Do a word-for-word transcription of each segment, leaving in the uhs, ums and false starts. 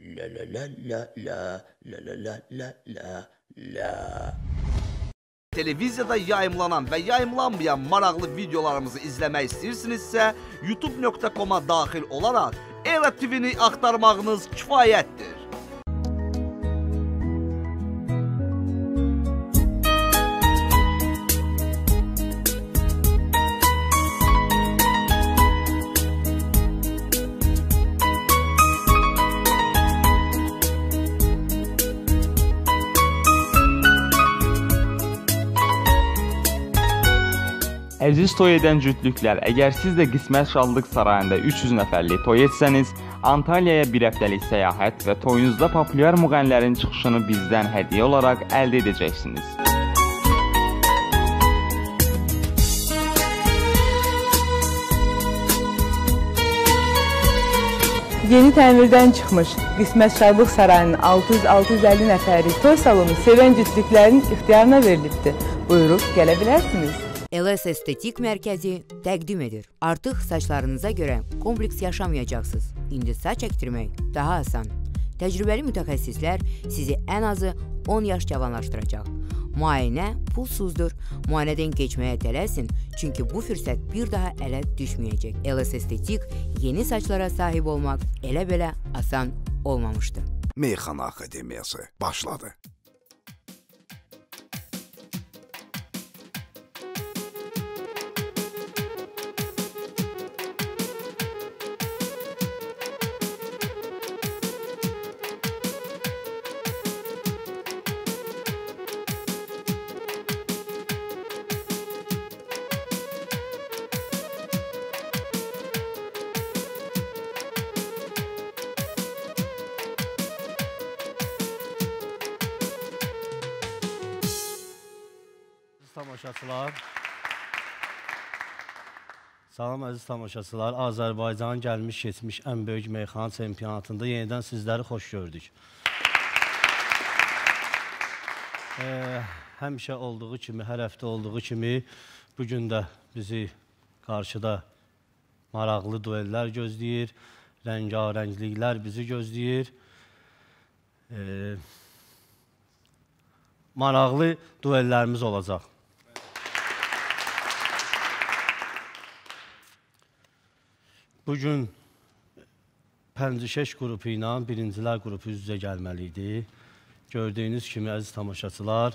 La la la la la la la la la la. Televiziyada yayımlanan və yayımlanmayan maraqlı videolarımızı izləmək istəyirsinizsə, YouTube nöqtə com-a daxil olaraq Era T V-ni axtarmağınız kifayətdir. Əziz toy edən cütlüklər, əgər siz də Qismət Şarlıq Sarayında üç yüz nəfərlik toy etsəniz, Antalya'ya bir həftəlik səyahət və toyunuzda populyar müğənnilərin çıxışını bizdən hədiyyə olaraq əldə edəcəksiniz. Yeni təmirdən çıxmış Qismət Şarlıq Sarayının altı yüz altı yüz əlli nəfərlik toy salonu sevən cütlüklərin ixtiyarına verilibdir. Buyurub gələ bilərsiniz. L S Estetik Mərkəzi təqdim edir. Artıq saçlarınıza görə kompleks yaşamayacaqsınız. İndi saç əkdirmək daha asan. Təcrübəli mütəxəssislər sizi ən azı on yaş cavanlaşdıracaq. Müayinə pulsuzdur. Müayinədən keçməyə tələsin, çünki bu fürsət bir daha ələ düşməyəcək. L S Estetik yeni saçlara sahib olmaq elə belə asan olmamışdı. Meyxana Akademiyası başladı. Salam əziz tamaşaçılar, Azərbaycanın gəlmiş geçmiş ən böyük meyxana çempionatında yenidən sizləri xoş gördük. Ee, həmişə olduğu kimi, hər həftə olduğu kimi bugün də bizi qarşıda maraqlı duellər gözləyir, rəngarəngliklər bizi gözləyir. Ee, maraqlı duellərimiz olacaq. Bugün pəncişəş qrupu ilə birincilər qrupu üz-üzə gəlməli idi. Gördüyünüz kimi əziz tamaşaçılar,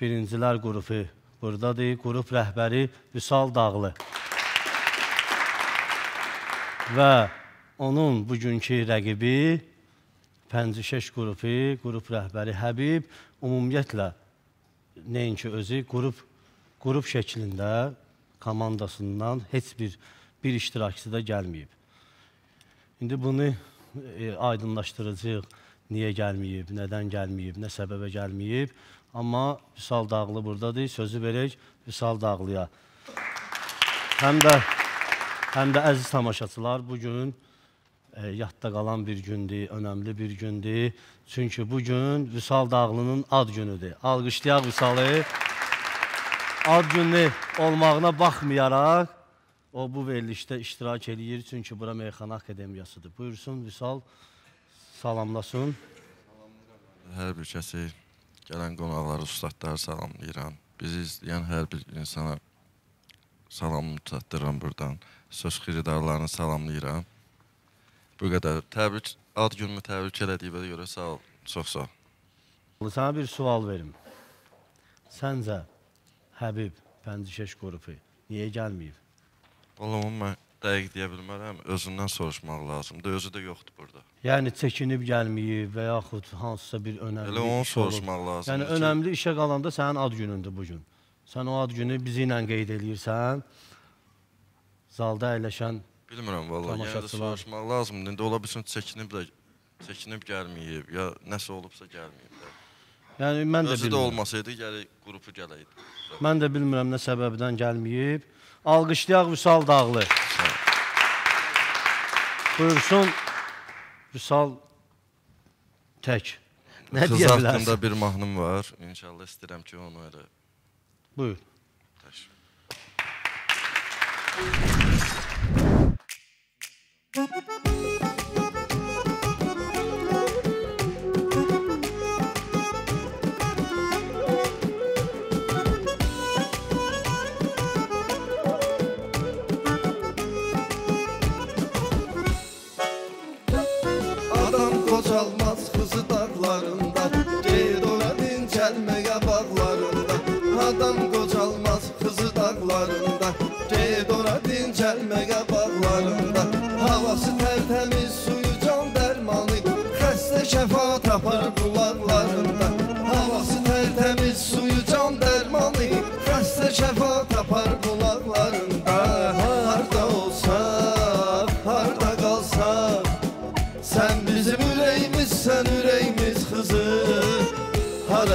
birincilər qrupu buradadır. Qrup rəhbəri Vüsal Dağlı və onun bugünkü rəqibi pəncişəş qrupu, qrup rəhbəri Həbib. Ümumiyyətlə, nəinki özü, qrup, qrup şəklində komandasından heç bir bir iştirakçı da gəlməyib. İndi bunu e, aydınlaşdıracaq. Niyə gəlməyib, nədən gəlməyib, nə səbəbə gəlməyib. Amma Vüsal Dağlı buradadır. Sözü verək Vüsal Dağlıya. Həm də, həm də əziz tamaşaçılar, bugün e, yadda qalan bir gündür, önəmli bir gündür. Çünki bugün Vüsal Dağlının ad günüdür. Alqışlayaq Vüsalı. Ad günü olmağına baxmayaraq, o bu verilişdə iştirak edir, çünki bura Meyxana Akademiyasıdır. Buyursun Vüsal, salamlasın. Hər bir kəsi, gələn qonaqları, ustadları salamlayıram. Bizi izləyən hər bir insana salamını tutatdıram buradan. Söz xiridarlarını salamlayıram. Bu qədər. Təbrik, ad günümü təbrik elədiyimə görə sağ ol, çox sağ ol. Sana bir sual verim. Səncə Həbib pəncişəş qrupu niyə gəlməyib? Oğlum, mən dəqiq deyə bilmərəm, özündən soruşmaq lazımdır, özü də yoxdur burada. Yəni, çəkinib gəlməyib və yaxud hansısa bir önəmli elə onu soruşmaq lazımdır. Yəni, önəmli işə qalanda sənin ad günündür bugün. Sən o ad günü bizi ilə qeyd edirsən, zalda əyləşən tamaşaçılar. Bilmirəm, valla, yəni də soruşmaq lazımdır. İndi ola bilsin, çəkinib də, çəkinib gəlməyib, ya nəsə olubsa gəlməyib də. Yəni, mən də bilmirəm. Özü də olmasaydı, gələk, qrupu gələydi. Mən də bilmirəm nə səbəbdən gəlməyib. Alqışlayaq Vüsal Dağlı. Buyursun, Vüsal tək. Nə deyə bilərsən? Qız haqqında bir mahnım var. İnşallah istəyirəm ki, onu elə... Buyur. Təşəkkür.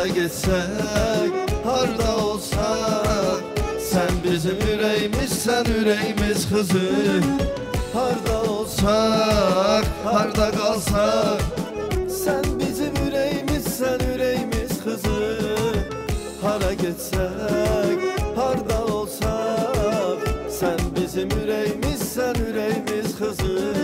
geçsek, harda olsak, sen bizim yüreğimiz, sen yüreğimiz kızım. Harda olsak, harda kalsak, sen bizim yüreğimiz, sen yüreğimiz kızım. Hara geçsek, harda olsak, sen bizim yüreğimiz, sen yüreğimiz kızım.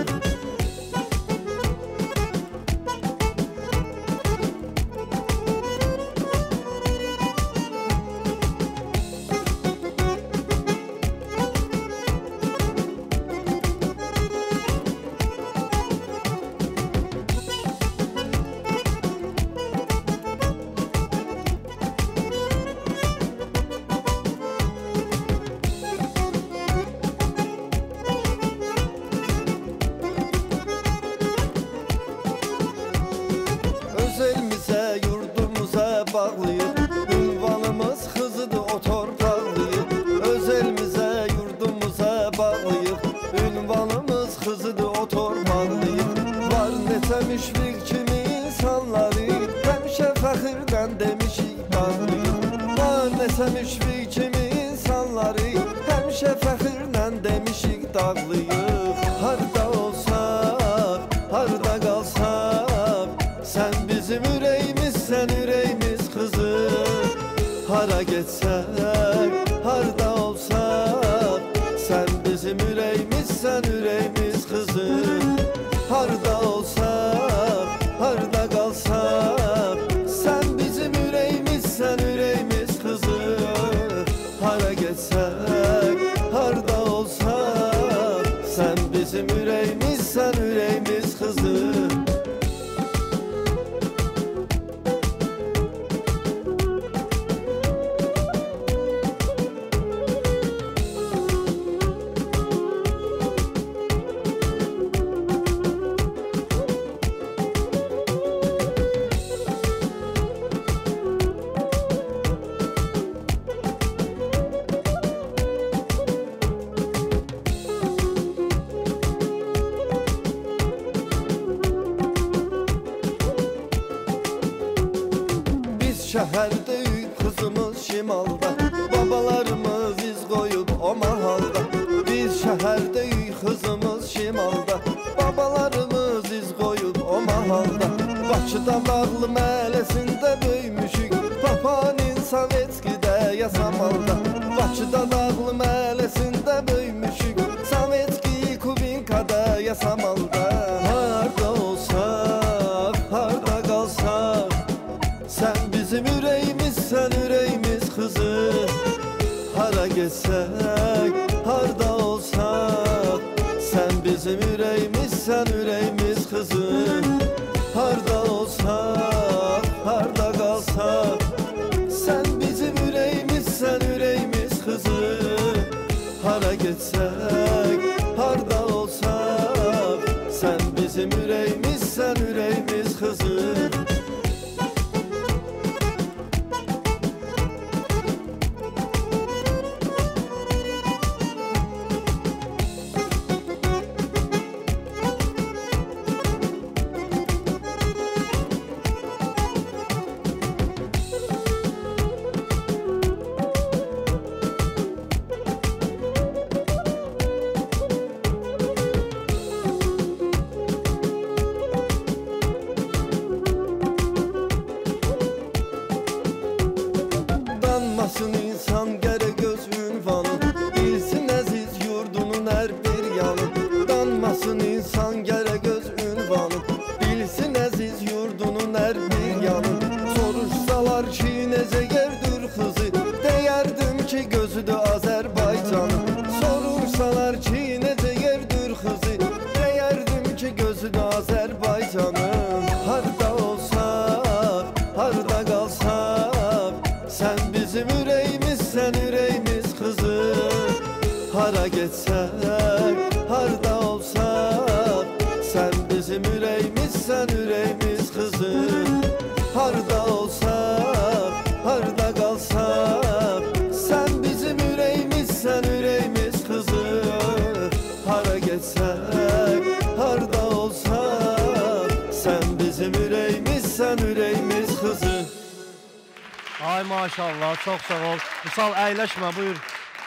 Ay maşallah, çox sağ ol. Vüsal, əyləşmə, buyur.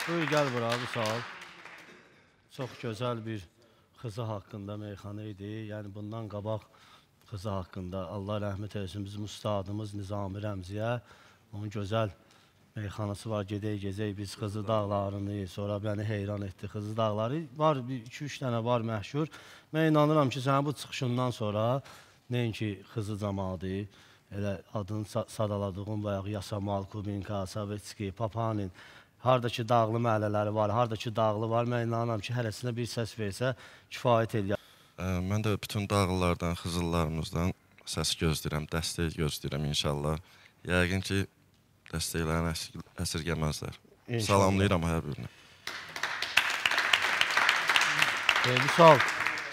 Buyur, gəl bura, Vüsal. Çox gözəl bir xızı haqqında meyxanə idi. Yəni, bundan qabaq xızı haqqında Allah rəhmət eylesin, bizim ustadımız Nizami Rəmziyə. Onun gözəl meyxanası var, gedək-gezək biz Xızı Dağlarını, sonra bəni heyran etdi Xızı Dağları. Var, iki-üç dənə var məşhur. Mən inanıram ki, sənə bu çıxışından sonra nəinki Xızı camadı, elə adını sadaladığım bayağı Yasamal, Kubinka, Savetski, Papanin, haradakı dağlı məhlələri var, haradakı dağlı var. Mən inanıram ki, hərəsinə bir səs versə kifayət edir. Mən də bütün dağlılardan, xızıllarımızdan səs gözləyirəm, dəstək gözləyirəm inşallah. Yəqin ki, dəstəklərin əsirgəməzlər. Salamlayıram hər birini. Vüsal.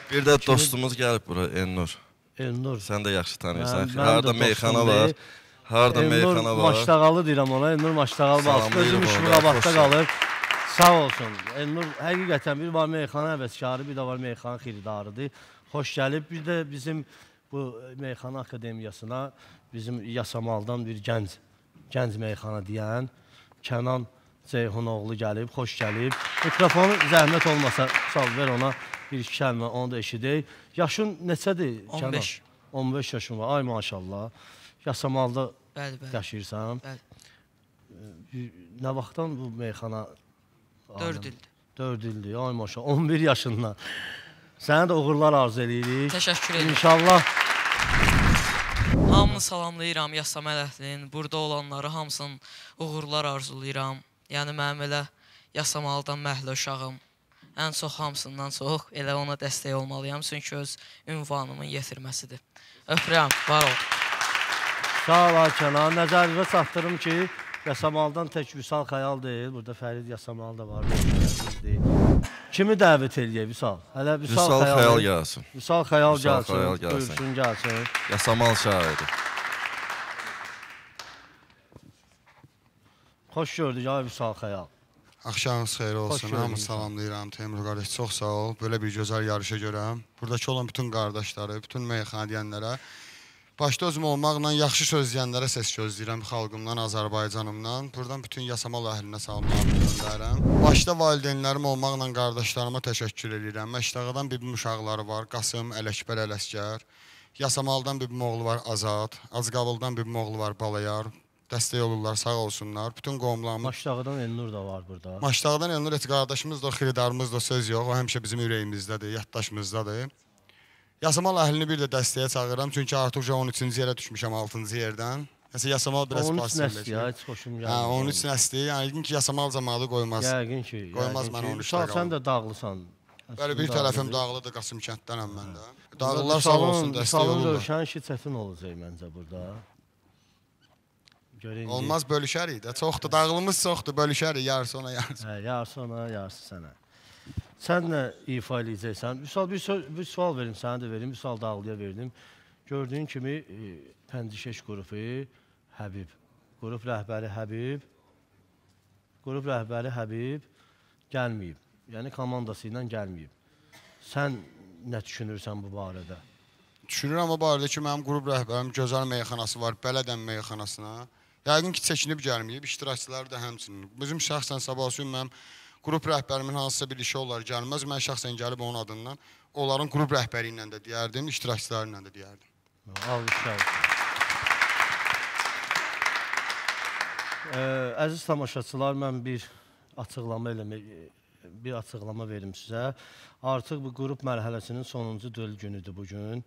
Bir də dostumuz gəlib bura, Elnur. Elnur. Sən də yaxşı tanıyırsan. Harada meyxana var. Harada meyxana var. Elnur Maşdağalı deyirəm ona. Elnur Maşdağalı baxdı. Özüm Müşviqabadda qalır. Sağ olsun. Elnur həqiqətən bir var meyxana əvəzkarı, bir də var meyxana xiridarıdır. Xoş gəlib. Bir də bizim bu Meyxana Akademiyasına bizim Yasamaldan bir gənc gənc meyxana deyən Kenan Zeyhun oğlu gəlib, xoş gəlib. Mikrofonu zəhmət olmasa sal ver ona bir-iki kəlmə, onu da eşidək. Yaşın neçədir, Kenan? on beş. on beş yaşın var, ay maşallah. Yasamalda yaşayırsan. Nə vaxtdan bu meyxana? dörd ildir. dörd ildir, ay maşallah, on bir yaşından. Sənə də uğurlar arzu edirik. Təşəkkür edirəm. İnşallah. Hamını salamlayıram, Yasam Ələhlinin, burada olanları hamısının uğurlar arzulayıram. Yəni, mənim elə Yasamalıdan məhlə uşağım. Ən çox hamısından çox, elə ona dəstək olmalıyam, çünki öz ünvanımın yetirməsidir. Öpürəm, var ol. Sağ ol, Kenan. Nəzərinizə çatdırım ki, Yasamalıdan tək Vüsal Xəyal deyil, burada Fərid Yasamalı da var. Kimi dəvət eləyək, Vüsal? Hələ Vüsal Xəyal gəlsin. Vüsal Xəyal gəlsin, buyursun gəlsin. Yasamal şairi. Xoş gördük, ay Vüsal Xəyal. Axşamınız xeyri olsun, hamı salamlayıram, Teymur qardaş, çox sağ ol. Belə bir gözəl yarışa görəm. Buradakı olan bütün qardaşları, bütün meyxana deyənlərə, başda özüm olmaqla yaxşı söz deyənlərə səs gözləyirəm xalqımdan, Azərbaycanımdan. Buradan bütün Yasamal əhlinə salamlarımı göndərəm. Başda valideynlərim olmaqla qardaşlarıma təşəkkür edirəm. Məşdağadan bibim uşaqları var, Qasım, Ələkbər, Ələskər. Yasamaldan bibim oğlu var, Azad. Azqabıldan bibim oğlu var, Balayar. Dəstək olurlar, sağ olsunlar. Bütün qovumlarımız... Maşdağdan Elnur da var burada. Maşdağdan Elnur et qardaşımızdır, xiridarımızdır, söz yox. O həmişə bizim ürəyimizdədir, yaddaşımızdadır. Yasamal əhlini bir də dəstəyə çağırıram, çünki artıqca on üçüncü yerə düşmüşəm altıncı yerdən. Yasamal biraz pasirləcək. on üç nəsli, yəqin ki, Yasamal camadı qoymaz. Yəqin ki, Vüsal, sən də dağlısan. Bəli, bir tərəfim dağlıdır, Qasım kəndənəm mən də. Dağlılar sağ olsun, dəstək olurlar. Rövşən işi çətin olacaq məncə burada. Olmaz, bölüşərik də, çoxdur, dağlımız çoxdur, bölüşərik, yarısı ona, yarısı ona. Yarısı ona, yarısı sənə. Sən nə ifa eləyəcəksən? Bir sual verim, sənə də verim, bir sual Dağlıya verim. Gördüyün kimi Pəncişeş qrupu Həbib, qrup rəhbəri Həbib, qrup rəhbəri Həbib gəlməyib, yəni komandası ilə gəlməyib. Sən nə düşünürsən bu barədə? Düşünürəm o barədə ki, mənim qrup rəhbərim gözəl meyxanası var, Bələdən meyxanasına. Yəqin ki, çəkinib gəlməyib, iştirakçılar da həmçinin. Bizim şəxsən sabahsı gün mənim qrup rəhbərimin hansısa bir işi olar, gəlməz. Mən şəxsən gəlib onun adından, onların qrup rəhbəri ilə də deyərdim, iştirakçıları ilə də deyərdim. Əziz tamaşaçılar, mən bir açıqlama verim sizə. Artıq bu qrup mərhələsinin sonuncu döl günüdür bugün.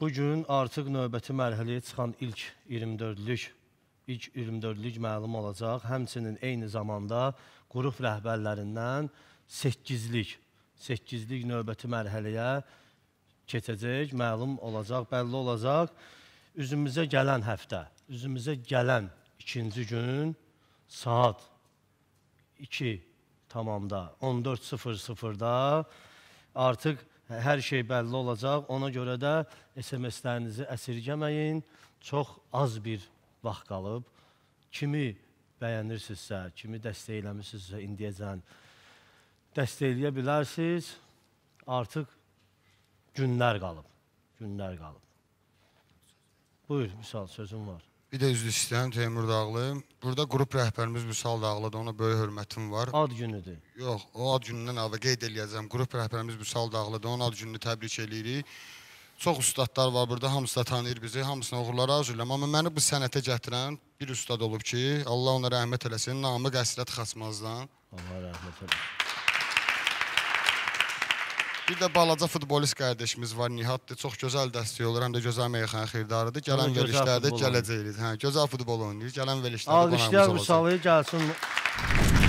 Bugün artıq növbəti mərhələyə çıxan ilk iyirmi dördlük məlum olacaq. Həmçinin eyni zamanda qrup rəhbərlərindən səkkizlik növbəti mərhələyə keçəcək, məlum olacaq, bəlli olacaq. Üzümüzə gələn həftə, üzümüzə gələn ikinci gün saat iki tamamda, on dörd sıfır sıfırda artıq hər şey bəlli olacaq. Ona görə də es em es-lərinizi əsirgəməyin, çox az bir vaxt qalıb. Kimi bəyənirsinizsə, kimi dəstək eləmişsinizsə, indiyəcən dəstək eləyə bilərsiniz. Artıq günlər qalıb, günlər qalıb. Buyur, Vüsal, sözüm var. Bir də üzr istəyirəm Teymur Dağlı. Burada qrup rəhbərimiz Vüsal Dağlı'da, ona böyük hörmətim var. Ad günüdür. Yox, o ad günündən əvvəl qeyd eləyəcəm. Qrup rəhbərimiz Vüsal Dağlı'da, onun ad gününü təbrik eləyirik. Çox ustadlar var burada, hamısı da tanıyır bizi, hamısına uğurlar arzulayım. Amma məni bu sənətə gətirən bir ustad olub ki, Allah ona rəhmət eləsin, namı Qəsrət Xasmazdan. Allah rəhmət eləsin. Bir də balaca futbolist qardaşımız var, Nihatdır. Çox gözəl dəstək olur, həm də gözəl meyxana xeyirdarıdır. Gələn verilişlərdə gələcəyirik. Hə, gözəl futbol oynayır, gələn verilişlərdə qonağımız olacaq. Alqışlar Vüsalı gəlsin.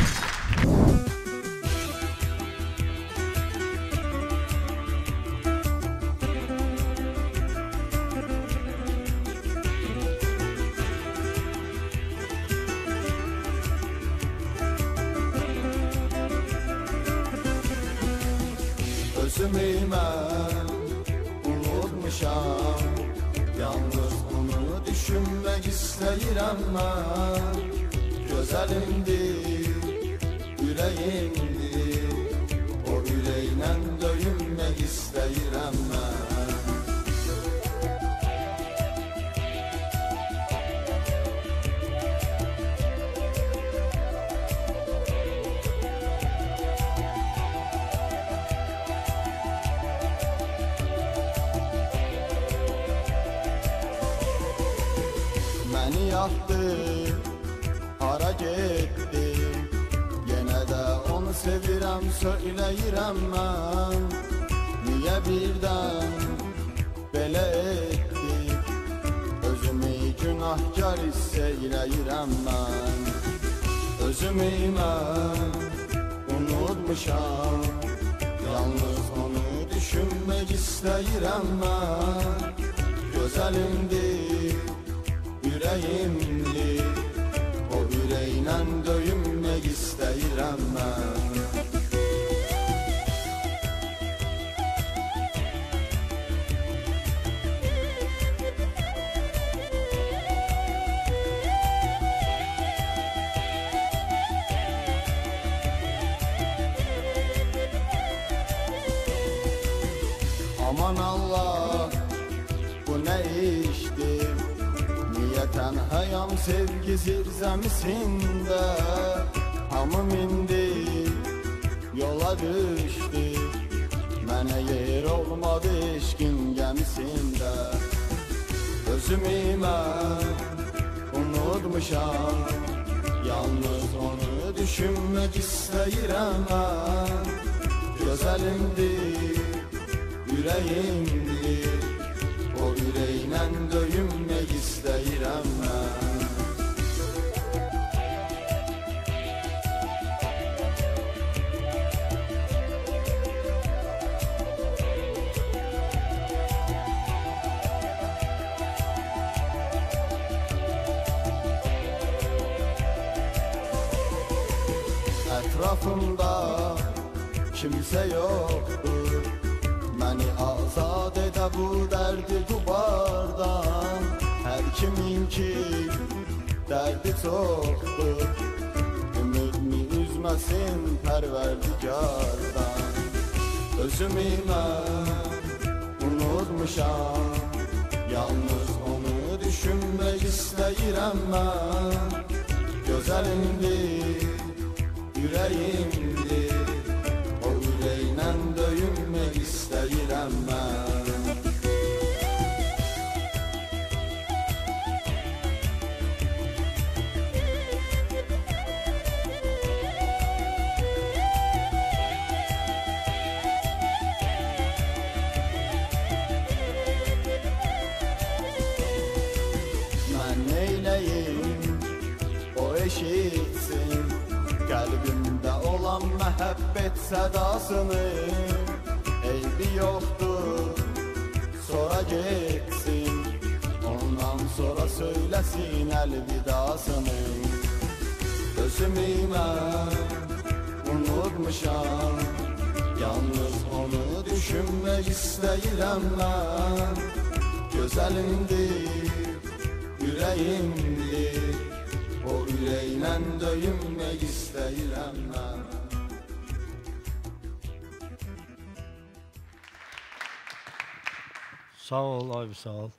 Sağ ol, abi sağ ol.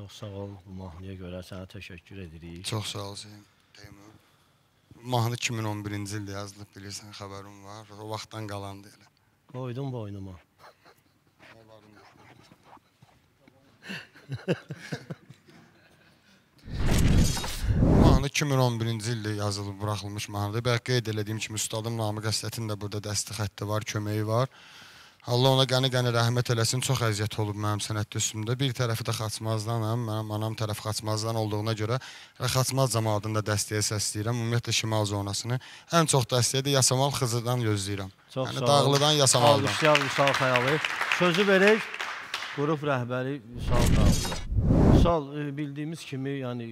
Çox sağ ol, mahnıya görə sənə təşəkkür edirik. Çox sağ ol, Teymur. Mahnı iki min on birinci ildə yazılıb, bilirsən, xəbərim var. O vaxtdan qalandı elə. Qoydum boynuma. Mahnı iki min on birinci ildə yazılıb, buraxılmış mahnıdır. Bəlkə qeyd elədiyim kimi, üstadın namı qəsətinin də burada dəsti xətti var, köməyi var. Allah ona qəni-qəni rəhmət eləsin, çox əziyyət olub mənim sənət üstümdə. Bir tərəfi də xaçmazdanam, mənim anam tərəfi xaçmazdan olduğuna görə xaçmaz cəmaatında dəstəyə səsləyirəm. Ümumiyyətlə, şimal zonasını ən çox dəstəyə də Yasamal Xızırdan gözləyirəm. Yəni, Dağlıdan, Yasamaldan. Alqışlar Vüsal xəyalı. Sözü verək, qrup rəhbəri Vüsal Dağlı. Vüsal, bildiyimiz kimi, yəni,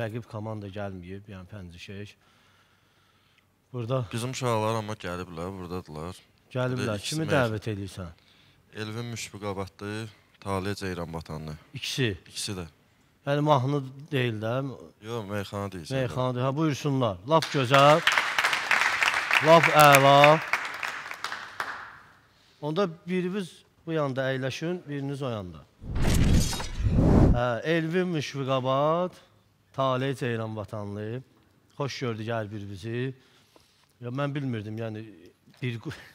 rəqib komanda gəlməyib, yəni, pəncişək. Bizim uşaqlar amma gəliblər, buradadırlar. Gəliblər, kimi dəvət edirsən? Elvin Müşviqabadlı, Taleh Ceyranbatanlı. İkisi? İkisi də. Yəni, mahnı deyil də? Yox, meyxana deyilsin. Meyxana deyil, hə, buyursunlar. Laf gözəl, laf əla. Onda biriniz bu yanda əyləşin, biriniz o yanda. Elvin Müşviqabad, Taleh Ceyranbatanlı. Xoş gördük hər birimizi. Mən bilmirdim, yəni,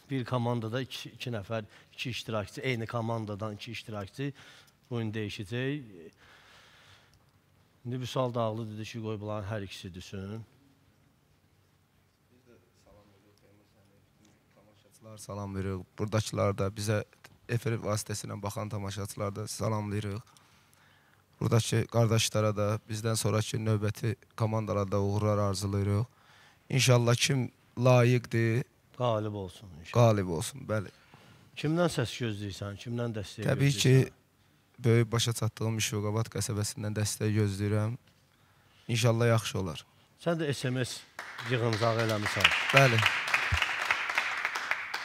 bir komandada iki nəfər, iki iştirakçı, eyni komandadan iki iştirakçı bu gün dəyişəcək. İndi Vüsal Dağlı dedi ki, qoy bunların hər ikisi düşün. Biz də salam veririk, tamaşaçılar salam veririk. Buradakılar da, bizə efir vasitəsilə baxan tamaşaçılar da salamlayırıq. Buradakı qardaşlara da, bizdən sonraki növbəti komandalara da uğurlar arzulayırıq. İnşallah kim layiqdir, qalib olsun. Qalib olsun, bəli. Kimdən səs gözləyirsən, kimdən dəstək gözləyirsən? Təbii ki, böyük başa çatdığım Müşviqabad qəsəbəsindən dəstək gözləyirəm. İnşallah yaxşı olar. Sən də S M S yığıncağı eləmişsən. Bəli.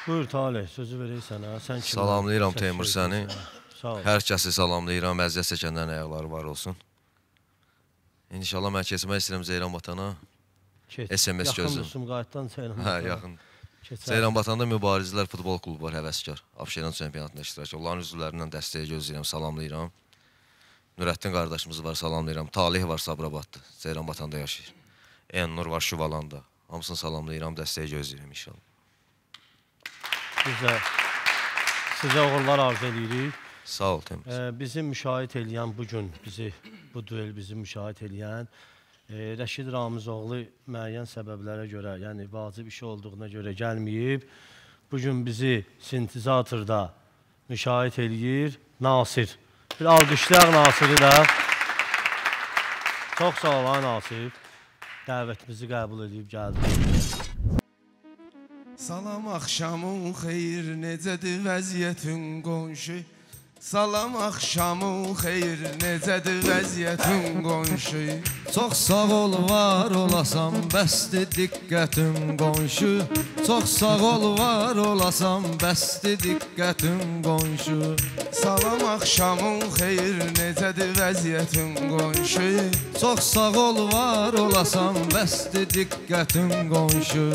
Buyur Taleh, sözü verək sənə. Salamlayıram Teymur səni. Hər kəsi salamlayıram, əziyyət çəkənlərin ayaqları var olsun. İnşallah mən keçmək istəyirəm Ceyranbatana. S M S gözləyəm. Hə, yaxın. Ceyranbatanda mübarizlər futbol klubu var, həvəskar. Afşeron çempionatında iştirak. Onların üzvlərindən dəstəyə gözləyirəm, salamlayıram. Nürəddin qardaşımız var, salamlayıram. Taleh var, Sabirabadda. Ceyranbatanda yaşayır. Elnur var, Şuvalanda. Hamısını salamlayıram, dəstəyə gözləyirəm inşallah. Güzəl. Sizə uğurlar arz edirik. Sağ ol, Teymur. Bizi müşahid eləyən bugün, bu duel bizi müşahid eləyən Rəşid Ramızoğlu müəyyən səbəblərə görə, yəni vacib işi olduğuna görə gəlməyib. Bugün bizi sintizatorda müşahid eləyir Nasir. Bir alqışlar Nasiri də. Çox sağ olun Nasir. Dəvətimizi qəbul edib gəldik. Salam axşamın xeyir, necədir vəziyyətin qonşu? Salam axşamın xeyir, necədir vəziyyətin qonşu? Çox sağ ol, var olasam, bəsdi diqqətim qonşu. Çox sağ ol, var olasam, bəsdi diqqətim qonşu. Salam axşamın xeyir, necədir vəziyyətin qonşu? Çox sağ ol, var olasam, bəsdi diqqətim qonşu.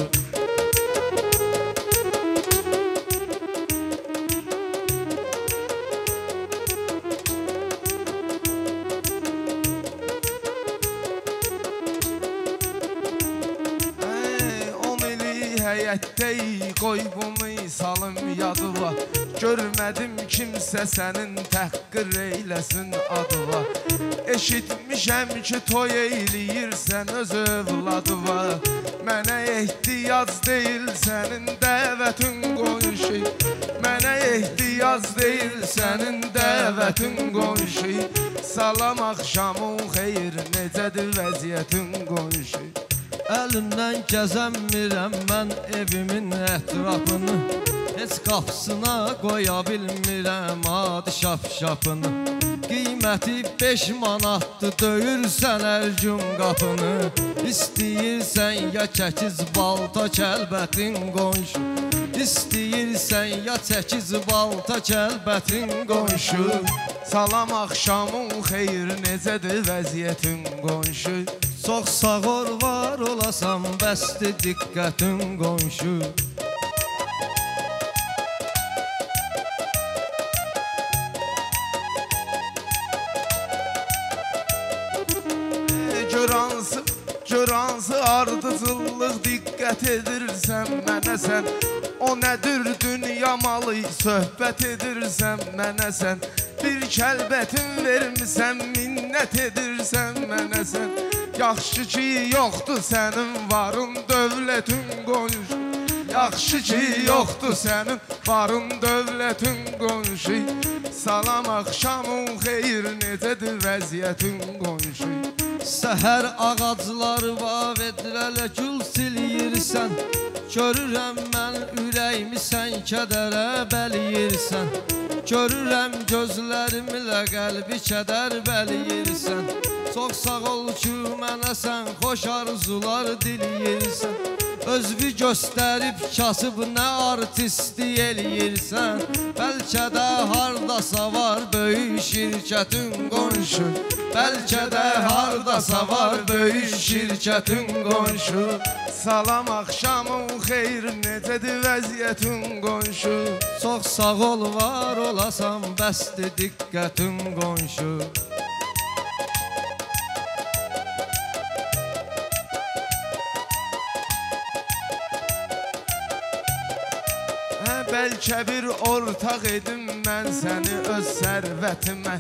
Qoy bunu salım yadıva, görmədim kimsə sənin təhqir eyləsin adıva. Eşitmişəm ki, toy eyləyirsən öz övladıva. Mənə ehtiyac deyil sənin dəvətin qonşu. Mənə ehtiyac deyil sənin dəvətin qonşu. Salam axşamın xeyir, necədir vəziyyətin qonşu? Əlindən gəzəmirəm mən evimin ətrafını. Heç qapısına qoya bilmirəm adı şap-şapını. Qiyməti beş manatdır, döyürsən hər gün qapını. İstəyirsən ya çəkiz balta kəlbətin qonşu. İstəyirsən ya çəkiz balta kəlbətin qonşu. Salam axşamın xeyir, necədir vəziyyətin qonşu? Çox sağ ol, var olasam, bəsdi diqqətin qonşu. Gör hansı ardıcıllıq diqqət edirsən mənə sən O nədir dünya malı söhbət edirsən mənə sən Bir kəlbətin vermisən minnət edirsən mənə sən Yaxşı ki yoxdur sənin varın dövlətin qonşu Yaxşı ki yoxdur sənin varın dövlətin qonşu Salam axşamın xeyir necədir vəziyyətin qonşu Səhər ağacları vav edilərlə gül silirsən Görürəm mən ürəyimi sən kədərə bəliyirsən Görürəm gözlərimlə qəlbi kədər bəliyirsən Çox sağ ol ki mənə sən xoş arzular diliyirsən Özvi göstərib kasıb nə artisti eləyirsən Bəlkə də hardasa var böyük şirkətin qonşu Bəlkə də hardasa var böyük şirkətin qonşu Salam axşamın xeyr necədir vəziyyətin qonşu Çox sağ ol var olasan bəsdir diqqətin qonşu Hə bəlkə bir ortaq edim mən səni öz sərvətimə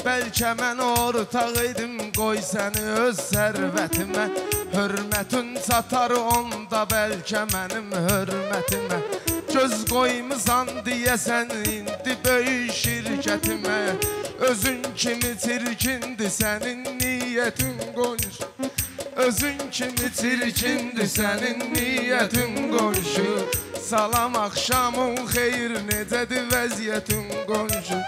Bəlkə mən ortaq edim, qoy səni öz sərvətimə Hörmətin çatar onda, bəlkə mənim hörmətimə Göz qoymusan deyəsən, indi böyük şirkətimə Özün kimi çirkindir sənin niyyətin qonşu Özün kimi çirkindir sənin niyyətin qonşu Salam axşamın xeyir, necədir vəziyyətin qonşu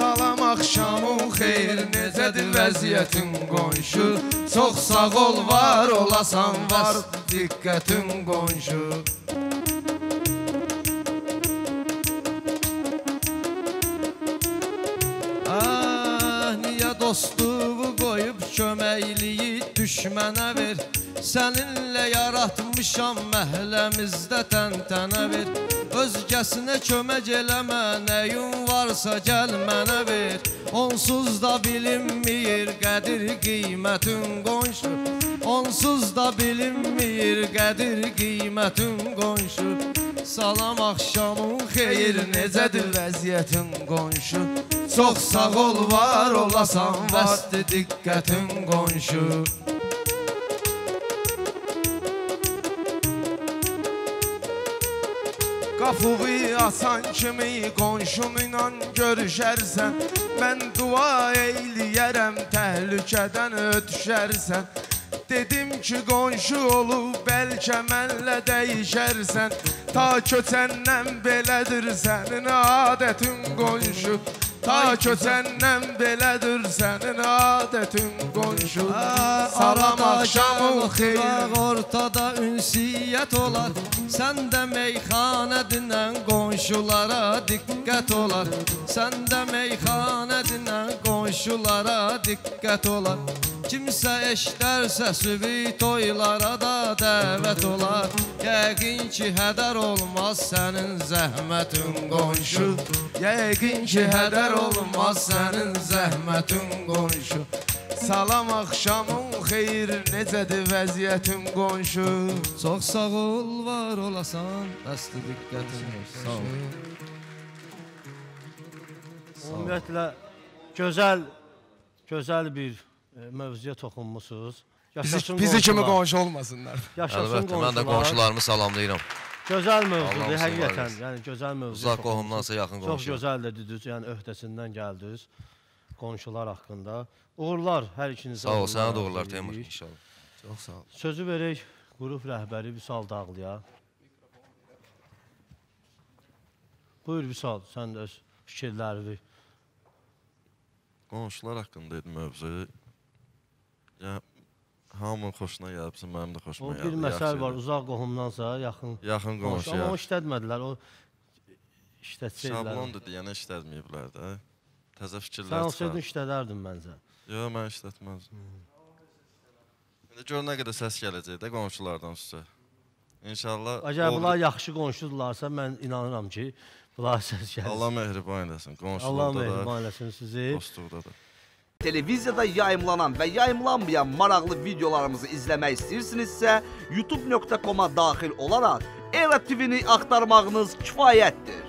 Salam axşamın xeyir, necədir vəziyyətin qonşu Çox sağ ol, var olasan, var diqqətin qonşu Ah, niyə dostumu qoyub köməkliyi düşmənə ver Səninlə yaratmışam məhləmizdə təntənə ver Özgəsinə kömək eləmə, nəyim varsa gəl mənə ver Onsuz da bilinmir qədir qiymətin qonşu Onsuz da bilinmir qədir qiymətin qonşu Salam axşamın xeyir, necədir vəziyyətin qonşu Çox sağ ol, var olasan, vəsdir diqqətin qonşu Qafıvi asan kimi qonşumla görüşərsən Mən dua eyləyərəm, təhlükədən ötüşərsən Dedim ki, qonşu olub, bəlkə mənlə dəyişərsən Ta köçəndən belədir sənin adətin qonşu Ta köçəndən belədir sənin adətin qonşu Salam axşamın xeyir Ortada ünsiyyət olar Sən də meyxana dinən qonşulara diqqət olar Sən də meyxana dinən qonşulara diqqət olar Kimsə eşdərsə sübhi toylara da dəvət olar Yəqin ki, hədər olmaz sənin zəhmətin qonşu Yəqin ki, hədər olmaz sənin zəhmətin qonşu Salam axşamın xeyir, necədir vəziyyətin qonşu Çox sağ ol, var olasan, bəsdir diqqətin qonşu Ümumiyyətlə, gözəl, gözəl bir mövzuya toxunmuşsunuz Bizi kimi qonşu olmasınlar Əlbəttə, mən də qonşularımı salamlayıram Gözəl mövzudur, həqiqətən, yəni gözəl mövzudur. Uzaq qohumdansa yaxın qonşu. Çox gözəl dediniz, yəni öhdəsindən gəldiniz qonşular haqqında. Uğurlar hər ikinizə. Sağ ol, sənə də uğurlar Teymur, inşallah. Çox sağ ol. Sözü verək qrup rəhbəri Vüsal Dağlıya. Buyur Vüsal, sən də öz fikirlərini. Qonşular haqqında idi mövzu. Yəni... Hamının xoşuna gəlibsin, mənim də xoşuma gəlib. O bir məsəl var, uzaq qohumdansa, yaxın qonşu. Amma o işlətmədilər, o işlətsə edilər. Şablondur deyənə işlətməyiblər də. Təzə fikirlər çıxar. Sən olsaydın işlətərdin məncə. Yox, mən işlətməzdim. Gör nə qədər səs gələcək də qonşulardan sizə. İnşallah... Əgər bunlar yaxşı qonşudurlarsa, mən inanıram ki, bunlar səs gələcək. Allah mehriban eləsin, qonşularda da, dostluqda da. Televiziyada yayımlanan və yayımlanmayan maraqlı videolarımızı izləmək istəyirsinizsə, youtube nöqtə koma daxil olaraq Era T V-ni axtarmağınız kifayətdir.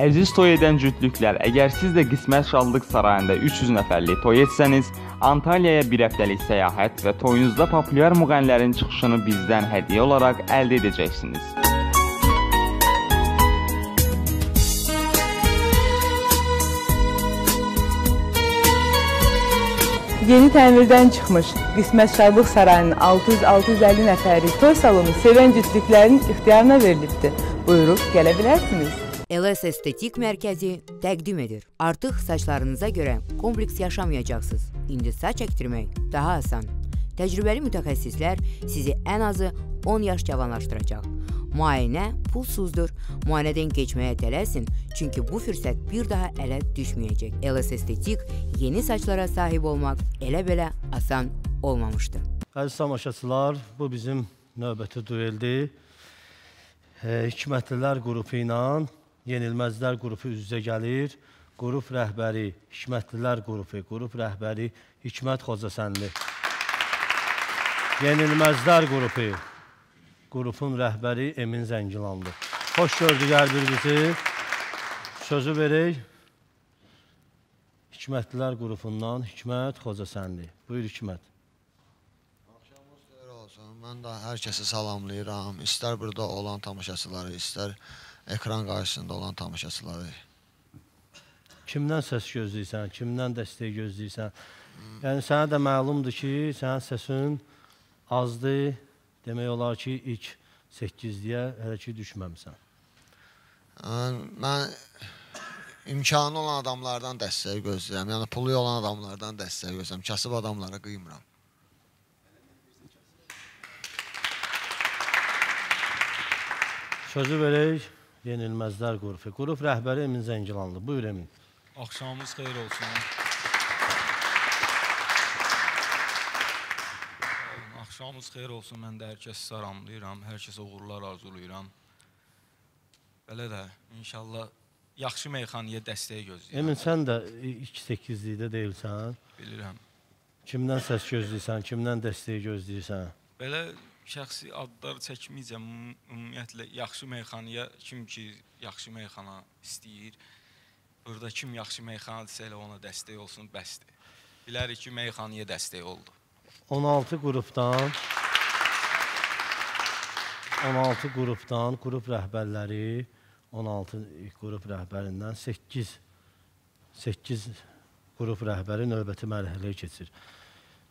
Əziz toy edən cütlüklər, əgər siz də Qismət Şarlıq Sarayında üç yüz nəfərlik toy etsəniz, Antalya'ya bir həftəlik səyahət və toyunuzda populyar müğənnilərin çıxışını bizdən hədiyyə olaraq əldə edəcəksiniz. Yeni təmirdən çıxmış Qismət Şarlıq Sarayının altı yüz altı yüz əlli nəfərlik toy salonu sevən cütlüklərin ixtiyarına verilibdir. Buyurub, gələ bilərsiniz. L S Estetik Mərkəzi təqdim edir. Artıq saçlarınıza görə kompleks yaşamayacaqsınız. İndi saç əkdirmək daha asan. Təcrübəli mütəxəssislər sizi ən azı on yaş cavanlaşdıracaq. Müayinə pulsuzdur. Müayinədən keçməyə tələsin, çünki bu fürsət bir daha ələ düşməyəcək. L S Estetik yeni saçlara sahib olmaq elə-belə asan olmamışdı. Əziz tamaşaçılar, bu bizim növbəti dueldir. Hikmətlilər qrupu ilə Yenilməzlər qrupu üz-üzə gəlir. Qrup rəhbəri Hikmətlilər qrupu, qrup rəhbəri Hikmət Xocasənli. Yenilməzlər qrupu, qrupun rəhbəri Emin Zəngilanlı. Xoş gördük hər birinizi. Sözü verək Hikmətlilər qrupundan Hikmət Xocasənli. Buyur Hikmət. Axşamınız xeyir olsun. Mən də hər kəsi salamlayıram. İstər burada olan tamaşaçıları, istər ekran karşısında olan tamaşaçıları. Kimdən səs gözləyirsən, kimdən dəstək gözləyirsən? Yəni, sənə də məlumdur ki, sənin səsin azdır. Demək olar ki, ilk səkkizliyə hələ ki düşməmsən. Mən imkanı olan adamlardan dəstək gözləyirəm. Yəni, pulu olan adamlardan dəstək gözləyirəm. Kasıb adamlara qıymıram. Sözü verək Yenilməzlər qrupu. Qrup rəhbəri Emin Zəngilanlı. Buyur Emin. Axşamımız xeyir olsun. Axşamımız xeyir olsun. Mən də hər kəsi salamlayıram. Hər kəsə uğurlar arzulayıram. Belə də inşallah yaxşı meyxaniyə dəstək gözləyirəm. Emin, sən də iki səkkizlikdə deyilsən. Bilirəm. Kimdən səs gözləyirsən, kimdən dəstək gözləyirsən? Belə şəxsi adlar çəkməyəcəm, ümumiyyətlə, yaxşı meyxanaya kim ki yaxşı meyxana istəyir, burada kim yaxşı meyxanadirsə elə ona dəstək olsun, bəsdir. Bilərik ki, meyxanaya dəstək oldu. on altı qrupdan, on altı qrupdan, qrup rəhbərləri, on altı qrup rəhbərindən səkkiz qrup rəhbəri növbəti mərhələyə keçir.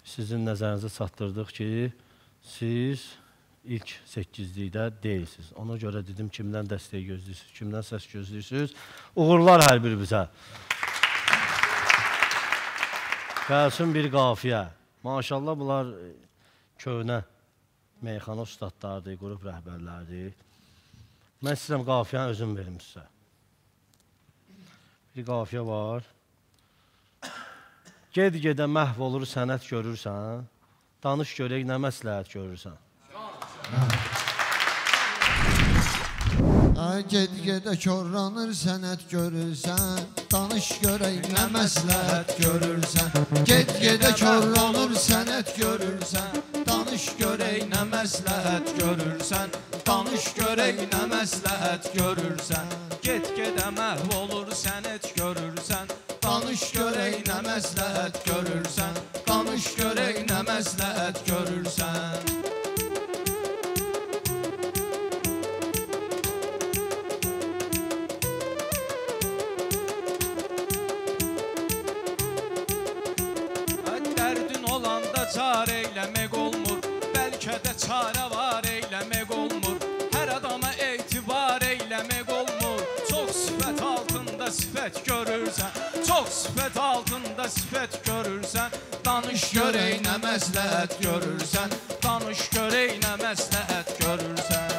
Sizin nəzərinizi çatdırdıq ki, siz ilk səkkizlikdə deyilsiniz. Ona görə dedim, kimdən dəstək gözləyirsiniz, kimdən səs gözləyirsiniz. Uğurlar hər bir bizə. Gəlsin bir qafiyə. Maşallah, bunlar köhnə meyxana ustadlardır, qrup rəhbərlərdir. Mən istəyirəm qafiyəni özüm verim sizə. Bir qafiyə var. Ged-gedə məhv olur, sənət görürsən. Danış görək, nə məsləhət görürsən? Ged-gedə körranır, sənət görürsən. Danış görək, nə məsləhət görürsən? Ged-gedə körranır, sənət görürsən. Danış görək, nə məsləhət görürsən? Danış görək, nə məsləhət görürsən? Ged-gedə məhv olur, sənət görürsən. Danış görək, nə məsləhət görürsən? Danış görək, nə məsləhət görürsən? Dərdin olanda çar eyləmək olmur, bəlkə də çarə var eyləmək olmur. Hər adama eytibar eyləmək olmur, çox sifət altında sifət görürsən. Çox sifət altında sifət görürsən. Danış görək, nə məsləhət görürsən. Danış görək, nə məsləhət görürsən.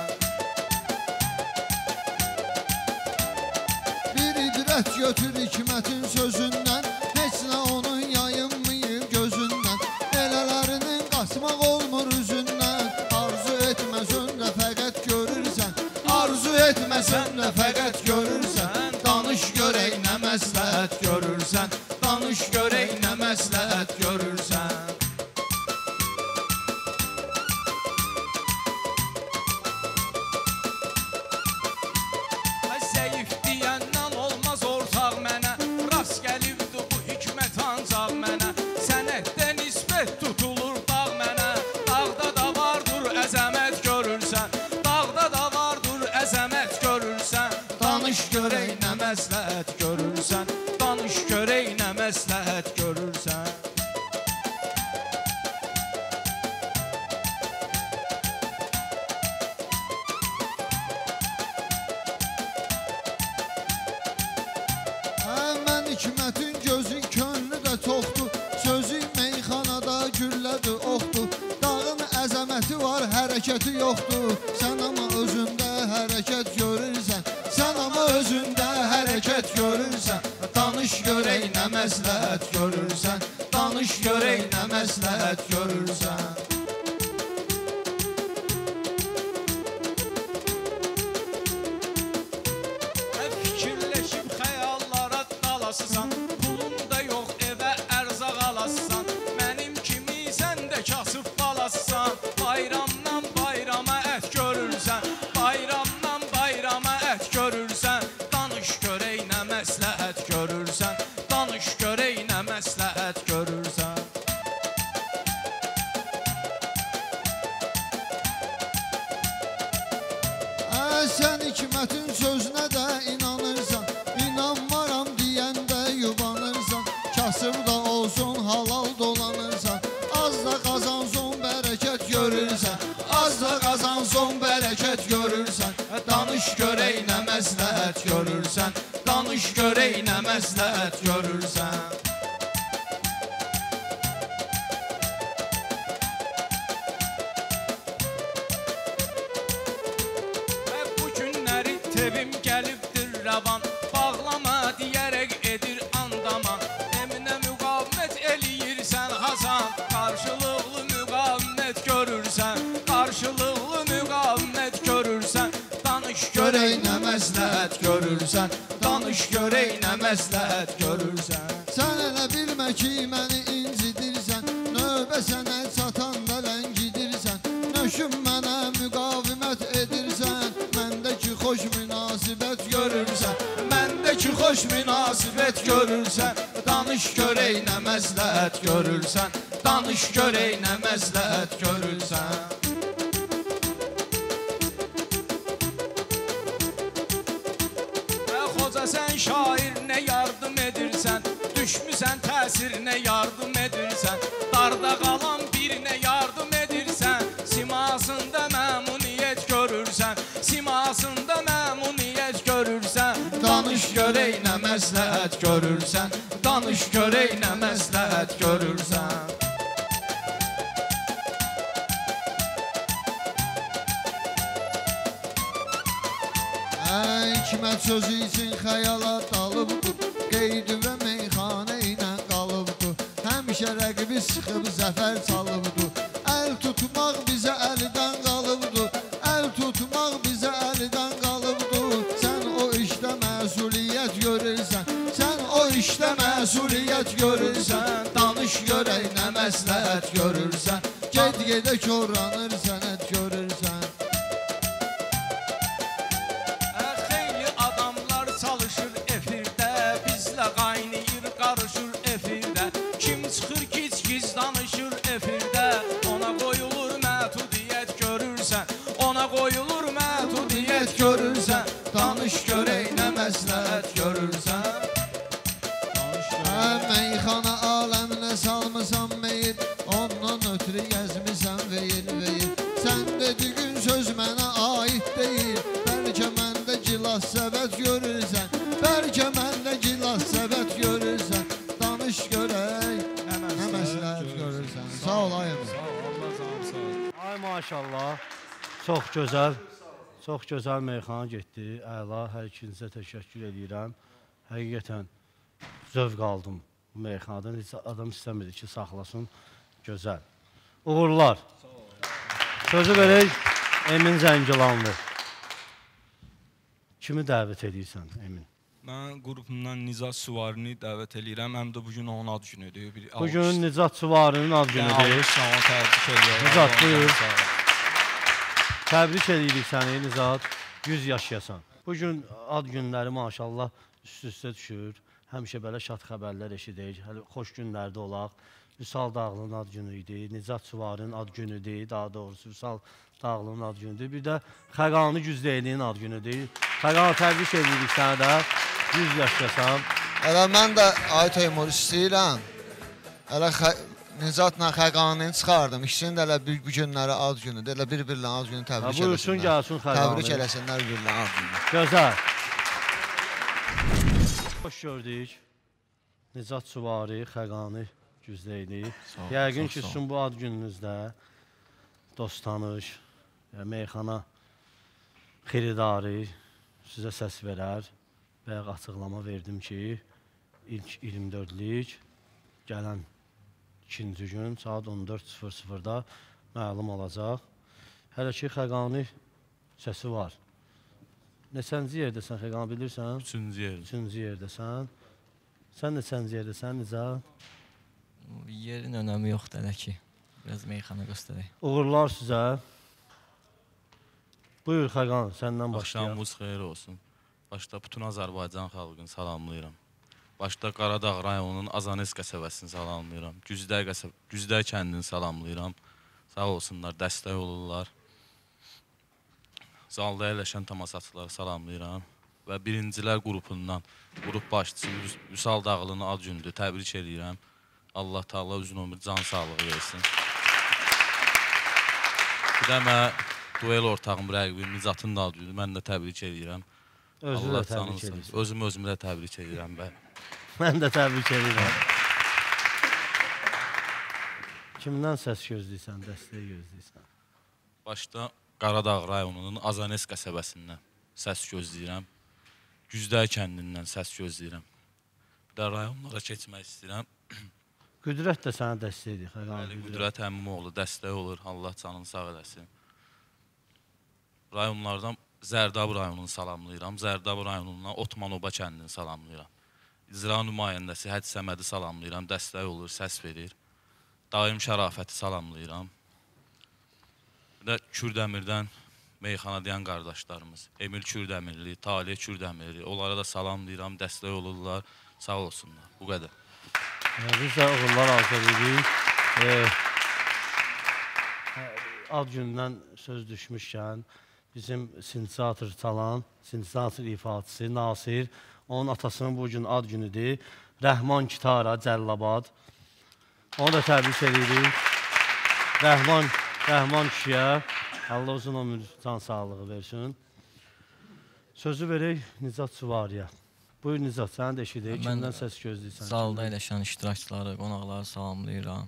sən nə fəqət görürsən, danış görək nə məsləhət görürsən, danış görək nə məsləhət görürsən. Gözəl, çox gözəl meyxana getdi, əla, hər ikinizə təşəkkür edirəm. Həqiqətən zövq aldım bu meyxanadan, heç adam istəmədi ki, saxlasın, gözəl. Uğurlar. Sözü verək Emin Zəngilanlı. kimi dəvət edirsən, Emin? Mən qrupumdan Nicat Suvarini dəvət edirəm. Həm də bugün onun ad günüdür. Bugün Nicat Suvarinin ad günüdür. Onu təbrik edirəm. Nicat, buyur. Təbrik edirik səni, Nicat. yüz yaşayasan. Bugün ad günləri maşallah üst-üstə düşür. Həmişə belə şad xəbərlər eşidirik. Xoş günlərdə olaq. Vüsal Dağlının ad günü idi, Nicat Suvarinin ad günüdür, daha doğrusu Vüsal Dağlının ad günüdür. Bir də Xəqani Güzdəyliyin ad günüdür. Xəqani, təbrik edirik sənə də, yüz yaşasan. Elə mən də, ay Teymur, istəyirəm, elə Nicatla Xəqanini çıxardım. İkisinin də elə bu günləri ad günüdür, elə bir-birlə ad günü təbrik eləsinlər. Buyursun, gəlsin Xəqani. Təbrik eləsinlər bir-birlə ad günü. Gözəl. Xoş gördük, Nicat Suvari, Xəqani Güzdəyli. Yəqin ki, sizin bu ad gününüzdə dost tanış, meyxana xiridarı sizə səs verər. Bəyə açıqlama verdim ki, ilk iyirmi dördlük gələn ikinci gün saat on dörd sıfır sıfırda məlum olacaq. Hələ ki, Xəqani səsi var. Neçənci yerdəsən, Xəqani, bilirsən? Üçüncü yerdəsən. Sən neçənci yerdəsən, Nicat? Yerin önəmi yoxdur, elə ki, biraz meyxana göstərək. Uğurlar sizə. Buyur, Xəqan, səndən başlayaq. Axşamınız xeyir olsun. Başda bütün Azərbaycan xalqını salamlayıram. Başda Qaradağ rayonunun Azanes qəsəbəsini salamlayıram. Güzdəy kəndini salamlayıram. Sağ olsunlar, dəstək olurlar. Zalda yerləşən tamaşaçıları salamlayıram. Və birincilər qrupundan, qrup başçısı Vüsal Dağlının ad günüdür, təbrik edirəm. Allah Taala uzun ömür, can sağlığı versin. Bir də mən duel ortağım, rəqibim Nicatın da ad günüdür. Mən də təbrik edirəm. Özü də təbrik edirəm. Özümü özümü də təbrik edirəm. Mən də təbrik edirəm. Kimdən səs gözləyirsən, dəstək gözləyirsən? Başda Qaradağ rayonunun Azanes qəsəbəsindən səs gözləyirəm. Güzdəy kəndindən səs gözləyirəm. Bir də rayonlara keçmək istəyirəm. Qüdrət də sənə dəstək edir, Xəqani. Qüdrət əmim oğlu dəstək olur, Allah canını sağ eləsin. Rayonlardan Zərdab rayonunu salamlayıram, Zərdab rayonundan Otmanoba kəndini salamlayıram. İcra nümayəndəsi Həc Səmədi salamlayıram, dəstək olur, səs verir. Daim Şərafəti salamlayıram. Bir də Kürdəmirdən meyxana deyən qardaşlarımız, Emil Kürdəmirli, Taleh Ceyranbatanlı, onlara da salamlayıram, dəstək olurlar, sağ olsunlar. Bu qədər. Biz də uğurlar arz edirik. Ad gündən söz düşmüşkən, bizim sintezator çalan, sintezator ifaçısı Nasir, onun atasının bugün ad günüdür. Rəhman Kitara, Cəllabad. Onu da təbrik edirik. Rəhman kişiyə Allah uzun ömür, can sağlığı versin. Sözü verək Nicat Suvariyə. Buyur Nicat, sənə də eşidək, kimdən səs gözləyirsən? Zalda eləşən iştirakçıları, qonaqları salamlayıram.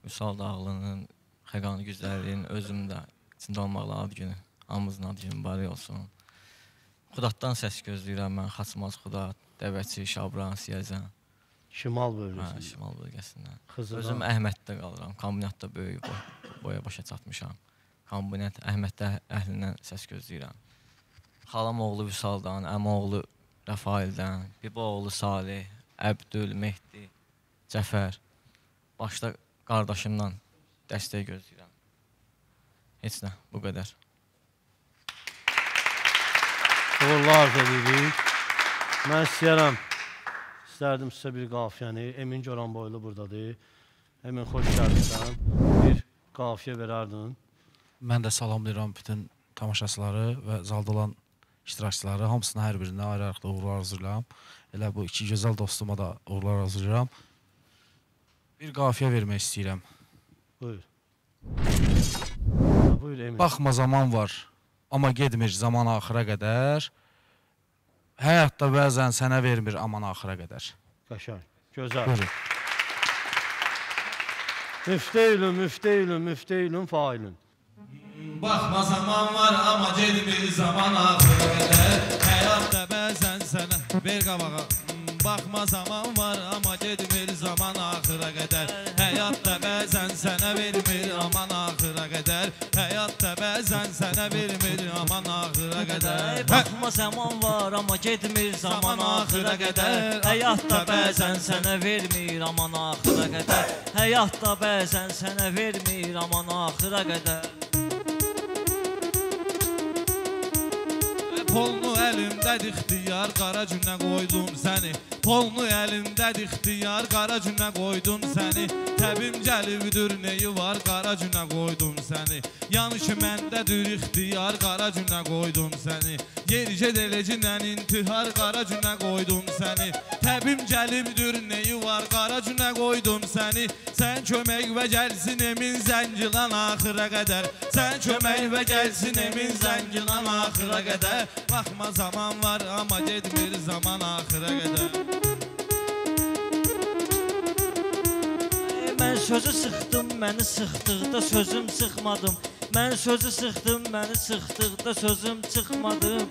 Vüsal Dağlının, Xəqani Güzdəylinin, özüm də içində olmaqla ad günü, hamımızın ad günü mübarək olsun. Xudatdan səs gözləyirəm mən, Xaçmaz Xudat, Dəvəçi, Şabran, Siyəzən. Şimal bölgəsindən? Hə, Şimal bölgəsindən. Özüm Əhməddə qalıram, kombinatda böyük boya başa çatmışam. Kombinat Əhməddə əhlindən səs gözləyirəm. Xalam oğlu Vüsaldan, əmə oğlu Rəfaildən, Bibaoğlu Salih, Əbdül, Mehdi, Cəfər. Başda qardaşımdan dəstək gözləyirəm. Heç nə, bu qədər. Uğurlar dedik. Mən istəyərəm, istərdim sizə bir qafiyəni. Emin Coranboylu buradadır. Emin, xoş gəlmişsən. Bir qafiyə verərdin. Mən də salamlayıram bütün tamaşaçıları və zaldalan iştirakçıları, hamısına hər birinə ayrı-ayrıq da uğurlar hazırlayam. Elə bu iki gözəl dostuma da uğurlar hazırlayam. Bir qafiyə vermək istəyirəm. Buyur. Baxma zaman var, amma gedmir zaman axıra qədər. Həyatda bəzən sənə vermir aman axıra qədər. Qaşar, gözəl. Buyurun. Müfteylün, müfteylün, müfteylün, failün. Baxma zaman var, amma gedmir zaman axıra qədər. Həyatda bəzən sənə ver qabağa. Baxma zaman var, amma gedmir zaman axıra qədər. Həyatda bəzən sənə vermir aman axıra qədər. Həyatda bəzən sənə vermir aman axıra qədər. qədər. Baxma zaman var amma getmir zaman axıra qədər. Həyat da bəzən sənə vermir aman axıra qədər. Həyat da bəzən sənə vermir aman axıra qədər. Polnu əlimdədir ixtiyar, qara günə qoydum səni. Polnu əlimdədir ixtiyar, qara günə qoydum səni. Təbim gəlibdir neyi var, qara günə qoydum səni. Yanışı məndədir ixtiyar, qara günə qoydum səni. Yericəd eləcə intihar, qara günə qoydum səni. Təbim gəlibdir neyi var, qara günə qoydum səni. Sən kömək və gəlsin Emin Zəngilan axıra qədər. Sən kömək və gəlsin Emin Zəngilan axıra qədər. Baxma zaman var ama gedmir zaman axıra qədər. Mən sözü sıxdım, məni sıxdıqda sözüm sıxmadım. Mən sözü sıxdım, məni sıxdıqda sözüm çıxmadım.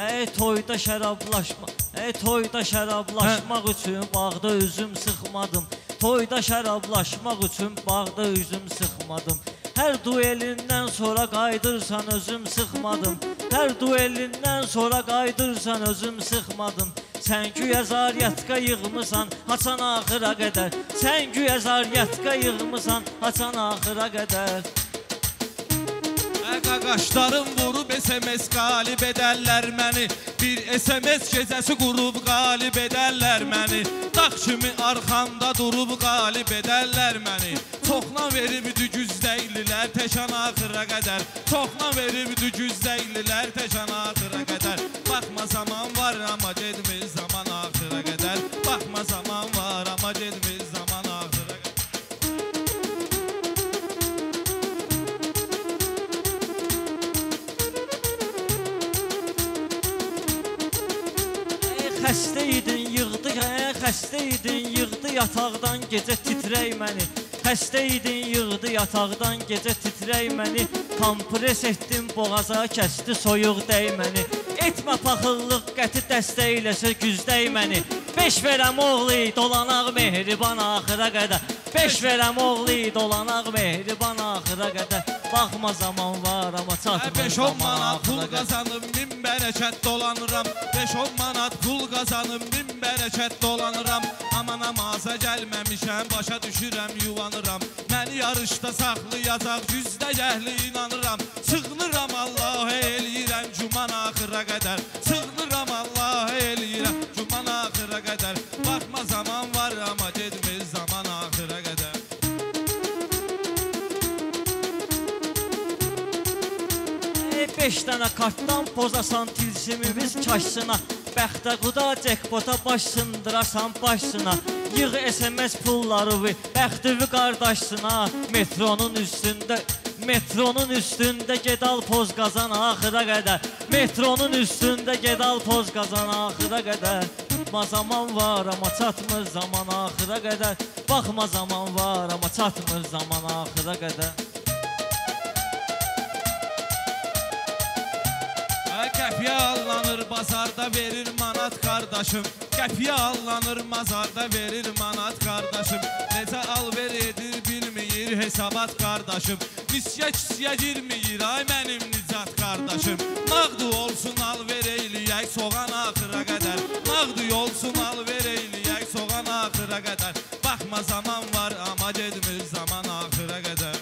Ey toyda şərablaşma, ey toyda şərablaşmaq üçün bağda üzüm sıxmadım. Toyda şərablaşmaq üçün bağda üzüm sıxmadım. Hər duelindən sonra qaydırsan özüm sıxmadım. Hər duelindən sonra qaydırsan özüm sıxmadım. Sən güya zaryatqa yığmısan haçan axıra qədər. Sən güya zaryatqa yığmısan haçan axıra qədər. Qaqaşlarım vurub S M S qalib edərlər məni. Bir S M S gecəsi qurub qalib edərlər məni. Dağ kimi arxamda durub qalib edərlər məni. Toxna veribdi güzdəylilər təkan axıra qədər. Toxna veribdi güzdəylilər təkan axıra qədər. Baxma zaman var amma gedmir zaman axıra qədər. Baxma zaman var amma gedmir zaman axıra qədər. Xəstə idin yığdı, xəstə idin yığdı yataqdan gecə titrək məni. Xəstə idin yığdı yataqdan gecə titrək məni. Kompres etdim boğaza, kəsti soyuq dəy məni. Etmə paxıllıq qəti dəstə eləsə güzdəy məni. Beş verəm oğlu dolanaq mehriban axıra qədər. Beş verəm oğlu dolanaq mehriban axıra qədər. Baxma zaman var amma çatmır. Beş-on manat pul qazanım, min bərəkət dolanıram. Beş-on manat pul qazanım, min bərəkət dolanıram. Amma namaza gəlməmişəm, başa düşürəm, yuvanıram. Məni yarışda saxlayacaq, güzdə gəhli inanıram. Sığınıram Allah eləyirəm, cuman axıra qədər. Sığınıram Allah eləyirəm, cuman axıra qədər. Baxma zaman var amma gedmir zaman axıra qədər. Beş dənə kartdan pozasan tilsimi biz kaşsına. Bəxtə quda cəkbota baş sındırasan başsına. Yığ S M S pullarıvi, bəxtivi qardaşsına. Metronun üstündə, metronun üstündə gedal poz qazan axıra qədər. Metronun üstündə gedal poz qazan axıra qədər. Baxma zaman var amma çatmır zaman axıra qədər. Baxma zaman var amma çatmır zaman axıra qədər. Qəpiyə allanır bazarda verir manat qardaşım. Qəpiyə allanır mazarda verir manat qardaşım. Necə al-ver edir bilməyir hesabat qardaşım. Nisyə-kisyə girməyir ay mənim Nicat qardaşım. Mağdu olsun al-ver eyliyək soğan axıra qədər. Mağdu olsun al-ver eyliyək soğan axıra qədər. Baxma zaman var amma gedmir zaman axıra qədər.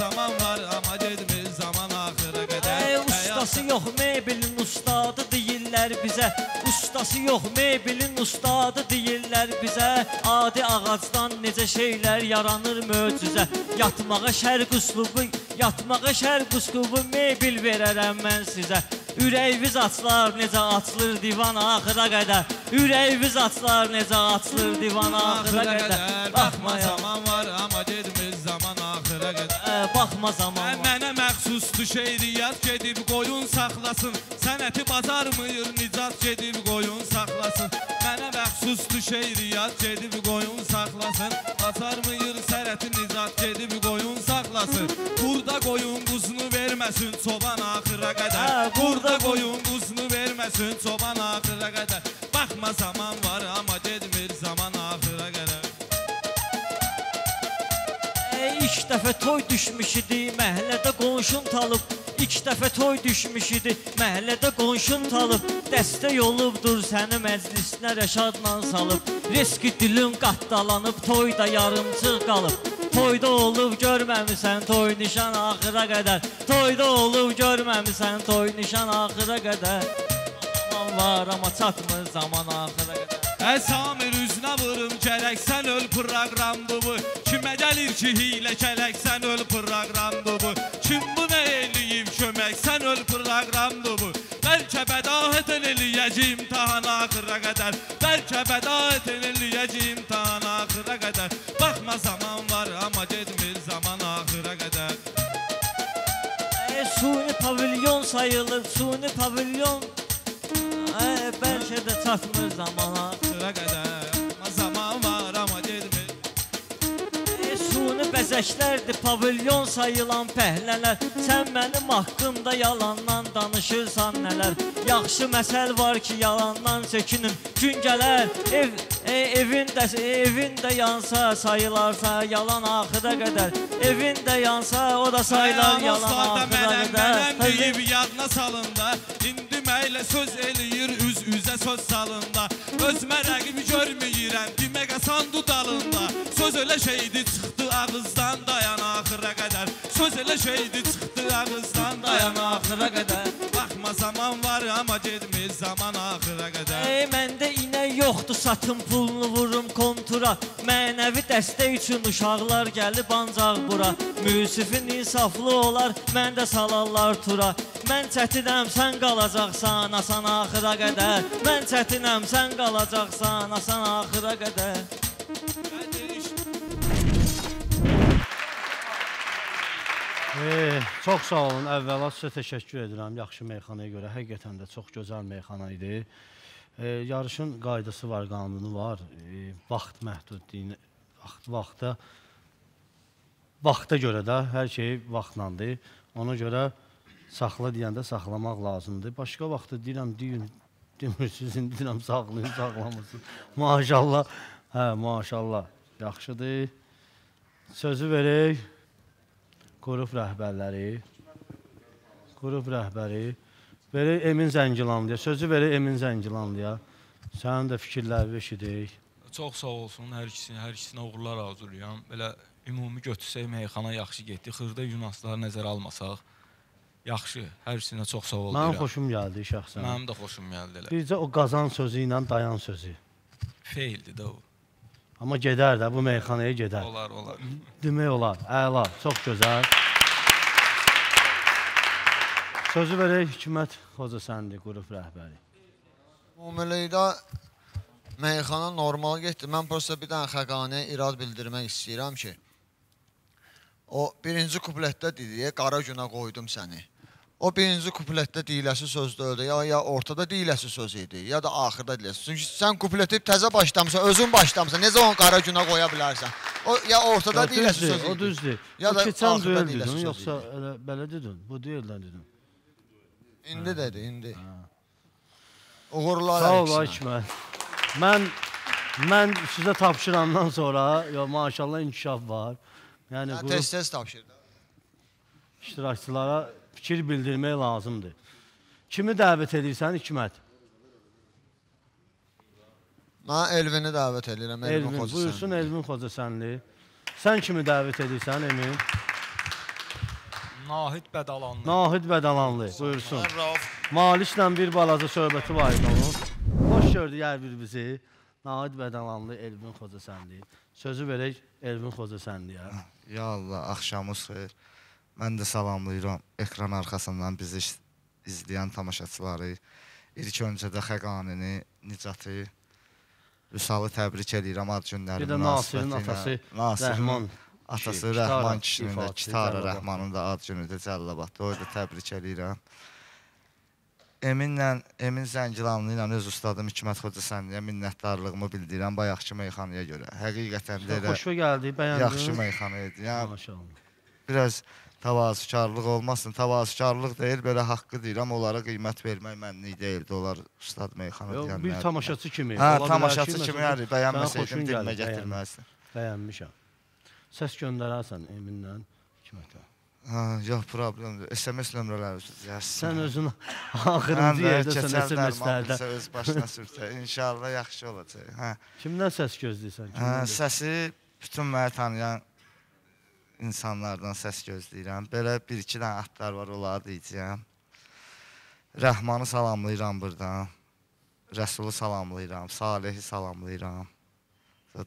Zaman var ama gedmir zaman axıra qədər. Ustası yox mebelin ustadı deyirlər bizə. Ustası yox mebelin ustadı deyirlər bizə. Adi ağacdan necə şeylər yaranır möcüzə. Yatmağa şərq üslubu, yatmağa şərq üslubu mebel verərəm mən sizə. Ürəyviz açlar necə açılır divan axıra qədər. Ürəyviz açlar necə açılır divan axıra qədər. Baxma zaman var ama gedmir zaman axıra qədər. Baxma zaman var. Mənə məxsusdur şeiriyyat gedib qoyun saxlasın. Sənəti bacarmıyır Nicat gedib qoyun saxlasın. Mənə məxsusdur şeiriyyat gedib qoyun saxlasın. Bacarmıyır sənəti Nicat gedib qoyun saxlasın. Burada qoyun quzunu verməsin çoban axıra qədər. Burada qoyun quzunu verməsin çoban axıra qədər. Baxma zaman var amma gedmir zaman axıra qədər. İlk dəfə toy düşmüş idi, məhəllədə qonşun talıb. İlk dəfə toy düşmüş idi, məhəllədə qonşun talıb. Dəstək olubdur səni məclislə rəşadla salıb. Riski dilim qatdalanıb, toyda yarımcıq qalıb. Toyda olub görməmisən, toy nişan axıra qədər. Toyda olub görməmisən, toy nişan axıra qədər. Zaman var, amma çatmır zaman axıra qədər. Əsamir üzünə vırım, gərəksən öl proqramdır bu. Kimə gəlir ki, hilə gərəksən öl proqramdır bu. Kim bunu eləyib köməksən öl proqramdır bu. Bəlkə bədahət eləyəcəyim tahan axıra qədər. Bəlkə bədahət eləyəcəyim tahan axıra qədər. Baxma zaman var, amma gedmir zaman axıra qədər. Suni pavilyon sayılır, suni pavilyon. Bəlkə də çatmır zaman axıra qədər. Zaman var, amma gedmir. Suni bəzəklərdir pavilyon sayılan pəhlələr. Sən mənim haqqımda yalandan danışırsan nələr. Yaxşı məsəl var ki, yalandan sökünüm. Gün gələr, evin də yansa sayılarsa yalan axıra qədər. Evin də yansa, o da sayılar yalan axıra qədər. Mənəm, mənəm deyib yadına salında. Məylə söz eləyir üz-üzə söz salında. Öz mərəqimi görməyirəm demək asan dudalında. Söz elə şeydi çıxdı ağızdan dayan axıra qədər. Söz elə şeydi çıxdı ağızdan dayan axıra qədər. Baxma zaman var, amma gedmir zaman axıra qədər. Ey, məndə inək yoxdur satın pulunu vurum kontura. Mənəvi dəstək üçün uşaqlar gəlib ancaq bura. Müsifin insaflı olar, məndə salarlar tura. Mən çətinəm, sən qalacaqsan asan axıra qədər. Mən çətinəm, sən qalacaqsan asan axıra qədər. Çox sağ olun, əvvəla sizə təşəkkür edirəm yaxşı meyxanaya görə. Həqiqətən də çox gözəl meyxana idi. Yarışın qaydası var, qanunu var. Vaxt məhdudluğu, vaxta vaxta görə də hər şey vaxtlandı. Ona görə saxla deyəndə saxlamaq lazımdır. Başqa vaxtda deyirəm, demirsiniz, indi deyirəm, saxlayın, saxlamasın. Maşallah, hə, maşallah, yaxşıdır. Sözü verək qrup rəhbərləri, qrup rəhbəri, verək Emin Zəngilanlıya, sözü verək Emin Zəngilanlıya. Sənin də fikirlərini eşidək. Çox sağ olsun, hər ikisinə uğurlar arzulayam. Belə ümumi götürsək, meyxana yaxşı getdi, xırda yunasları nəzərə almasaq. Yaxşı, hər ikisinə çox sağ ol deyirəm. Mənim xoşum gəldi şəxsən. Mənim də xoşum gəldi elə. Bircə o qazan sözü ilə dayan sözü. Feildir də o. Amma gedər də, bu meyxanaya gedər. Olar, olar. Demək olar, əla, çox gözəl. Sözü verək Hikmət Xocasən, qrup rəhbəri. Ümumilikdə meyxana normal getdi. Mən prosta bir dənə Xəqaniyə irad bildirmək istəyirəm ki, o birinci kuplətdə deyilir, qara günə qoydum səni. O birinci kuplətdə deyiləsi söz döyüldü, ya ortada deyiləsi söz idi, ya da axırda deyiləsi. Çünki sən kupləti təzə başlamısan, özün başlamısan, necə onu qara günə qoya bilərsən? Ya ortada deyiləsi söz idi. O düzdür, o keçən döyüldü, yoxsa belə dedin, bu deyildən dedin. İndi dedi, indi. Uğurlar əksinə. Sağ ol, Hikmət. Mən, mən sizə tapşırandan sonra, maşallah inkişaf var. Tez-tez tapşırdı. İştirakçılara fikir bildirmək lazımdır. Kimi dəvət edirsən, Hikmət? Mən Elvini dəvət edirəm, Elvin Xocasən. Buyursun, Elvin Xocasənli. Sən kimi dəvət edirsən, Emin? Nahid Bədalanlı. Nahid Bədalanlı, buyursun. Maliklə bir balaca söhbəti var idi onun. Hoş gördük hər bir bizi. Nahid Bədalanlı, Elvin Xocasənli. Sözü verək Elvin Xocasənliyə. Ya Allah, axşamınız xeyir. Mən də salamlayıram ekran arxasından bizi izləyən tamaşaçıları. İlk öncədə Xəqanini, Nicatı, Vüsalı təbrik edirəm ad günləri münasibətilə. Nasirin atası Rəhman kişinin də, Kitara Rəhmanın da ad günüdür Cəlilabadda. O da təbrik edirəm. Emin Zəngilanlı ilə öz ustadım Hikmət Xocasənliyə minnətdarlığımı bildirəm bayaqçı meyxanaya görə. Həqiqətən də yaxşı meyxana idi. Biraz tavazükarlıq olmasın, tavazükarlıq deyil, belə haqqı deyirəm, onlara qiymət vermək mənlik deyildi, onlar ustad meyxana deyənlər. Bir tamaşaçı kimi. Hə, tamaşaçı kimi, bəyənməsəydim, dilimə gətirməzsin. Bəyənmişəm. Səs göndərərsən Eminlə Hikmətə. Yox, problemdir. S M S nömrələri üzrə. Sən özün axırıncı yerdəsən S M S-lərdə. Mən öz başına sürtək. İnşallah yaxşı olacaq. Kimdən səs gözləyirsən? Səsi bütün məni tanıyan insanlardan səs gözləyirəm. Belə bir-iki dən adlar var, onları deyəcəyəm. Rəhmanı salamlayıram buradan. Rəsulu salamlayıram. Salehi salamlayıram.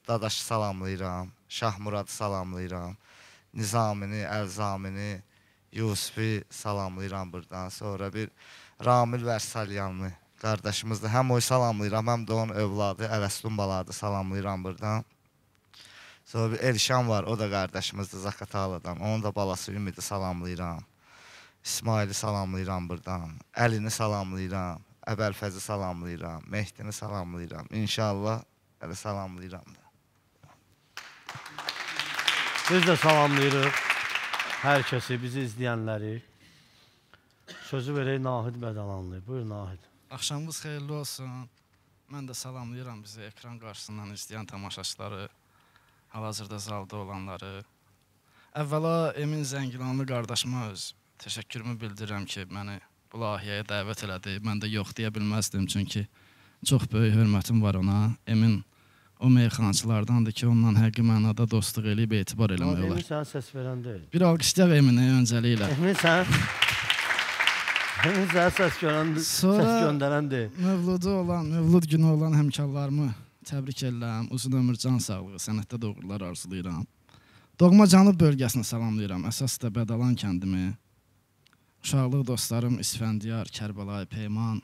Dadaşı salamlayıram. Şahmuradı salamlayıram. Nizamini, Ərzamini, Yusufi salamlayıram buradan. Sonra bir Ramil Vərsalyanlı qardaşımızdır. Həm oyu salamlayıram, həm də onun övladı, Əvəslumbalardı salamlayıram buradan. Sonra bir Elşan var, o da qardaşımızdır Zakatalıdan. Onun da balası Ümidi salamlayıram. İsmaili salamlayıram buradan. Əlini salamlayıram. Əbəlfəzi salamlayıram. Mehdini salamlayıram. İnşallah əli salamlayıram da. Biz də salamlayırıq hər kəsi, bizi izləyənləri. Sözü verək Nahid Bədalanlı. Buyur, Nahid. Axşamınız xeyirli olsun. Mən də salamlayıram bizi ekran qarşısından izləyən tamaşaçıları, hal-hazırda zalda olanları. Əvvəla Emin Zəngilanlı qardaşıma öz təşəkkürümü bildirirəm ki, məni bu layihəyə dəvət elədi. Mən də yox deyə bilməzdim, çünki çox böyük hörmətim var ona. Emin o meyxançılardandır ki, onunla həqiqi mənada dostluq eləyib etibar eləmək olar. Emin sənə səs verən deyil. Bir alqışlayaq Eminə öncəliklə. Emin sənə səs göndərən deyil. Sonra mövlud günü olan həmkarlarımı təbrik edirəm. Uzun ömür, can sağlığı, sənətdə də uğurlar arzulayıram. Doğma Cənub bölgəsini salamlayıram. Əsas da Bədalan kəndimi. Uşaqlıq dostlarım İsfəndiyar, Kərbalay, Peyman,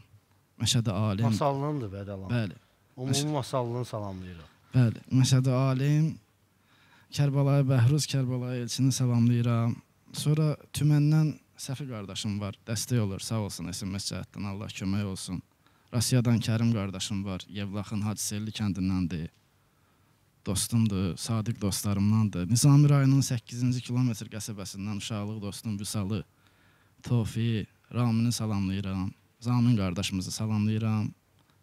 Məşədə Alim. Masallındır Bədalan. Bəli. Onun masallığını salamlayırıq. Bəli, Məşədə Alim, Kərbalay Bəhruz, Kərbalay elçini salamlayıram. Sonra Tüməndən Səfi qardaşım var, dəstək olur, sağ olsun, S M S cəhətdən, Allah kömək olsun. Rusiyadan Kərim qardaşım var, Yevlaxın Hacıselli kəndindəndir. Dostumdur, sadiq dostlarımdandır. Nizami rayonunun səkkizinci kilometr qəsəbəsindən uşaqlıq dostum Vüsalı, Tofi, Ramini salamlayıram. Zamin qardaşımızı salamlayıram.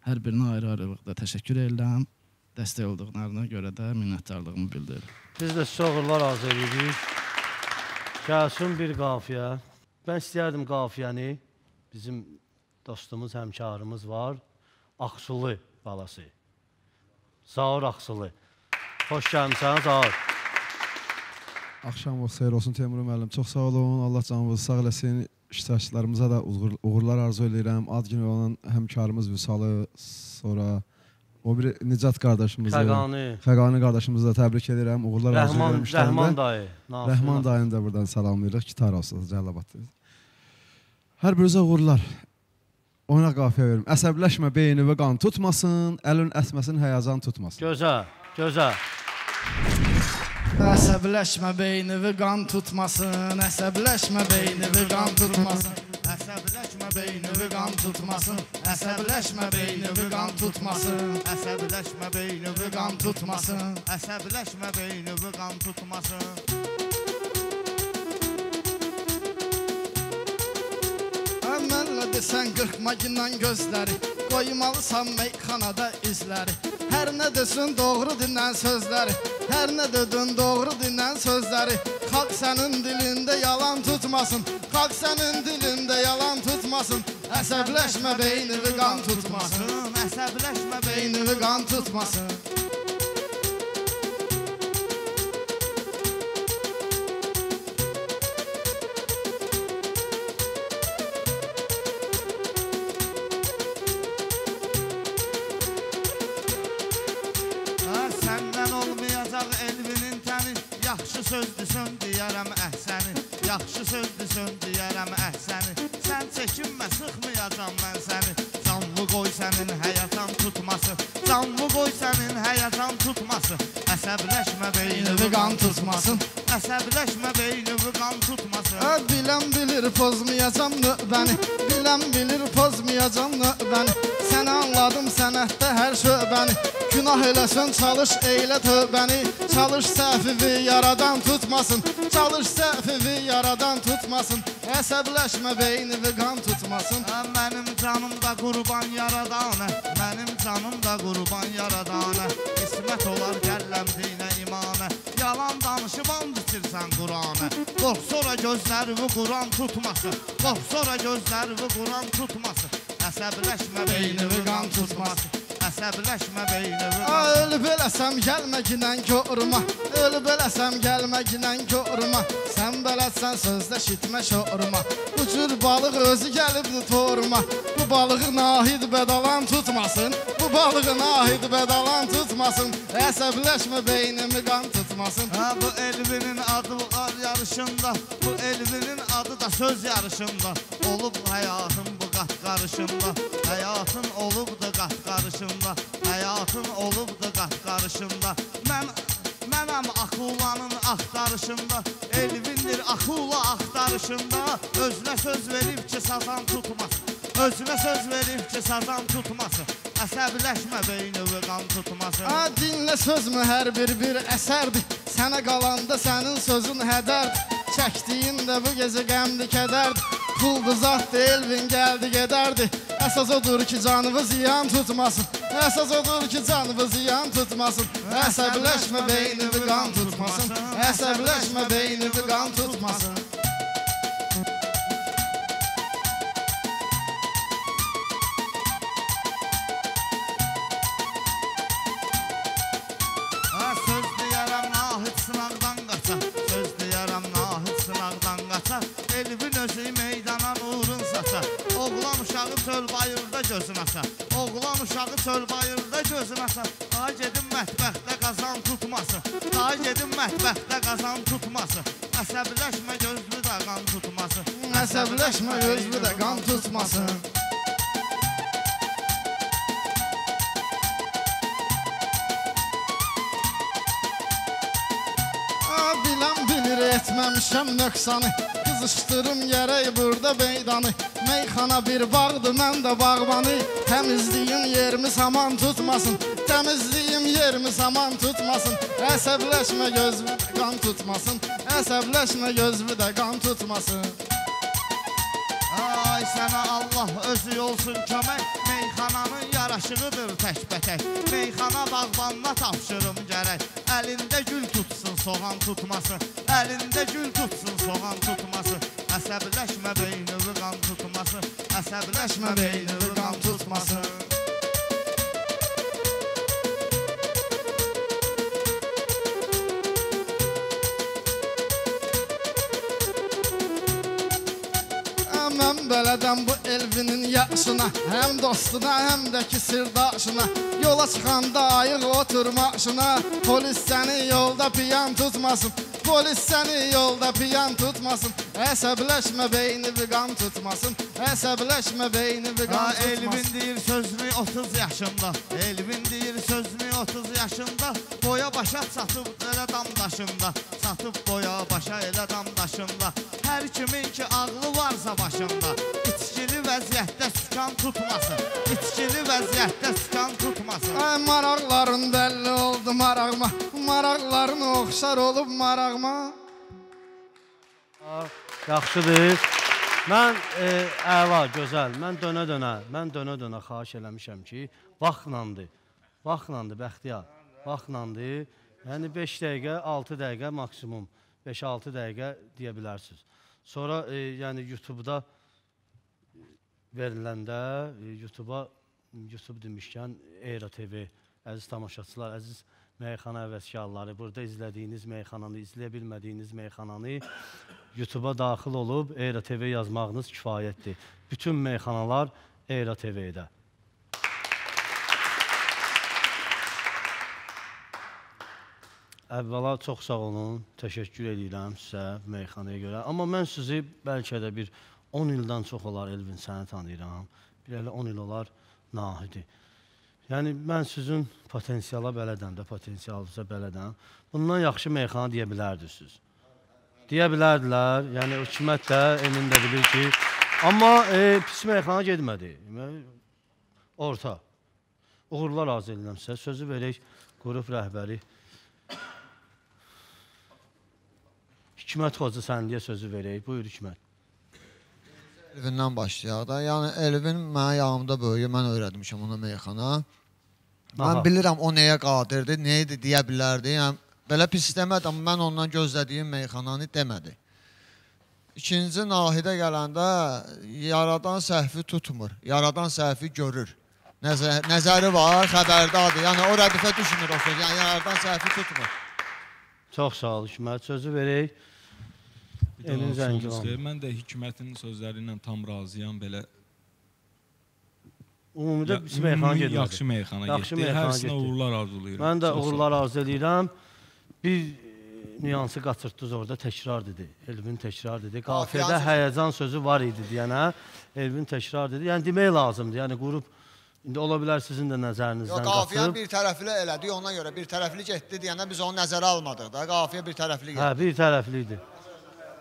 Hər birinə ayrı-ayrılıqda təşəkkür edirəm. Dəstək olduqlarına görə də minnətdarlığımı bildirir. Biz də sizə uğurlar arzu edirik. Kəsun bir qafiyə. Mən istəyərdim qafiyəni. Bizim dostumuz, həmkarımız var. Aksılı balası. Zahur Aksılı. Xoş gəlmişsiniz, Zahur. Axşam vaxt xeyir olsun, Teymur müəllim. Çox sağ olun, Allah canınızı sağ eləsin. İştirakçılarımıza da uğurlar arzu edirəm. Ad günü olan həmkarımız Vüsalı, sonra o bir Nicat qardaşımızı, Xəqani. Xəqani qardaşımızı da təbrik edirəm. Uğurlar arzu edirəm. Rəhman dayı. Rəhman dayını da buradan salamlayırıq. Kitar olsun, Cəllabaddayız. Hər birinizə uğurlar. Ona qafiyə verim. Əsəbləşmə, beyni və qan tutmasın, əlün əsməsin, həyazan tutmasın. Gözəl, gözəl. Əsəbləşmə beynivi qan tutmasın, əsəbləşmə beynivi qan tutmasın, əsəbləşmə beynivi qan tutmasın, əsəbləşmə beynivi qan tutmasın, əsəbləşmə beynivi qan tutmasın, əsəbləşmə beynivi qan tutmasın. Əməllə desən qırxma gindən gözləri, qoymalısan meyxanada izləri, hər nə desin doğru dinlən sözləri. Hər nə dedin doğru dinlən sözləri. Xalq sənin dilində yalan tutmasın, xalq sənin dilində yalan tutmasın. Əsəbləşmə beynivi qan tutmasın, əsəbləşmə beynivi qan tutmasın. Yaxşı sözdüsün deyərəm əhsəni, sən çəkinmə sıxmayacam mən səni. Canlı qoy sənin həyatan tutmasın, canlı qoy sənin həyatan tutmasın. Əsəbləşmə beynivi qan tutmasın, əsəbləşmə beynivi qan tutmasın. Biləm bilir pozmayacam növbəni, biləm bilir pozmayacam növbəni. Səni anladım sənətdə hər şöbəni, günah eləsən çalış eylə tövbəni. Çalış səhvivi yaradan tutmasın, çalış səhvivi yaradan tutmasın. Əsəbləşmə beynivi qan tutmasın. Mənim canım da qurban yaradanə, mənim canım da qurban yaradanə. İsmət olar gəlləm dinə imanə, yalan danışıb and içirsən Quranı. Qorx sonra gözlərimi Quran tutmasın, qorx sonra gözlərimi Quran tutmasın. Əsəbləşmə beynimi qan tutmasın, əsəbləşmə beynimi qan tutmasın. Ölüb eləsəm gəlməginən görmə, ölüb eləsəm gəlməginən görmə. Sən bələsən sözdə şitmə şorma, bu cür balıq özü gəlibdir torma. Bu balığı Nahid Bədalanlı tutmasın, bu balığı Nahid Bədalanlı tutmasın. Əsəbləşmə beynimi qan tutmasın. Bu Elvinin adı var yarışında, bu Elvinin adı da söz yarışında. Olub həyatım bu qat qarışında, həyatın olubdur qat qarışında, həyatın olubdur qat qarışında. Mən... Mənəm Axulanın axtarışında, Elvindir Axula axtarışında. Özünə söz verib ki, sazan tutmasın, özünə söz verib ki, sazan tutmasın. Əsəbləşmə beynimi qan tutmasın. Dinlə sözmü hər bir bir əsərdir, sənə qalanda sənin sözün hədərdir. Çəkdiyin də bu gecə qəmdi kədərdir. Puldu zat Elvin gəldi gedərdi. Əsas odur ki, canımı ziyan tutmasın, əsas odur ki, canımı ziyan tutmasın. Əsəbləşmə beynimi qan tutmasın, əsəbləşmə beynimi qan tutmasın. Söz deyərəm Nahid sınaqdan qaçar, söz deyərəm Nahid sınaqdan qaçar. Elvin özü meydana nurun saçar, oğlan uşağı çöl bayırda gözün açar, oğlan uşağı çöl bayırda gözün açar. Daha gedin mətbəxtdə qazan tutmasın, daha gedin mətbəxtdə qazan tutmasın. Əsəbləşmə gözlü də qan tutmasın, əsəbləşmə gözlü də qan tutmasın. Biləm bilir etməmişəm nöqsanı, qızışdırım gərək burada meydanı. Meyxana bir bağdı, mən də bağbanı. Təmizliyim yerimi saman tutmasın, təmizliyim yerimi saman tutmasın. Əsəbləşmə gözümü də qan tutmasın, əsəbləşmə gözümü də qan tutmasın. Ay sənə Allah özü olsun kömək, meyxananın yaraşığıdır təkbətək. Meyxana bağbanına tapşırım gərək, əlində gül tutsun soğan tutmasın, əlində gül tutsun soğan tutmasın. Əsəbləşmə beynimi qan tutmasın, əsəbləşmə beynimi qan tutmasın. Mən belədəm bu Elvinin yaşına, həm dostuna, həm də ki sirdaşına. Yola çıxanda ayıq otur maşına, polis səni yolda piyan tutmasın, polis səni yolda piyan tutmasın. Əsəbləşmə beynimi qan tutmasın, əsəbləşmə beynimi qan tutmasın. Elvin deyir sözünü otuz yaşında, Elvin deyir sözünü otuz yaşında. Boya başa çatıb elə damdaşında, çatıb boya başa elə damdaşında. Hər kimin ki ağlı varsa başında, içkili vəziyyətdə sükan tutmasın, içkili vəziyyətdə sükan tutmasın. Ay maraqların bəlli oldu maraqma, maraqların oxşar olub maraqma. Yaxşıdır. Mən əla, gözəl, mən dönə-dönə, mən dönə-dönə xahiş eləmişəm ki, vaxtlandı, vaxtlandı, Bəxtiyar, vaxtlandı. Yəni beş dəqiqə, altı dəqiqə maksimum, beş altı dəqiqə deyə bilərsiniz. Sonra yəni YouTube-da veriləndə, YouTube-a, YouTube demişkən, Era T V, əziz tamaşaçılar, əziz meyxana əvəzkarları, burada izlədiyiniz meyxananı, izləyə bilmədiyiniz meyxananı YouTube-a daxil olub Era T V yazmağınız kifayətdir. Bütün meyxanalar Era T V-də. Əvvəla çox sağ olun, təşəkkür edirəm sizə meyxanaya görə. Amma mən sizi bəlkə də bir on ildən çox olar Elvin səni tanıyıram. Bir elə on il olar Nahidi. Yəni mən sizin potensiala bələdəm də, potensialınıza bələdəm. Bundan yaxşı meyxana deyə bilərdiniz siz. Deyə bilərdilər, yəni hikmət də, Emin də bilir ki. Amma pis meyxana gedmədi. orta. Uğurlar arz edirəm sizə. Sözü verək qrup rəhbəri Hikmət Xocasən deyə sözü verək. Buyur Hikmət. Elvindən başlayaq da. Yəni Elvin mənə yanımda böyüyü, mən öyrətmişəm ona meyxana. Mən bilirəm o nəyə qadirdir, neydi deyə bilərdi. Yəni belə pis demədi, amma mən ondan gözlədiyim meyxananı demədi. İkinci Nahidə gələndə yaradan səhvi tutmur, yaradan səhvi görür. Nəzəri var, xəbərdadır. Yəni o rədifə düşünür o söz, yəni yaradan səhvi tutmur. Çox sağ ol Hikmət, sözü verək. Emin Zəngilan. Mən də Hikmətin sözləri ilə tam razıyam, belə... Umumidə biz meyxana getmədik. Yaxşı meyxana getdi, hərsində uğurlar arzulayıram. Mən də uğurlar arzulayıram. Bir... Nüansı qaçırtdınız orada, təkrar dedi. Elvin təkrar dedi. Qafiyədə həyəcan sözü var idi deyənə. Elvin təkrar dedi. Yəni demək lazımdır. Yəni qrup, indi ola bilər sizin də nəzərinizdən qaçıb. Qafiyə bir tərəfli elədi, ona görə bir tərəfli getdi deyənə biz onu nəzərə almadıq da. Qafiyə bir tərəfli getdi. Hə, bir tərəfli idi.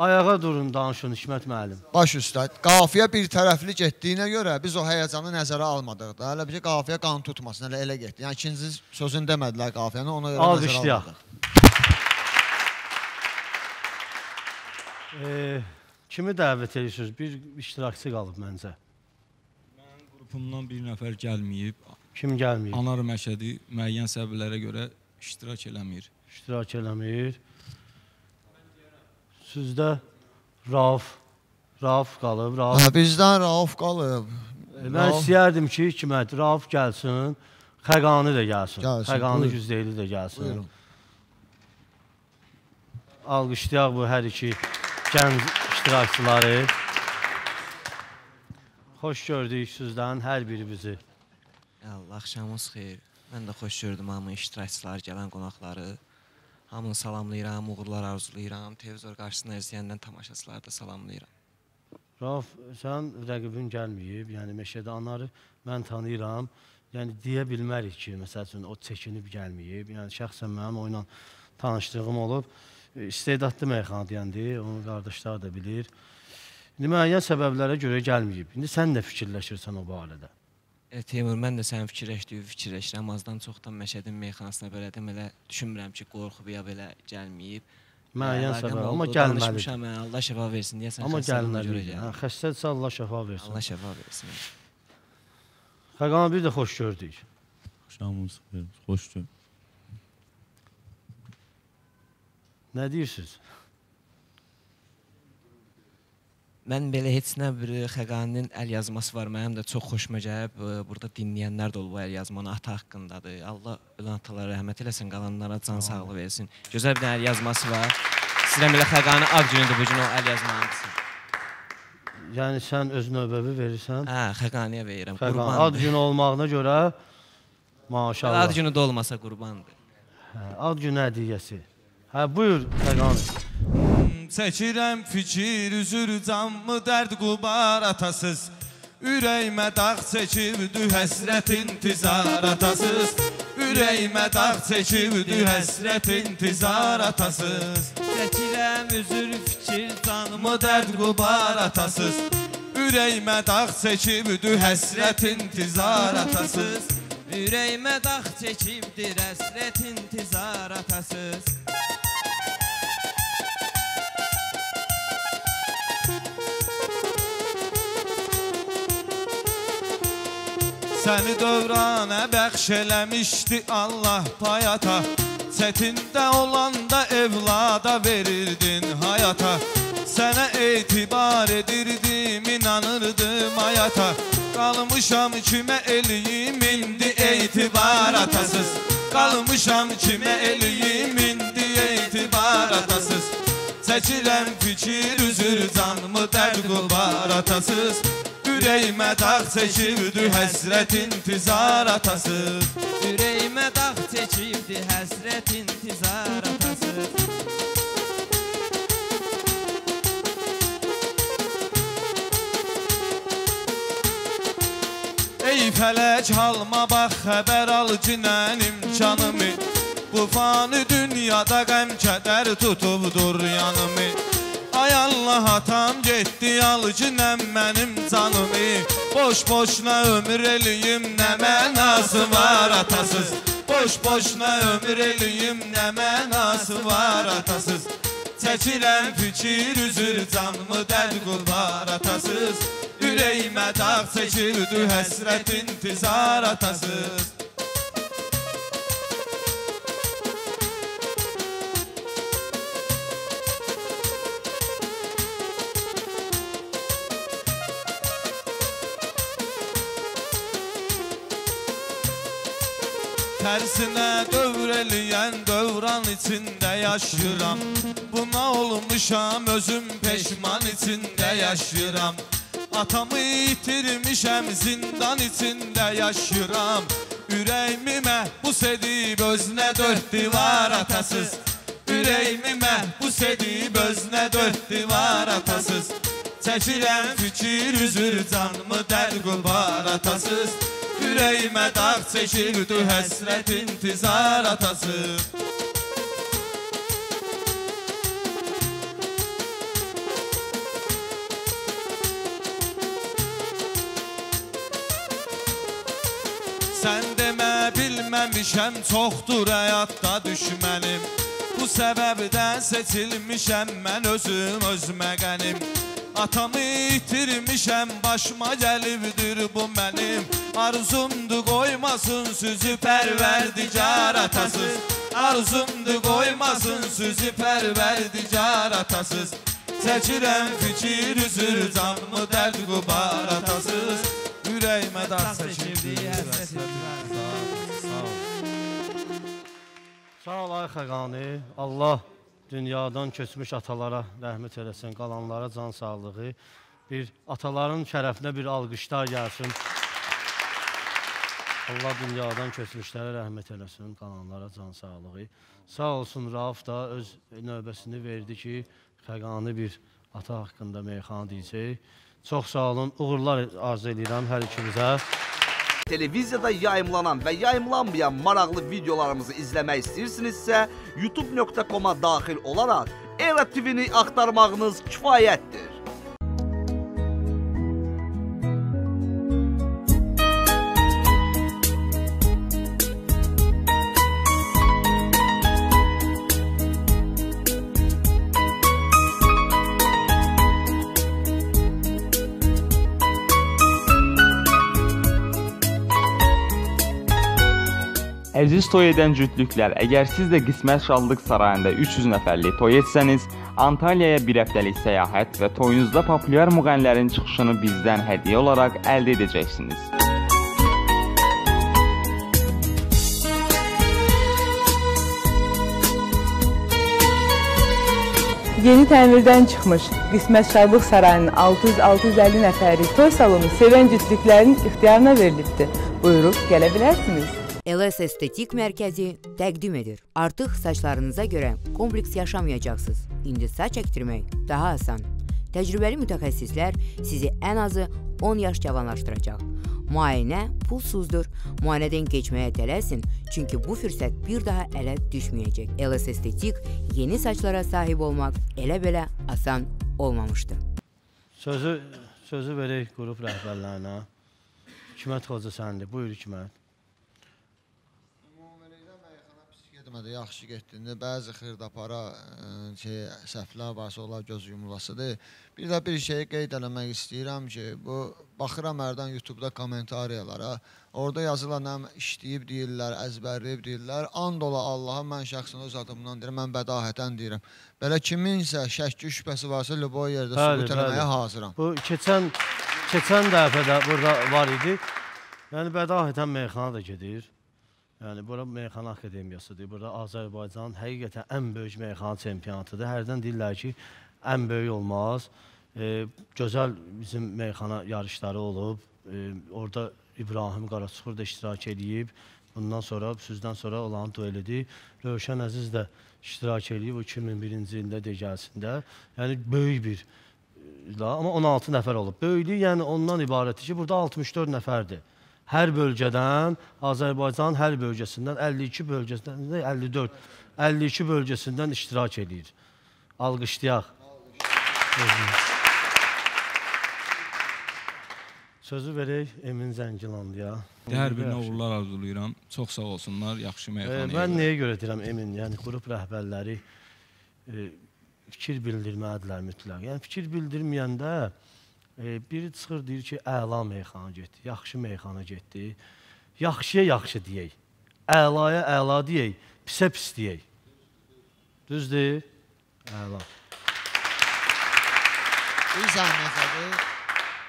Ayağa durun, danışın Hikmət müəllim. Baş üstəd. Qafiyə bir tərəfli getdiyinə görə biz o həyəcanı nəzərə almadıq da. Hələ bir şey qafiyə qan tutmasın, elə elə getdi. Yəni ikinci sözünü demədilər qafiyəni, ona görə nəzərə almadıq. Kimi dəvət edirsiniz? Bir iştirakçı qalıb məncə. Mənim qrupumdan bir nəfər gəlməyib. Kim gəlməyib? Anar Məşədi müəyyən səbəblərə görə iştirak eləmir. İştirak eləmir. Sizdə Rauf, Rauf qalıb. Bizdən Rauf qalıb. Mən istəyərdim ki, Hikmət, Rauf gəlsin, Xəqani də gəlsin. Xəqani Güzdəyli də gəlsin. Alqışlayaq bu hər iki gənc iştirakçıları. Xoş gördük sizdən hər birimizi. Axşamınız xeyir. Mən də xoş gördüm hamı iştirakçıları, gələn qonaqları. Hamını salamlayıram, uğurlar arzulayıram. Televizor qarşısında izləyəndən tamaşaçıları da salamlayıram. Rauf, sən rəqibin gəlməyib. Yəni Meşədə Anarı mən tanıyıram. Yəni deyə bilmərik ki, məsəl üçün o çəkinib gəlməyib. Yəni şəxsən mənim oyla tanışdığım olub. İstedadlı meyxana deyəndi, onun qardaşları da bilir. İndi müəyyən səbəblərə görə gəlməyib. İndi sən də fikirləşirsən o barədə. Teymur, mən də sənin fikirləşdiyi fikirləşirəm. Azdan çoxdan Məşədin meyxanasına belə demələ düşünmürəm ki, qorxub ya belə gəlməyib. Müəyyən səbəb, amma gəlməlidir. Allah şəfa versin, deyəsən xəstədən görə gəlməyib. Xəstədirsə Allah şəfa versin. Allah şəfa versin. Xəqan, bir də xoş gördük. Xoşamız, xoşdur. Nə deyirsiniz? Mən belə heç nə bir Xəqaninin əl yazması var. Mənim də çox xoşuma gəlib. Burada dinləyənlər də olub bu əl yazmanı. Ata haqqındadır. Allah ölən atalara rəhmət eləsin, qalanlara can sağlığı versin. Gözəl bir əl yazması var. Sizə belə Xəqaninin ad günüdür bu gün o əl yazmanıdır. Yəni sən öz növbəvi verirsən? Hə, Xəqaniyə verirəm. Xəqaninin ad günü olmağına görə maşallah. Ad günü də olmasa qurbandır. Ad günü hədiyyəsi. Hə, buyur, Xəqani. Çəkirəm fikir, üzür canmı dərd qubar atasız. Ürəymə dağ çəkibdü həsrət intizar atasız. Ürəymə dağ çəkibdü həsrət intizar atasız. Çəkirəm üzür fikir canmı dərd qubar atasız. Ürəymə dağ çəkibdü həsrət intizar atasız. Ürəymə dağ çəkibdir həsrət intizar atasız. Səni dövrana bəxş eləmişdi Allah payata. Çətində olanda evlada verirdin hayata. Sənə etibar edirdim, inanırdım hayata. Qalmışam kimə eləyim, indi etibar atasız. Qalmışam kimə eləyim, indi etibar atasız. Çəkirəm fikir, üzür canımı dərd qubar atasız. Ürəymə dağ çəkibdi həsrət intizar atasız. Ürəymə dağ çəkibdi həsrət intizar atasız. Ey fələk halma bax, xəbər al cinən imkanımı. Bu fanı dünyada qəm kədər tutubdur yanımı. Ay Allah atam getdi alıcınəm mənim canımı. Boş-boşuna ömür eləyim, nə mənası var atasız. Boş-boşuna ömür eləyim, nə mənası var atasız. Çəkirəm fikir üzür, canımı dəd qurbar atasız. Ürəyimə dağ çəkirdi, həsrət intizar atasız. Tərsinə dövr eləyən dövran içində yaşıram. Buna olmuşam özüm peşman içində yaşıram. Atamı itirmişəm zindan içində yaşıram. Ürəyimi məhbus edib özünə dörd divar atasız. Ürəyimi məhbus edib özünə dörd divar atasız. Çəkirəm fikir üzür, canımı dərd qurbar atasız. Ürəyimə dağ çəkirdi, həsrət intizar atası. Sən demə bilməmişəm, çoxdur həyatda düşmənim. Bu səbəbdən seçilmişəm, mən özüm özümə qənim. Atamı itirmişəm, başıma gəlibdir bu mənim. Arzumdu qoymasın sözü pərverdigar atasız. Arzumdu qoymasın sözü pərverdigar atasız. Çəkirəm fikir üzür, canımı dərd qubar atasız. Ürəyimə dağ çəkirdi, həsrət intizar. Sağ ol ay Xəqani, Allah dünyadan keçmiş atalara rəhmət eləsin, qalanlara can sağlığı. Bir ataların şərəfinə bir alqışlar gəlsin. Allah dünyadan keçmişlərə rəhmət eləsin, qalanlara can sağlığı. Sağ olsun Rauf da öz növbəsini verdi ki, Xəqani bir ata haqqında meyxana deyəcək. Çox sağ olun, uğurlar arzu edirəm hər ikinizə. Televiziyada yayımlanan və yayımlanmayan maraqlı videolarımızı izləmək istəyirsinizsə, youtube nöqtə koma daxil olaraq Era T V-ni axtarmağınız kifayətdir. Əziz toy edən cütlüklər, əgər siz də Qismət Şarlıq Sarayında üç yüz nəfərlik toy etsəniz, Antalyaya bir həftəlik səyahət və toyunuzda populyar müğənnilərin çıxışını bizdən hədiyyə olaraq əldə edəcəksiniz. Yeni təmirdən çıxmış Qismət Şarlıq Sarayının altı yüz altı yüz əlli nəfərlik toy salonu sevən cütlüklərin ixtiyarına verilibdir. Buyurub gələ bilərsiniz. L S Estetik Mərkəzi təqdim edir. Artıq saçlarınıza görə kompleks yaşamayacaqsınız. İndi saç əkdirmək daha asan. Təcrübəli mütəxəssislər sizi ən azı on yaş cavanlaşdıracaq. Müayinə pulsuzdur. Müayinədən keçməyə tələsin, çünki bu fürsət bir daha ələ düşməyəcək. L S Estetik yeni saçlara sahib olmaq elə-belə asan olmamışdı. Sözü, sözü verək qrup rəhbərlərinə. Hikmət Xocasəndir. Buyur Hikmət. Yaxşı getdiyində bəzi xırdapara səhvlər varsa, onlar göz yumulasıdır. Bir də bir şeyi qeyd eləmək istəyirəm ki, baxıram hərdən YouTube-da komentariyalara, orada yazılan həm işləyib deyirlər, əzbərləyib deyirlər, and ola Allaha mən şəxsən öz adımdan deyirəm, mən bədahətən deyirəm. Belə kiminsə şəkki şübhəsi varsa, lübo yerdə sübut eləməyə hazıram. Bu, keçən dəfədə burada var idi, yəni bədahətən meyxana da gedir. Yəni, bura Meyxana Akademiyasıdır, burada Azərbaycanın həqiqətən ən böyük meyxana çempionatıdır. Hərdən deyirlər ki, ən böyük olmaz. Gözəl bizim meyxana yarışları olub, orada İbrahim Qaraçuxur da iştirak edib. Bundan sonra, sizdən sonra olan duelidir. Rövşən Əziz də iştirak edib, iki min birinci ildə degəlsində. Yəni, böyük bir, amma on altı nəfər olub. Böyüklük, yəni ondan ibarətdir ki, burada altmış dörd nəfərdir. Hər bölgədən, Azərbaycanın hər bölgəsindən, əlli iki bölgəsindən iştirak edir. Alqışlayaq. Sözü verək Emin Zəngilanlıya. Hər birinə uğurlar arzulayıram. Çox sağ olsunlar, yaxşı meyxanaya. Mən nəyə görə deyirəm Emin? Yəni, qrup rəhbərləri fikir bildirməlidirlər mütləq. Yəni, fikir bildirməyəndə biri çıxır, deyir ki, əla meyxana getdi, yaxşı meyxana getdi. Yaxşıya yaxşı deyək, əlaya əla deyək, pisə pis deyək. Düzdür? Əla. İzah nəzədir?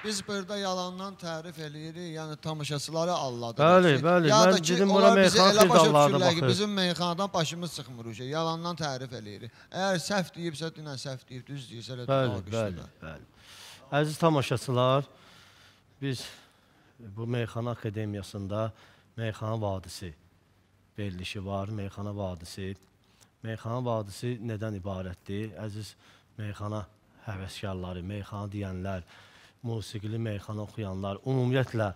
Biz burada yalandan tərif eləyirik, yəni tamışasıları alladırıq. Bəli, bəli, mən dedim, buna meyxana bir dallarda baxır. Bizim meyxanadan başımız çıxmırıq, yalandan tərif eləyirik. Əgər səhv deyibsə, dinən səhv deyib, düz deyibsə, elə daha güclüdür. Əziz tamışasılar, biz bu Meyxana Akademiyasında Meyxana Vadisi verilişi var, Meyxana Vadisi. Meyxana Vadisi nədən ibarətdir? Əziz meyxana həvəskarları, meyxana deyənlər, musiqili meyxana oxuyanlar, ümumiyyətlə,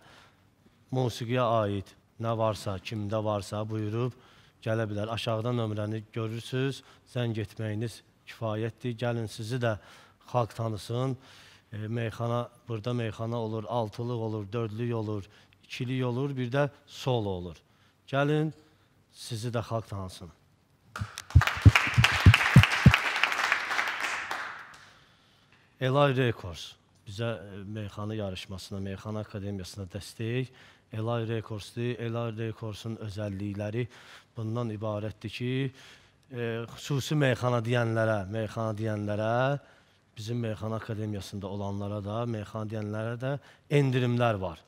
musiqiyə aid nə varsa, kimdə varsa buyurub gələ bilər. Aşağıda nömrəni görürsünüz, zəng etməyiniz kifayətdir. Gəlin, sizi də xalq tanısın. Meyxana, burada meyxana olur, altılıq olur, dördlük olur, ikilik olur, bir də solo olur. Gəlin, sizi də xalq tanısın. Elay Records. Bizə meyxana yarışmasına, Meyxana Akademiyasına dəstək. Elay Records'dir. Elay Records'un özəllikləri bundan ibarətdir ki, xüsusi meyxana deyənlərə, meyxana deyənlərə, bizim Meyxana Akademiyasında olanlara da, meyxana deyənlərə də endirimlər var.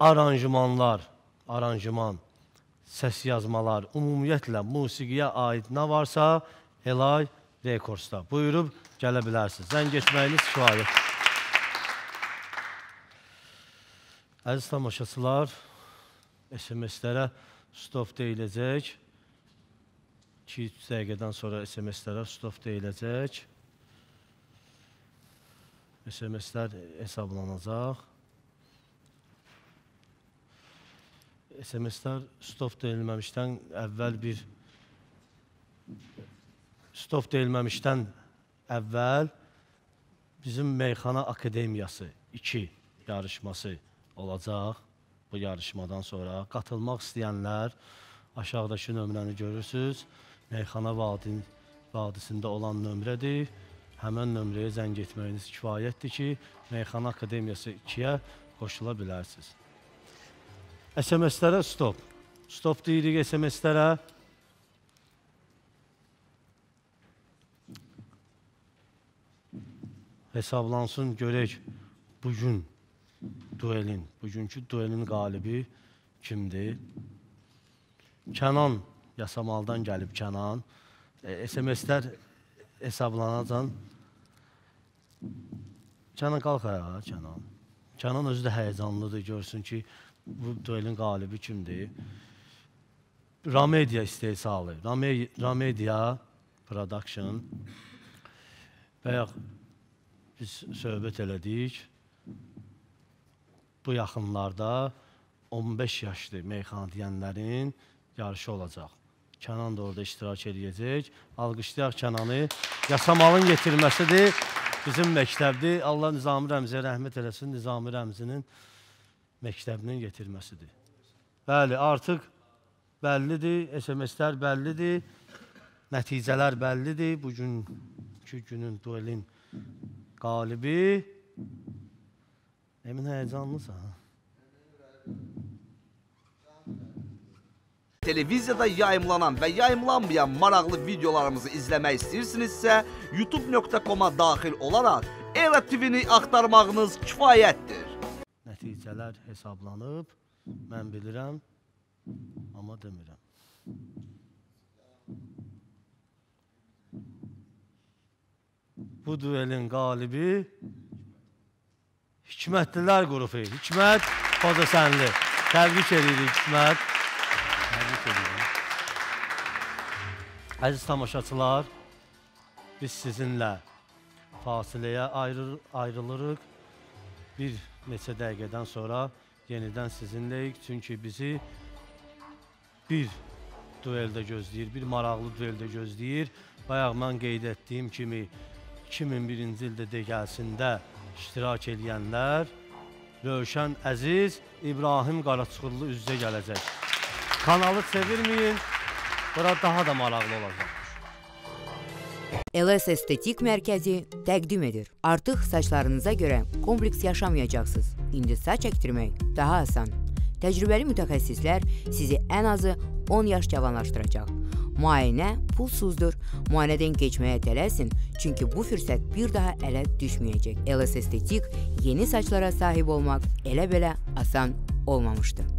Aranjmanlar, aranjman, səs yazmalar, ümumiyyətlə, musiqiyə aid nə varsa, Elay Records'da. Buyurub, gələ bilərsiniz. Zəng etməyiniz kifayətdir. Əziz tamaşaçılar, S M S-lərə stop deyiləcək. iki üç dəqiqədən sonra S M S-lərə stop deyiləcək. S M S-lər hesablanacaq. S M S-lər stop deyilməmişdən əvvəl bir... Stop deyilməmişdən əvvəl bizim Meyxana Akademiyası iki yarışması olacaq bu yarışmadan sonra. Qatılmaq istəyənlər aşağıdakı nömrəni görürsünüz. Meyxana Vadisində olan nömrədir. Həmən nömrəyə zəng etməyiniz kifayətdir ki, Meyxana Akademiyası ikiyə qoşula bilərsiniz. S M S-lərə stop. Stop deyirik S M S-lərə. Hesablansın, görək bugün duelin, bugünkü duelin qalibi kimdir? Kenan Yasamalıdan gəlib Kenan. S M S-lər hesablanacaq. Kenan qalx ayağa, Kenan. Kenan özü də həyəcanlıdır, görsün ki, bu duelin qalibi kimdir? Ramedia istehsalı, Ramedia Production. Bayaq biz söhbət elədik. Bu yaxınlarda on beş yaşlı meyxana deyənlərin yarışı olacaq. Kenan da orada iştirak edəcək. Alqışlayaq Kenanı. Yasamalın yetirməsidir. Bizim məktəbdir. Allah Nizami Rəmziyə rəhmət eləsin. Nizami Rəmzinin məktəbinin yetirməsidir. Bəli, artıq bəllidir. S M S-lər bəllidir. Nəticələr bəllidir. Bugünkü günün duelin qalibi... Emin həyəcanlısa. Televiziyada yayımlanan və yayımlanmayan maraqlı videolarımızı izləmək istəyirsinizsə, YouTube nöqtə com-a daxil olaraq Era T V-ni axtarmağınız kifayətdir. Nəticələr hesablanıb, mən bilirəm, amma demirəm. Bu duelin qalibi... Hikmətlilər qrupu, Hikmət Xocasən. Təbrik edirik, Hikmət. Təbrik edirik. Əziz tamaşaçılar, biz sizinlə fasiləyə ayrılırıq. Bir neçə dəqiqədən sonra yenidən sizinləyik. Çünki bizi bir dueldə gözləyir, bir maraqlı dueldə gözləyir. Bayaq mən qeyd etdiyim kimi iki min birinci ildə degəsində iştirak edənlər Rövşən Əziz, İbrahim Qaraçuxurlu üzvə gələcək. Kanalı sevirməyin, bura daha da maraqlı olacaq. L S Estetik Mərkəzi təqdim edir. Artıq saçlarınıza görə kompleks yaşamayacaqsınız. İndi saç əkdirmək daha asan. Təcrübəli mütəxəssislər sizi ən azı on yaş cavanlaşdıracaq. Müayinə pulsuzdur. Müayinədən keçməyə tələsin, çünki bu fürsət bir daha ələ düşməyəcək. L S Estetik yeni saçlara sahib olmaq elə-belə asan olmamışdır.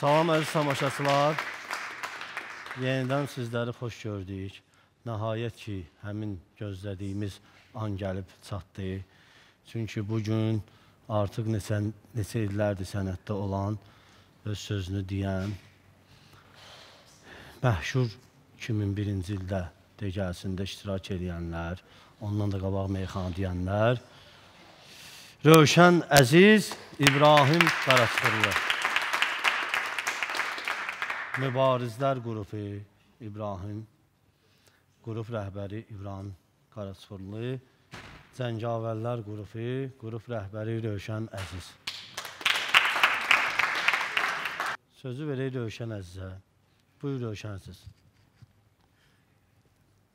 Salam əziz tamaşaçılar, yenidən sizləri xoş gördük. Nəhayət ki, həmin gözlədiyimiz an gəlib çatdı. Çünki bugün artıq neçə illərdir sənətdə olan, öz sözünü deyən, məhşur iki min birinci ildə degəsində iştirak edənlər, ondan da qabaq meyxana deyənlər, Rövşən Əziz, İbrahim Qaraçuxurlu. Mübarizlər qrupu İbrahim, qrup rəhbəri İbrahim Qaraçuxurlu, Cəngavərlər qrupu, qrup rəhbəri Rövşən Əziz. Sözü verək Rövşən Əzizə. Buyur Rövşən Əziz.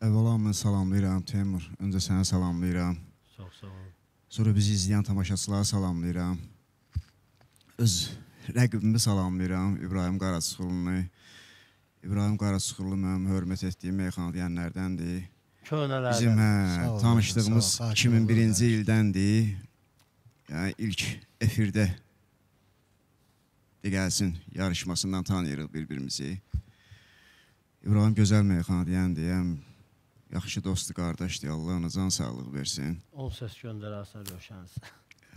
Əvvəla mən salamlayıram Teymur, öncə sənə salamlayıram. Çox sağ ol. Sonra bizi izləyən tamaşaçılara salamlayıram. Öz rəqibimi salamlayıram, İbrahim Qaraçuxurlu. İbrahim Qaraçuxurlu mənim hörmət etdiyim meyxana deyənlərdəndir. Bizim tanışdığımız iki min birinci ildəndir. Yəni ilk efirdə digərsin yarışmasından tanıyırıq bir-birimizi. İbrahim gözəl meyxana deyəndir. Yaxşı dostu, qardaşdır. Allah ona can sağlıq versin. On səs göndərərsən Rövşənsə.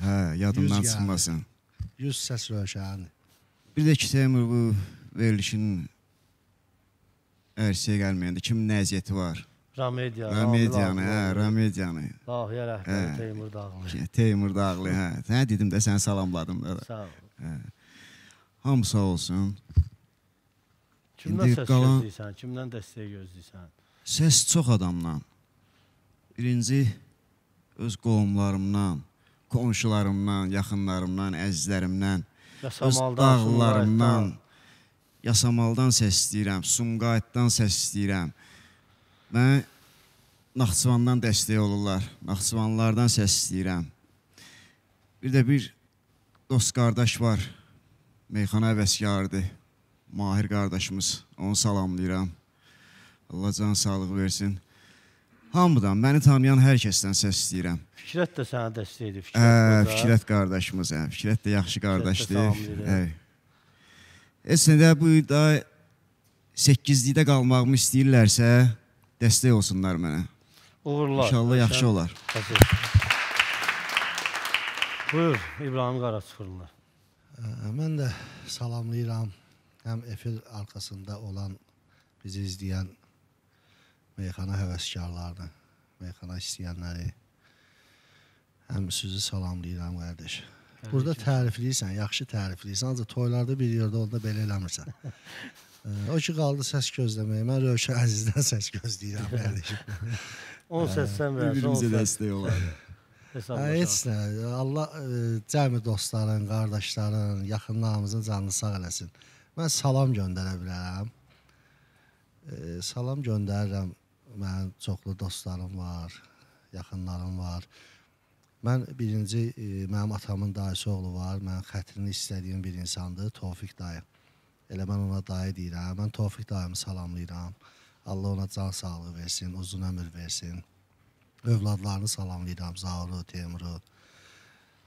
Hə, yadımdan çıxmasın. Yüz səs Rövşəni. Bir də ki, Teymur, bu verilişin ərsiyə gəlməyəndə kimin nəziyyəti var? Ramediyanı. Ramediyanı, hə, Ramediyanı. Dağıya rəhbəri Teymur Dağlı. Teymur Dağlı, hə. Hə, dedim də, sən salamladım da. Sağ ol. Hamı sağ olsun. Kimdən səs gözləyirsən, kimdən dəstək gözləyirsən? Səs çox adamdan. Birinci, öz qovumlarımdan. Qonşularımdan, yaxınlarımdan, əzizlərimdən, öz dağlarımdan, Yasamaldan səs istəyirəm, Sumqayıtdan səs istəyirəm. Mən Naxçıvandan dəstək olurlar, Naxçıvanlardan səs istəyirəm. Bir də bir dost qardaş var, meyxana həvəskarıdır, Mahir qardaşımız, onu salamlayıram. Allah can sağlığı versin. Hamıdan, məni tanıyan hər kəsdən səs istəyirəm. Fikrət də sənə dəstək edir. Fikrət qardaşımız, Fikrət də yaxşı qardaşdır. Əslində, bu da səkkizlikdə qalmağımı istəyirlərsə, dəstək olsunlar mənə. Uğurlar. İnşallah yaxşı olar. Buyur, İbrahim Qaraçuxurlu. Mən də salamlayıram həm efir arxasında olan, bizi izləyən meyxana həvəskarlarını, meyxana istəyənləri, həm sözü salamlayıram, qardaş. Burada tərifləyirsən, yaxşı tərifləyirsən, ancaq toylarda bir yerdə onda belə eləmirsən. O ki, qaldı səs gözləməyə, mən Rövşən Əzizdən səs gözləyirəm, qardaşım. On səssən verəsən, bir-birimizə dəstək olar. Heç nə, Allah cəmi dostların, qardaşların, yaxınlarımızın canını sağ eləsin. Mən salam göndərə bilərəm. Salam göndərirəm. Mənim çoxlu dostlarım var, yaxınlarım var. Mən birinci, mənim atamın dayısı oğlu var, mənim xətrini istədiyim bir insandır, Tofiq dayı. Elə mən ona dayı deyirəm, mən Tofiq dayımı salamlayıram. Allah ona can sağlığı versin, uzun ömür versin. Övladlarını salamlayıram, Zahuru, Teymuru.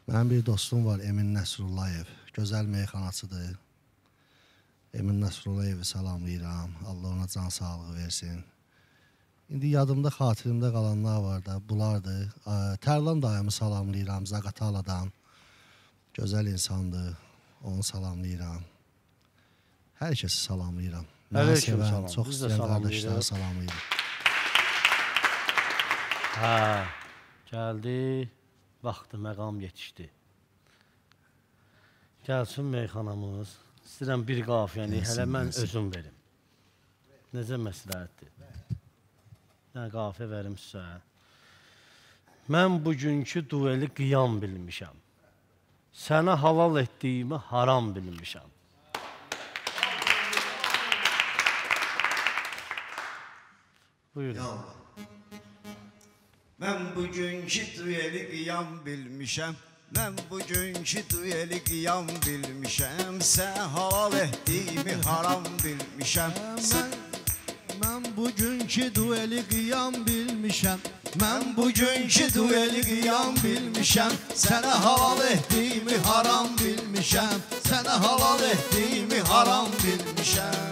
Mənim bir dostum var, Emin Nəsrullayev, gözəl meyxanaçıdır. Emin Nəsrullayevi salamlayıram, Allah ona can sağlığı versin. İndi yadımda, xatirimdə qalanlar var da, bunlardır. Tərlan dayımı salamlayıram, Zaqataladan. Gözəl insandır, onu salamlayıram. Hər kəsi salamlayıram. Mən sevən, salam. Çox istəyən qardaşlara salamlayıram. Hə, gəldi, vaxtı, məqam yetişdi. Gəlsin meyxanamız. İstəyirəm bir qafiyəni, hələ mən özüm verim. Necə məsləhətdir? Nə qafiyə verim sizə? Mən bugünkü dueli qiyam bilmişəm. Sənə halal etdiyimi haram bilmişəm. Buyurun. Mən bugünkü dueli qiyam bilmişəm. Mən bugünkü dueli qiyam bilmişəm. Sənə halal etdiyimi haram bilmişəm. Mən bugünkü dueli qiyam bilmişəm. Mən bugünkü dueli qiyam bilmişəm. Sənə halal etdiyimi haram bilmişəm. Sənə halal etdiyimi haram bilmişəm.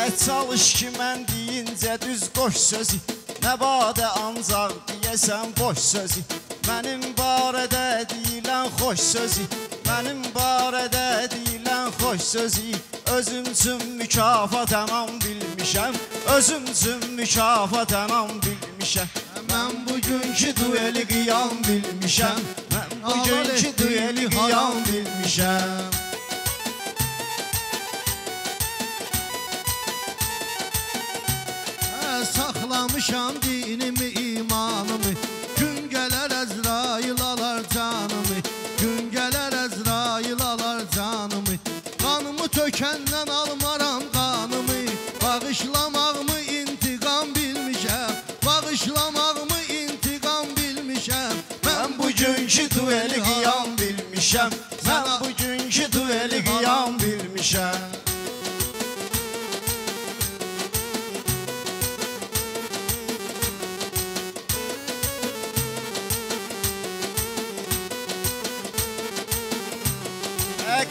Ət çalış ki mən deyincə düz qoş sözü. Nə badə ancaq deyəsən boş sözü. Mənim barədə deyilən xoş sözü, mənim barədə deyilən xoş sözü. Özüm üçün mükafat ənam bilmişəm, özüm üçün mükafat ənam bilmişəm. Mən bugünkü dueli qiyam bilmişəm, mən bugünkü dueli qiyam bilmişəm. Saxlamışam dinimi, imanımı. Əzrail alar canımı, gün gələr Əzrail alar canımı. Qanımı tökəndən almaram qanımı. Bağışlamağımı intiqam bilmişəm, bağışlamağımı intiqam bilmişəm. Mən bugünkü dueli qiyam bilmişəm, mən bugünkü dueli qiyam bilmişəm.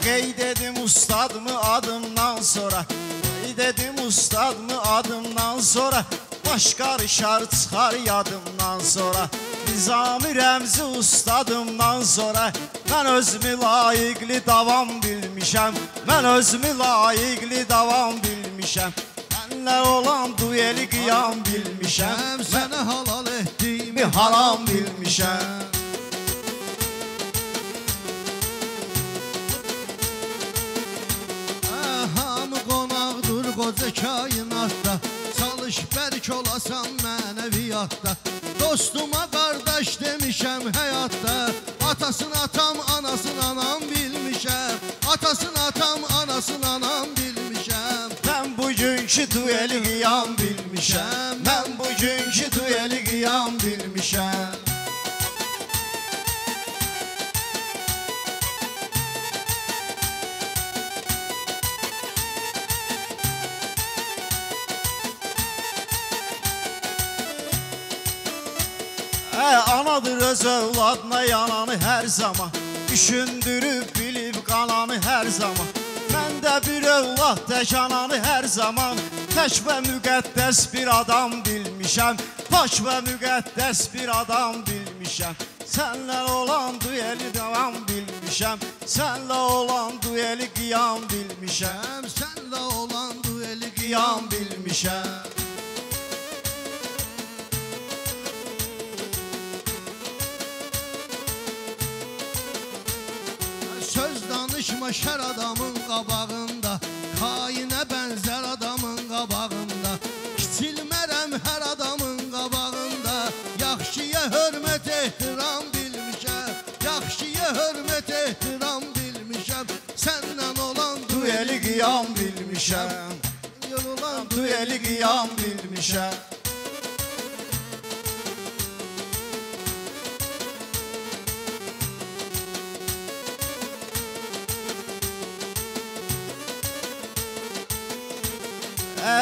Qeyd edim ustadımı adımdan sonra, qeyd edim ustadımı adımdan sonra. Baş qarışar çıxar yadımdan sonra, Nizami Rəmzi ustadımdan sonra. Mən özümü layiqli davam bilmişəm, mən özümü layiqli davam bilmişəm. Mənlə olan dueli qiyam bilmişəm, sənə halal etdiyimi haram bilmişəm. Qoca kainatda, çalış bərk olasan mənəviyyatda. Dostuma qardaş demişəm həyatda. Atasın atam, anasın anam bilmişəm. Atasın atam, anasın anam bilmişəm. Mən bugünkü dueli qiyam bilmişəm. Mən bugünkü dueli qiyam bilmişəm. Anadır öz övladına yananı hər zaman, düşündürüb bilib qananı hər zaman. Məndə bir övlad tək ananı hər zaman, tək və müqəddəs bir adam bilmişəm, pak və müqəddəs bir adam bilmişəm. Sənlə olan dueli davam bilmişəm, sənlə olan dueli qiyam bilmişəm, sənlə olan dueli qiyam bilmişəm. Söz danışma şər adamın qabağında, xainə bənzər adamın qabağında. Kiçilmərəm hər adamın qabağında, yaxşıya hörmət ehtiram bilmişəm, yaxşıya hörmət ehtiram bilmişəm. Səndən olan dueli qiyam bilmişəm, səndən olan dueli qiyam bilmişəm.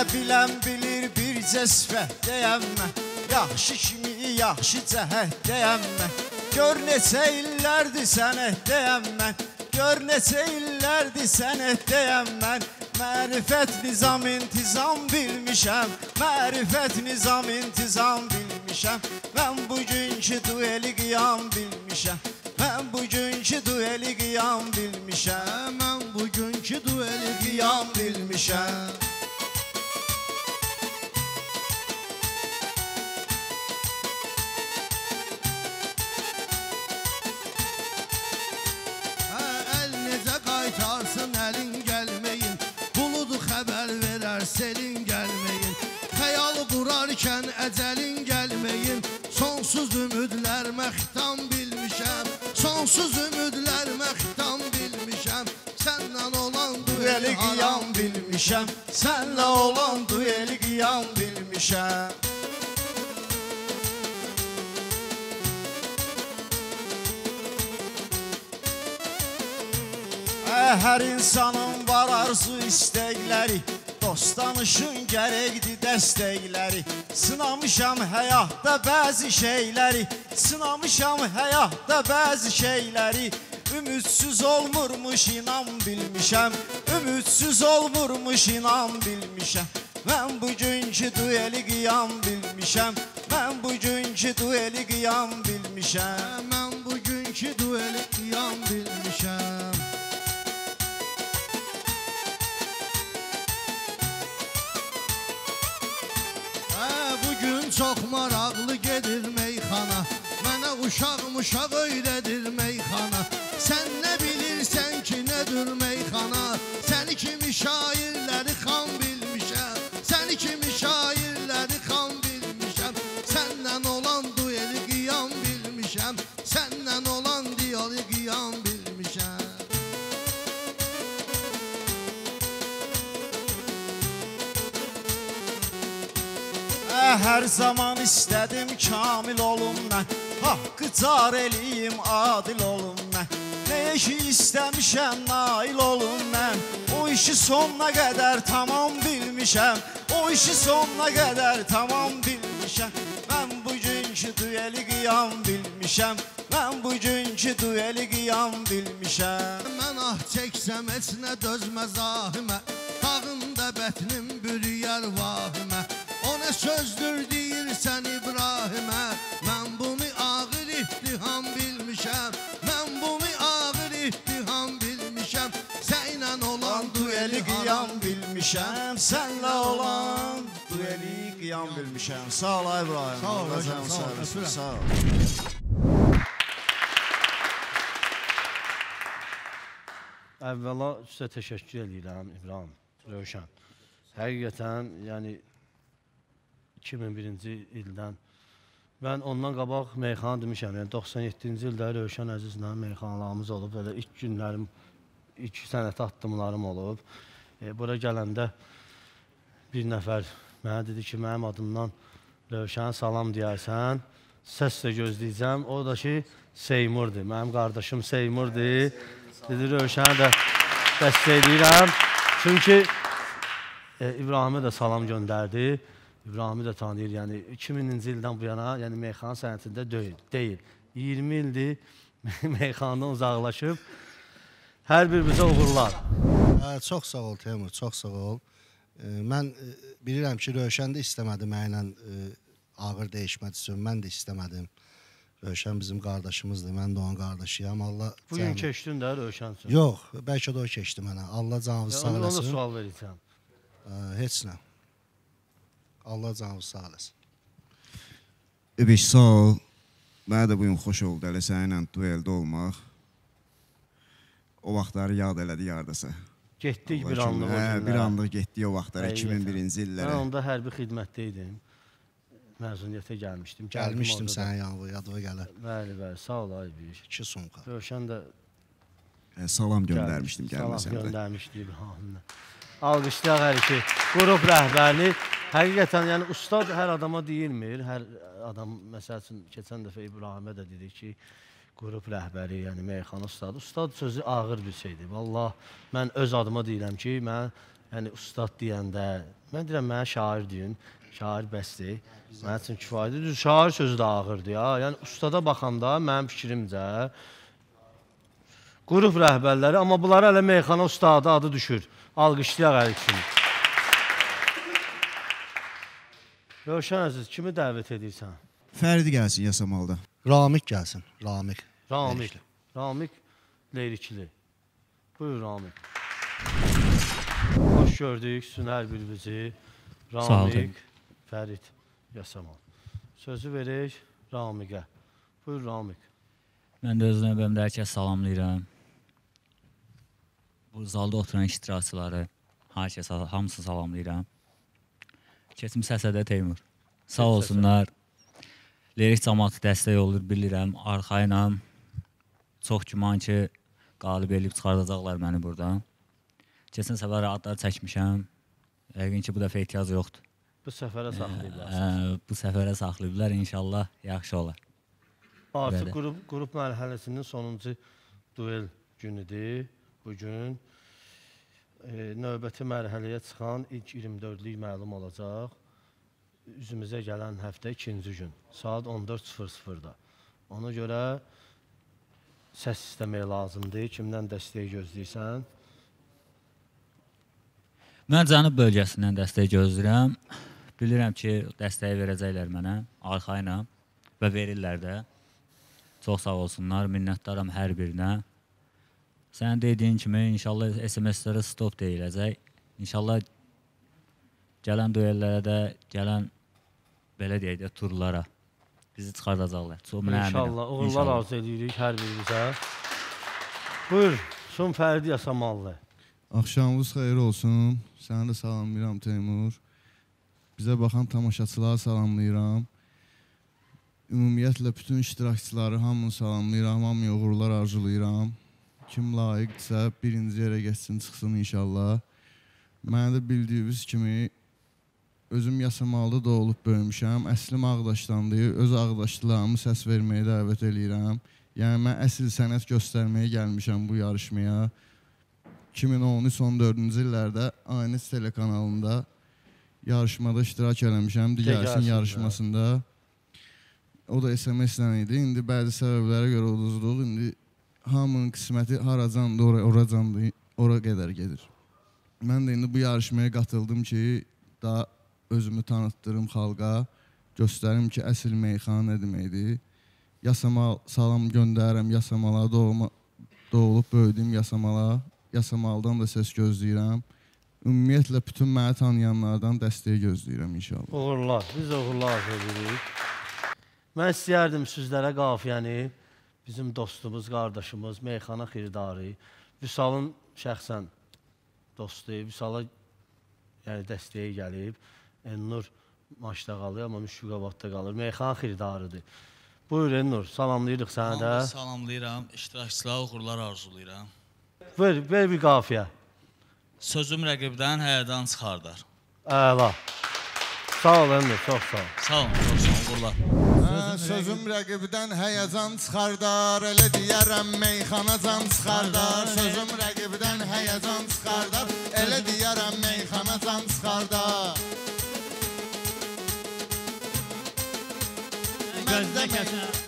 Biləm bilir bircə sifətdəyəm mən, yaxşı kimi yaxşı cəhətdəyəm mən. Gör neçə illərdir sənətdəyəm mən, gör neçə illərdir sənətdəyəm mən. Mərifət nizam intizam bilmişəm, mərifət nizam intizam bilmişəm. Mən bugünkü dueli qiyam bilmişəm, mən bugünkü dueli qiyam bilmişəm, mən bugünkü dueli qiyam bilmişəm. Qaytarsın əlin gəlməyin, buludu xəbər verər selin gəlməyin. Xəyalı qurarkən əcəlin gəlməyin, sonsuz ümidlər məxtam bilmişəm, sonsuz ümidlər məxtam bilmişəm. Səndən olan dueli qiyam bilmişəm, sənlə olan dueli qiyam bilmişəm. Hər insanın var arzu istəkləri, dost danışın gərəkdir dəstəkləri. Sınamışam həyatda bəzi şeyləri, sınamışam həyatda bəzi şeyləri. Ümidsiz olmurmuş inan bilmişəm, ümidsiz olmurmuş inan bilmişəm. Mən bugünkü dueli qiyam bilmişəm, mən bugünkü dueli qiyam bilmişəm, mən bugünkü dueli qiyam bilmişəm. Bugün çox maraqlı gedir meyxana, mənə uşaq-muşaq öyrədir meyxana. Sən nə bilirsən ki, nədir meyxana? Səni kimi şairləri xam bilmişəm, səni kimi şairləri xam bilmişəm. Səndən olan dueli qiyam bilmişəm, səndən olan dueli qiyam bilmişəm. Hər zaman istədim kamil olum mən, haqqı car eləyim adil olum mən. Nəyə ki istəmişəm nail olum mən, o işi sonuna qədər tamam bilmişəm, o işi sonuna qədər tamam bilmişəm. Mən bugünkü dueli qiyam bilmişəm, mən bugünkü dueli qiyam bilmişəm. Mən ah çəksəm heç nə dözməz ahimə, tağımda bətnim bürüyər vahimə. O ne sözdür deyirsən İbrahim'e, mən bunu ağır ihtiham bilmişəm, mən bunu ağır ihtiham bilmişəm. Sənlə olan dueli qiyam bilmişəm, sənlə olan dueli qiyam bilmişəm. Sağ ol İbrahim. Sağ ol hocam, sağ ol. Əvvəla sizə təşəkkür edirəm İbrahim, Rövşən. Həqiqətən, yəni iki min birinci ildən mən ondan qabaq meyxana demişəm, yəni doxsan yeddinci ildə Rövşən Əzizlə meyxanalarımız olub, elə ilk günlərim, ilk sənət addımlarım olub. Bura gələndə bir nəfər mənə dedi ki, mənim adımdan Rövşən salam deyərsən, səslə gözləyəcəm. O da ki, Seymurdur, mənim qardaşım Seymurdur. Dedi, Rövşənə də dəstək edirəm. Çünki İbrahimə də salam göndərdi. İbrahimi də tanıyır, yəni iki mininci ildən bu yana, yəni meyxana sənətində deyil. iyirmi ildir meyxanadan uzaqlaşıb, hər bir bizə uğurlar. Çox sağ ol Teymur, çox sağ ol. Mən bilirəm ki, Rövşən də istəmədi mənlə ağır dəyişmək üçün, mən də istəmədim. Rövşən bizim qardaşımızdır, mən də onun qardaşıyam. Bugün keçdin də Rövşən üçün? Yox, bəlkə də o keçdi mənə. Allah canınızı sağ eləsin. Ona da sual verəcəm. Heç nə. Allah canımız sağ olasın. Übiş, sağ ol. Mənə də bugün xoş oldu elə səninlə dueldə olmaq. O vaxtları yad elədi yardasa. Getdik bir anlıq o günlərə. Bir anlıq getdik o vaxtlara, iki min birinci illərə. Mən onda hərbi xidmətdə idim. Məzuniyyətə gəlmişdim. Gəlmişdim sənə yadıva gələr. Bəli, bəli, sağ ol ay bir iş. İki sumka. Rövşən də... Salam göndərmişdim gəlməsəm də. Salam göndərmişdim. Alqışlıq hər iki. Qrup rəhbərli. Həqiqətən, yəni ustad hər adama deyilmir, hər adam, məsəl üçün, keçən dəfə İbrahimə də dedik ki, qrup rəhbəri, yəni meyxana ustadı. Ustad sözü ağır bir şeydir. Vallah, mən öz adıma deyiləm ki, mən, yəni ustad deyəndə, mən deyirəm, mənə şair deyin, şair bəsdir, mənə üçün kifayədir. Şair sözü də ağırdır, ya. Yəni ustada baxanda, mənim fikrimcə, qrup rəhbərləri, amma bunlara elə meyxana ustadı adı düşür. Alqışlayaq hər kimi. Rövşən Əziz, kimi dəvət edirsən? Fəridi gəlsin Yasamalıda. Ramil gəlsin, Ramil. Ramil, Ramil Leyrikli. Buyur Ramil. Hoş gördük sizin hər birinizi. Ramil, Fərid Yasamalı. Sözü verək Ramilə. Buyur Ramil. Mən də öz növbəmdə hər kəs salamlayıram. Bu zalda oturan iştirakçıları, hər kəs hamısı salamlayıram. Keçim səsədə Teymur. Sağ olsunlar. Lirik cəmatı dəstək olur, bilirəm. Arxayla çox güman ki, qalib elib çıxardacaqlar məni buradan. Keçin səfərə adları çəkmişəm. Yəqin ki, bu dəfə ehtiyac yoxdur. Bu səfərə saxlayıblar. Bu səfərə saxlayıblar. İnşallah yaxşı olar. Artıq qrup mərhələsinin sonuncu duel günüdür. Bugün növbəti mərhələyə çıxan ilk iyirmi dördlük məlum olacaq. Üzümüzə gələn həftə ikinci gün, saat on dörd sıfır sıfırda. Ona görə səs istəmək lazımdır. Kimdən dəstək gözləyirsən? Mən Cənub bölgəsindən dəstək gözləyirəm. Bilirəm ki, dəstəyi verəcəklər mənə, arxayla və verirlər də. Çox sağ olsunlar, minnətdaram hər birinə. Sən dediyin kimi, inşallah S M S-lərə stop deyiləcək. İnşallah gələn duellərə də, gələn, belə deyək də, turlara bizi çıxardacaqlar. İnşallah, uğurlar arzu edirik hər birimizə. Buyur, son Fərid Yasamalı. Axşamınız xeyir olsun. Səni də salamlayıram, Teymur. Bizə baxan tamaşaçıları salamlayıram. Ümumiyyətlə, bütün iştirakçıları hamını salamlayıram, hamıya uğurlar arzulayıram. Kim layiqdirsə, birinci yerə geçsin, çıxsın inşallah. Mənə də bildiyiniz kimi, özüm Yasamalıda da olub böyümüşəm. Əslim ağdaşdandır, öz ağdaşlarımı səs verməyə dəvət eləyirəm. Yəni, mən əsl sənət göstərməyə gəlmişəm bu yarışmaya. iki min on üç on dörd-cü illərdə A N S telekanalında yarışmada iştirak eləmişəm, digərsin yarışmasında. O da S M S-dən idi. İndi bəzi səbəblərə görə uduzduq, indi hamının qisməti haracandı, oracandı, ora qədər gedir. Mən də indi bu yarışmaya qatıldım ki, daha özümü tanıtdırım xalqa, göstərim ki, əsl meyxana nə deməkdir. Yasamalı salam göndərəm, Yasamalı doğulub böyüdüm Yasamalı, Yasamalıdan da səs gözləyirəm. Ümumiyyətlə, bütün məni tanıyanlardan dəstək gözləyirəm inşallah. Uğurlar, biz uğurlar edirik. Mən istəyərdim sizlərə qafiyəni, bizim dostumuz, qardaşımız, meyxana xiridarı, Vüsalın şəxsən dostu, Vüsala dəstəyə gəlib, Elnur maçda qalır, amma Müşviqabadda qalır, meyxana xiridarıdır. Buyur Elnur, salamlayırıq sənə də. Salamlayıram, iştirakçılara uğurlar arzulayıram. Ver, ver bir qafiyə. Sözüm rəqibdən həyədən çıxardar. Əla. Sağ ol Elnur, çox sağ ol. Sağ ol, çox sağ ol, uğurlar. Sözüm rəqibdən həyəcan çıxardar, elə deyərəm meyxanacan çıxardar. Sözüm rəqibdən həyəcan çıxardar, elə deyərəm meyxanacan çıxardar. Gözdə kəsim,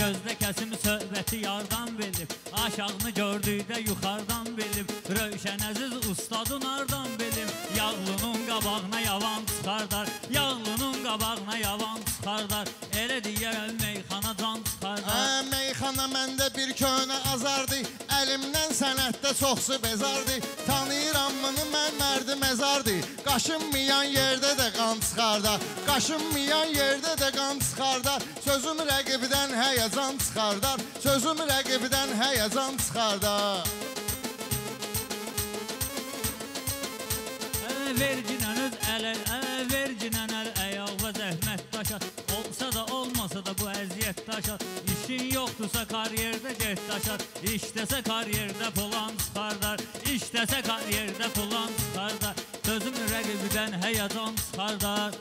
gözdə kəsim söhbəti yardan bilib, aşağını gördükdə yuxardan bilib, Rövşən Əziz ustadın ardan bilib, yağlının qabağına yavan çıxardar, yağlının qabağına yavan çıxardar. Elə deyərəm meyxana can çıxardar. Meyxana məndə bir köhnə azardı, əlimdən sənətdə çoxsu bezardı. Tanıyıram bunu mən mərdi məzardı, qaşınmayan yerdə də qan çıxardar, qaşınmayan yerdə də qan çıxardar. Sözüm rəqibdən həyəcan çıxardar, sözüm rəqibdən həyəcan çıxardar. Verginən öz ələl, verginən əl, əyaqla zəhmət daşar. Olsa da olmasa da bu əziyyət daşar. İşin yoxdursa kariyerdə get daşar. İşləsə kariyerdə pulan çıxardar, işləsə kariyerdə pulan çıxardar. Sözüm rəqibdən həyəcan çıxardar.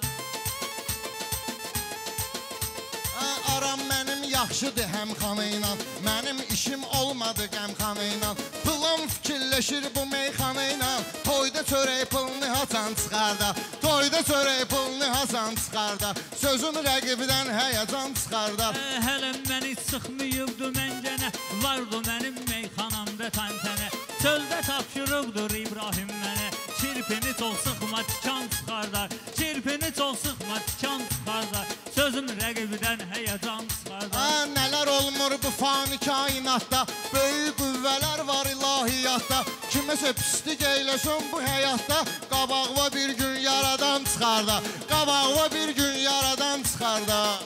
Aram mənim yaxşıdır həmxana ilə, mənim işim olmadı qəmxana ilə. Pılım fikirləşir bu meyxana ilə, toyda çörək pılını haçan çıxarda, toyda çörək pılını haçan çıxarda. Sözüm rəqibdən həyəcan çıxarda. Hələm məni çıxmayıbdı məngənə, vardı mənim meyxanamda təntənə. Çöldə tapşırıqdır İbrahim mənə, çirpini çox sıxma tikan çıxardar, çirpini çox sıxma tikan çıxardar, sözün rəqibdən həyəcan çıxardar. Hə, nələr olmur bu fani kainatda, böyük qüvvələr var ilahiyyatda, kiməsə pislik eyləsin bu həyatda, qabağıva bir gün yaradan çıxardar, qabağıva bir gün yaradan çıxardar.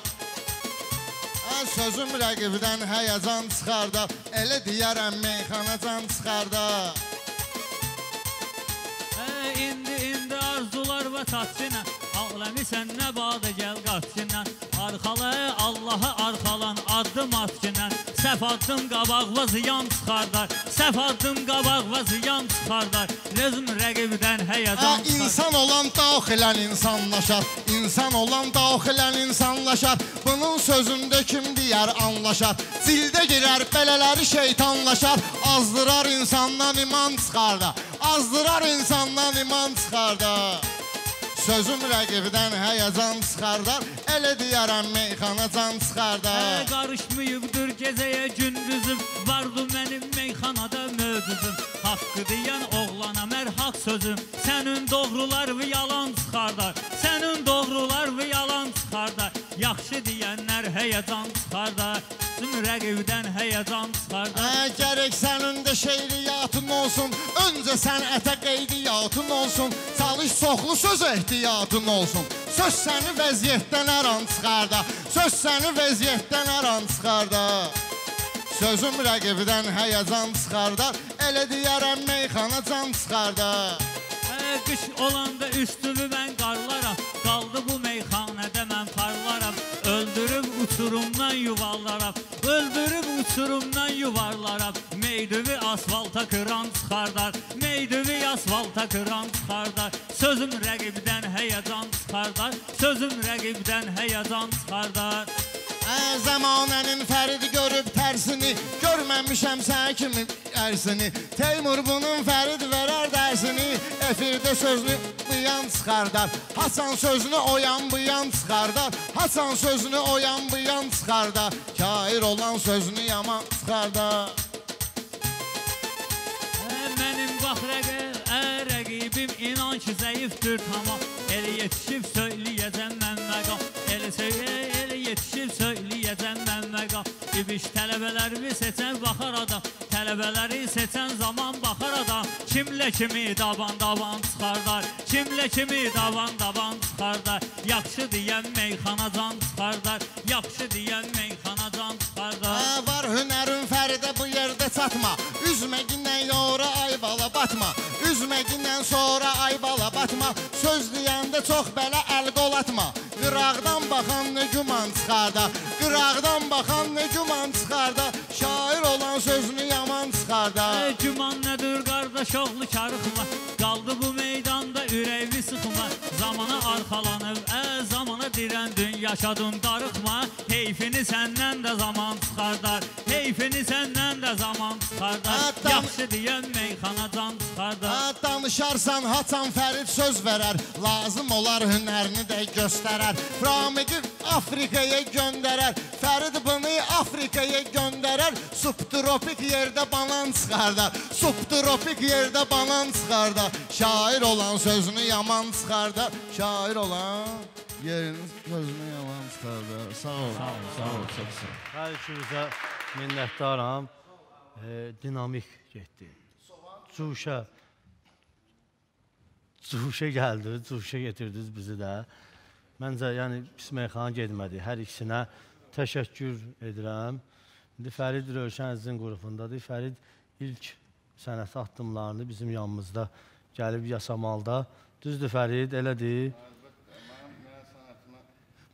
Sözüm rəqibdən həyəcan çıxarda, elə deyərəm meyxanacan çıxarda. İndi, indi arzular və tatçinə, ağləmi sən nə badə gəl qatçinə, arxalı Allaha arxalan addım atçinə, səhv addım qabaq və ziyan çıxardar, səhv addım qabaq və ziyan çıxardar, sözüm rəqibdən həyəcan çıxardar. İnsan olan daxilən insanlaşar, İnsan olan daxilən insanlaşar, bunun sözündə kim deyər anlaşar, zildə girər belələri şeytanlaşar, azdırar insandan iman çıxarda, azdırar insandan iman çıxarda. Sözüm rəqibdən həyəcan çıxardar, elə deyərəm meyxana can çıxardar. Hələ qarışmıyıbdır gecəyə gündüzüm, vardı mənim meyxanada mövcüzüm, haqqı deyən oğlana mərhaq sözüm, sənin doğrular və yalan çıxardar, sənin doğrular və yalan çıxardar, yaxşı deyənlər həyəcan çıxardar. Sözüm rəqibdən həyəcan çıxarda. Gərək sənin şeiriyyatın olsun, öncə sən ətə qeydiyyatın olsun, çalış çoxlu söz ehtiyatın olsun, söz səni vəziyyətdən hər an çıxarda, söz səni vəziyyətdən hər an çıxarda. Sözüm rəqibdən həyəcan çıxarda, elə deyərəm meyxana can çıxarda. Qış olanda üstümü mən qarlaram, qaldı bu meyxanədə mən parlaram, öldürüb uçurumdan yuvarlaram, öldürüb uçurumdan yuvarlaram, meydüvi asfalta qıran çıxardar, meydüvi asfalta qıran çıxardar, sözüm rəqibdən həyəcan çıxardar, sözüm rəqibdən həyəcan çıxardar. Zəmanənin fəridi görüb tərsini, görməmişəm sən kimi ərsini, Teymur bunun fəridi verər dərsini, efirdə sözünü buyan çıxardar, Hasan sözünü oyan buyan çıxardar, Hasan sözünü oyan buyan çıxardar, kair olan sözünü yaman çıxardar. Mənim bax rəqibim inan ki zəifdir tamam, el yetişib söyləyəcəm mən məqam, el söyləyəcəm yetişib söyləyəcəm mən məqam, İbiş tələbələrimi seçən baxar adam, tələbələri seçən zaman baxar adam, kimlə kimi daban-daban çıxardar, kimlə kimi daban-daban çıxardar, yaxşı deyən meyxana can çıxardar, yaxşı deyən meyxana can çıxardar. Var hünərin fərdə bu yerdə çatma, üzməginlə yoğra ay bala batma, üzməginlə sonra ay bala batma, söz deyəndə çox belə əl qol atma, qıraqdan baxan nə güman çıxarda, qıraqdan baxan nə güman çıxarda, şair olan sözünü yaman çıxarda. Güman nədir qardaş oğlu karıxma, qaldı bu meydanda ürəyvi sıxma, zamana arxalanıb, ə zamana dirəndin, yaşadın darıxma, heyfini səndən də zaman çıxardar, heyfini səndən də zaman çıxardar, yaxşı deyən meyxana can çıxardar. Danışarsan haçan Fərid söz verər, lazım olar hünərini də göstərər, Ramiqi Afrikaya göndərər, Fərid bunu Afrikaya göndərər, subtropik yerdə banan çıxardar, subtropik yerdə banan çıxardar, şair olan sözünü yaman çıxardar, şair olan yeriniz sözünü yaman çıxardar. Sağ olun. Sağ olun, sağ olun, çox sağ olun. Hər üçümüzə minnətdaram, dinamik getdi. Cuşa, cuşa gəldi, cuşa getirdiniz bizi də. Məncə, yəni, pis meyxana gedmədi. Hər ikisinə təşəkkür edirəm. İndi Fərid Rövşən Əzizin qrupundadır. Fərid ilk sənəti addımlarını bizim yanımızda gəlib Yasamalda. Düzdür Fərid, elədir.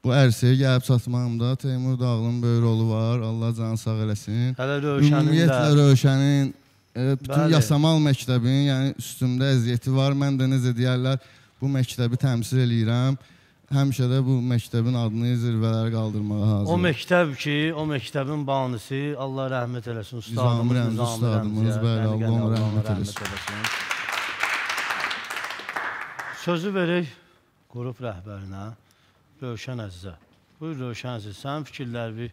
Bu ərsəyə gəlib çatmağımda Teymur Dağlının böyük rolu var. Allah canı sağ eləsin. Ümumiyyətlə Rövşənin, bütün Yasamal məktəbinin, yəni üstümdə əziyyəti var. Mən də necə deyərlər, bu məktəbi təmsil eləyirəm. Həmişə də bu məktəbin adını zirvələrə qaldırmağa hazır. O məktəb ki, o məktəbin banisi, Allah rəhmət eləsin, ustadımız, Nizami Rəmziyə, bəli, Allah rəhmət eləsin. Sözü verək qrup rəhbərinə, Rövşən Əzizə. Buyur, Rövşən Əziz, sənin fikirlərini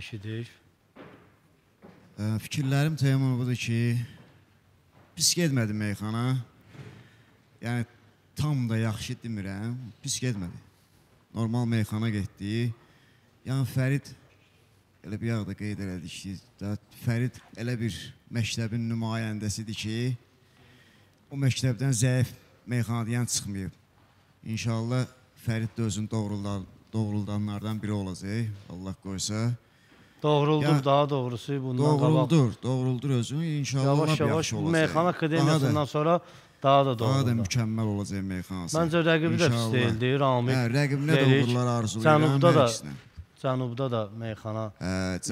eşidik. Fikirlərim Teymur budur ki, pis getmədi meyxana. Yəni, tam da yaxşı demirəm, pis getmədi. Normal meyxana getdi. Yəni, Fərid, elə bir yaxda qeyd elədik ki, Fərid elə bir məktəbin nümayəndəsidir ki, o məktəbdən zəif meyxana deyən çıxmayıb. İnşallah Fərid də özün doğruldanlardan biri olacaq, Allah qoysa. Doğruldur, daha doğrusu bundan qabaq. Doğruldur, doğruldur özünü, inşallah ona bir yaxşı olacaq. Yavaş-yavaş bu Meyxana Akademiyasından sonra daha da doğruldur. Daha da mükəmməl olacaq meyxanası. Məncə rəqibi də pis deyildi, Ramil. Rəqibinə doğrular arzulayıram, hər ikisini. Cənubda da meyxana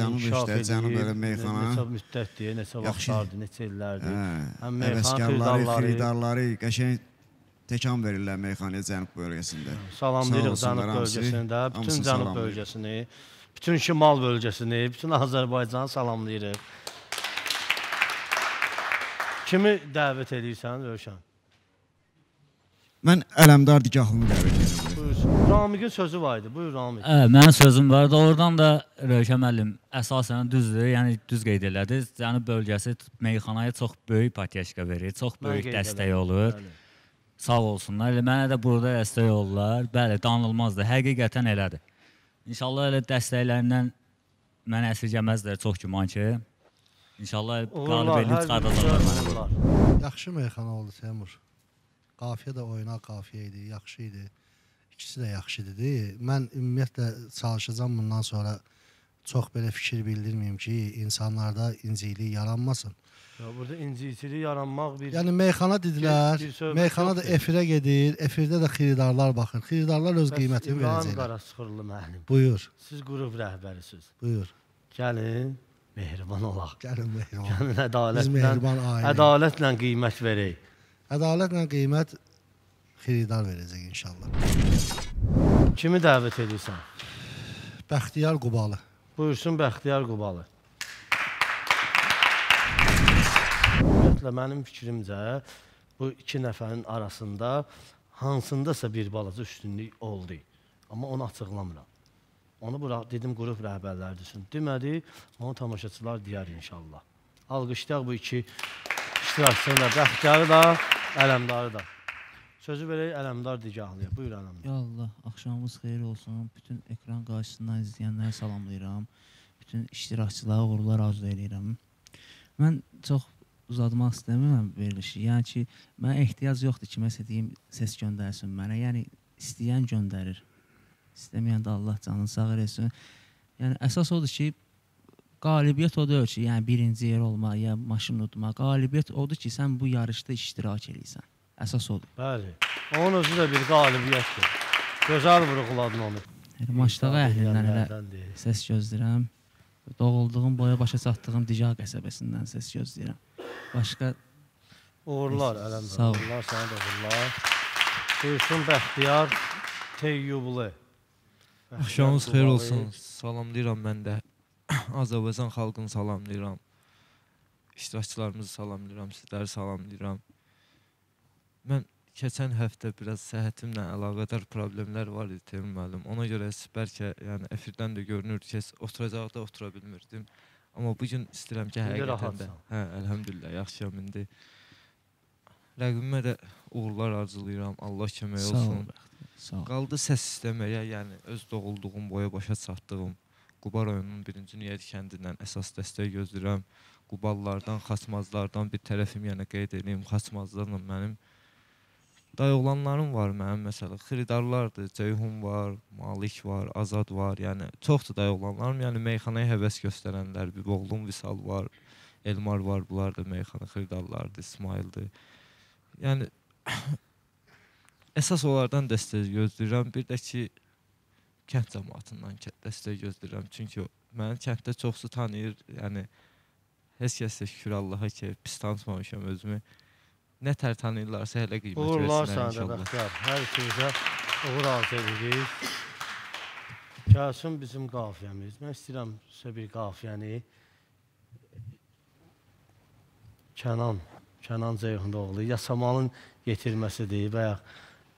inkişaf edir, neçə müddətdir, neçə vaxtlardır, neçə illərdir. Həm meyxana xiridarları qəşəng təkan verirlər meyxanaya Cənub bölgəsində. Salam deyirik Cənub bölgəsində, bütün Cənub bölgəsini. Bütün Şimal bölgəsini, bütün Azərbaycanı salamlayırıq. Kimi dəvət edirsən, Rövşən? Mən Ələmdar Digahlını dəvət edirəm. Buyursun. Ramigin sözü var idi, buyur Ramig. Mənim sözüm var idi, oradan da Rövşən müəllim əsasən düzdür, yəni düz qeyd elədi. Cənub bölgəsi meyxanaya çox böyük patyaşka verir, çox böyük dəstək olur. Sağ olsunlar, mənə də burada dəstək olurlar. Bəli, danılmazdır, həqiqətən elədir. İnşallah elə dəstəklərindən mənə əsirgəməzdir, çox güman ki. İnşallah qalib elini çıxardacaqlar mənə. Yaxşı meyxana oldu, Teymur. Qafiyə də oyuna qafiyə idi, yaxşı idi. İkisi də yaxşı idi. Mən ümumiyyətlə çalışacağım bundan sonra çox belə fikir bildirməyim ki, insanlarda inciklik yaranmasın. Burada inciklik yaranmaq bir... Yəni meyxana dedilər, meyxana da efirə gedir, efirdə də xiridarlar baxır. Xiridarlar öz qiymətini verəcəklər. İbrahim Qaraçuxurlu müəllim. Buyur. Siz qrup rəhbərisiniz. Buyur. Gəlin, mehriban olaq. Gəlin, mehriban. Ədalətlə qiymət verək. Ədalətlə qiymət xiridar verəcək inşallah. Kimi dəvət edirsən? Baxdiyar Qubalı. Buyursun Baxdiyar Qubalı. Mənim fikrimcə, bu iki nəfərin arasında hansındasa bir balaca üstünlük oldu. Amma onu açıqlamıram. Onu dedim qrup rəhbərləri desin. Demədi, onu tamaşaçılar deyər inşallah. Alqışlayaq bu iki iştirakçıları da, Baxdiyarı da, Ələmdarı da. Sözü verək Ələmdar Digahlıya. Buyur Ələmdar. Ya Allah, axşamımız xeyir olsun. Bütün ekran qarşısından izləyənləri salamlayıram. Bütün iştirakçılara uğurlar arzu edirəm. Mən çox uzadmaq istəmirəm verilişi. Yəni ki, mənə ehtiyac yoxdur ki, məsə deyim, səs göndərsin mənə. Yəni, istəyən göndərir. İstəməyən də Allah canını sağır etsin. Yəni, əsas odur ki, qalibiyyət odur ki, yəni birinci yer olma, ya maşın udma. Qalibiyyət odur ki, sən bu yarışda iştirak edirsən. Əsas odur. Bəli. Onun özü də bir qalibiyyətdir. Gözəl vurğuladın onu. Maçdağa əhlindən elə səs gözləyirəm. Doğulduğum, boya başa çatdığım Digah qəsəbəsindən səs gözləyirəm. Başqa... Uğurlar, Ələmdar. Sağ ol. Uğurlar, sənə də uğurlar. Buyursun Bəxtiyar Teyyublu. Axşamınız xeyir olsun. Salamlayıram mən də. Azərbaycan xalqını salamlayıram. İştirakçılarımızı salamlayıram, sizləri salamlayıram. Mən keçən həftə biraz səhhətimlə əlaqədar problemlər var idi, Teymur müəllim. Ona görə bəlkə efirdən də görünür ki, oturacaq da otura bilmirdim. Amma bugün istəyirəm ki, həqiqətən də, hə, əlhəmdülillah, yaxşıyam indi. Rəqibimə də uğurlar arzulayıram, Allah kömək olsun. Qaldı səs istəməyə, yəni öz doğulduğum, boya başa çatdığım Quba rayonunun birinci Niyəd kəndindən əsas dəstək gözləyirəm. Quballardan, xaçmazlardan bir tərəfim, yəni qeyd edeyim, xaçmazlarla mənim. Dayoğlanlarım var mənim, məsələn, xiridarlardır, Ceyhun var, Malik var, Azad var, yəni çoxdur dayoğlanlarım, yəni meyxanaya həvəs göstərənlər, bir oğlum Vüsal var, Elmar var, bunlar da meyxana xiridarlardır, İsmaildir. Yəni, əsas onlardan dəstək gözləyirəm, bir də ki, kənd cəmatından dəstək gözləyirəm, çünki mənim kənddə çoxsu tanıyır, yəni, heç kəsdə şükür Allaha ki, pis tanıtmamışam özümü. Nə tər tanıyırlarsa hələ qiymət versinlər inşallah. Uğurlar sənə də Baxdiyar. Hər ikinizə uğur arz edirik. Gəlsin bizim qafiyəmiz. Mən istəyirəm sizə bir qafiyəni Kenan, Kenan Zeyhun oğlu Yasamalın yetirməsidir. Bayaq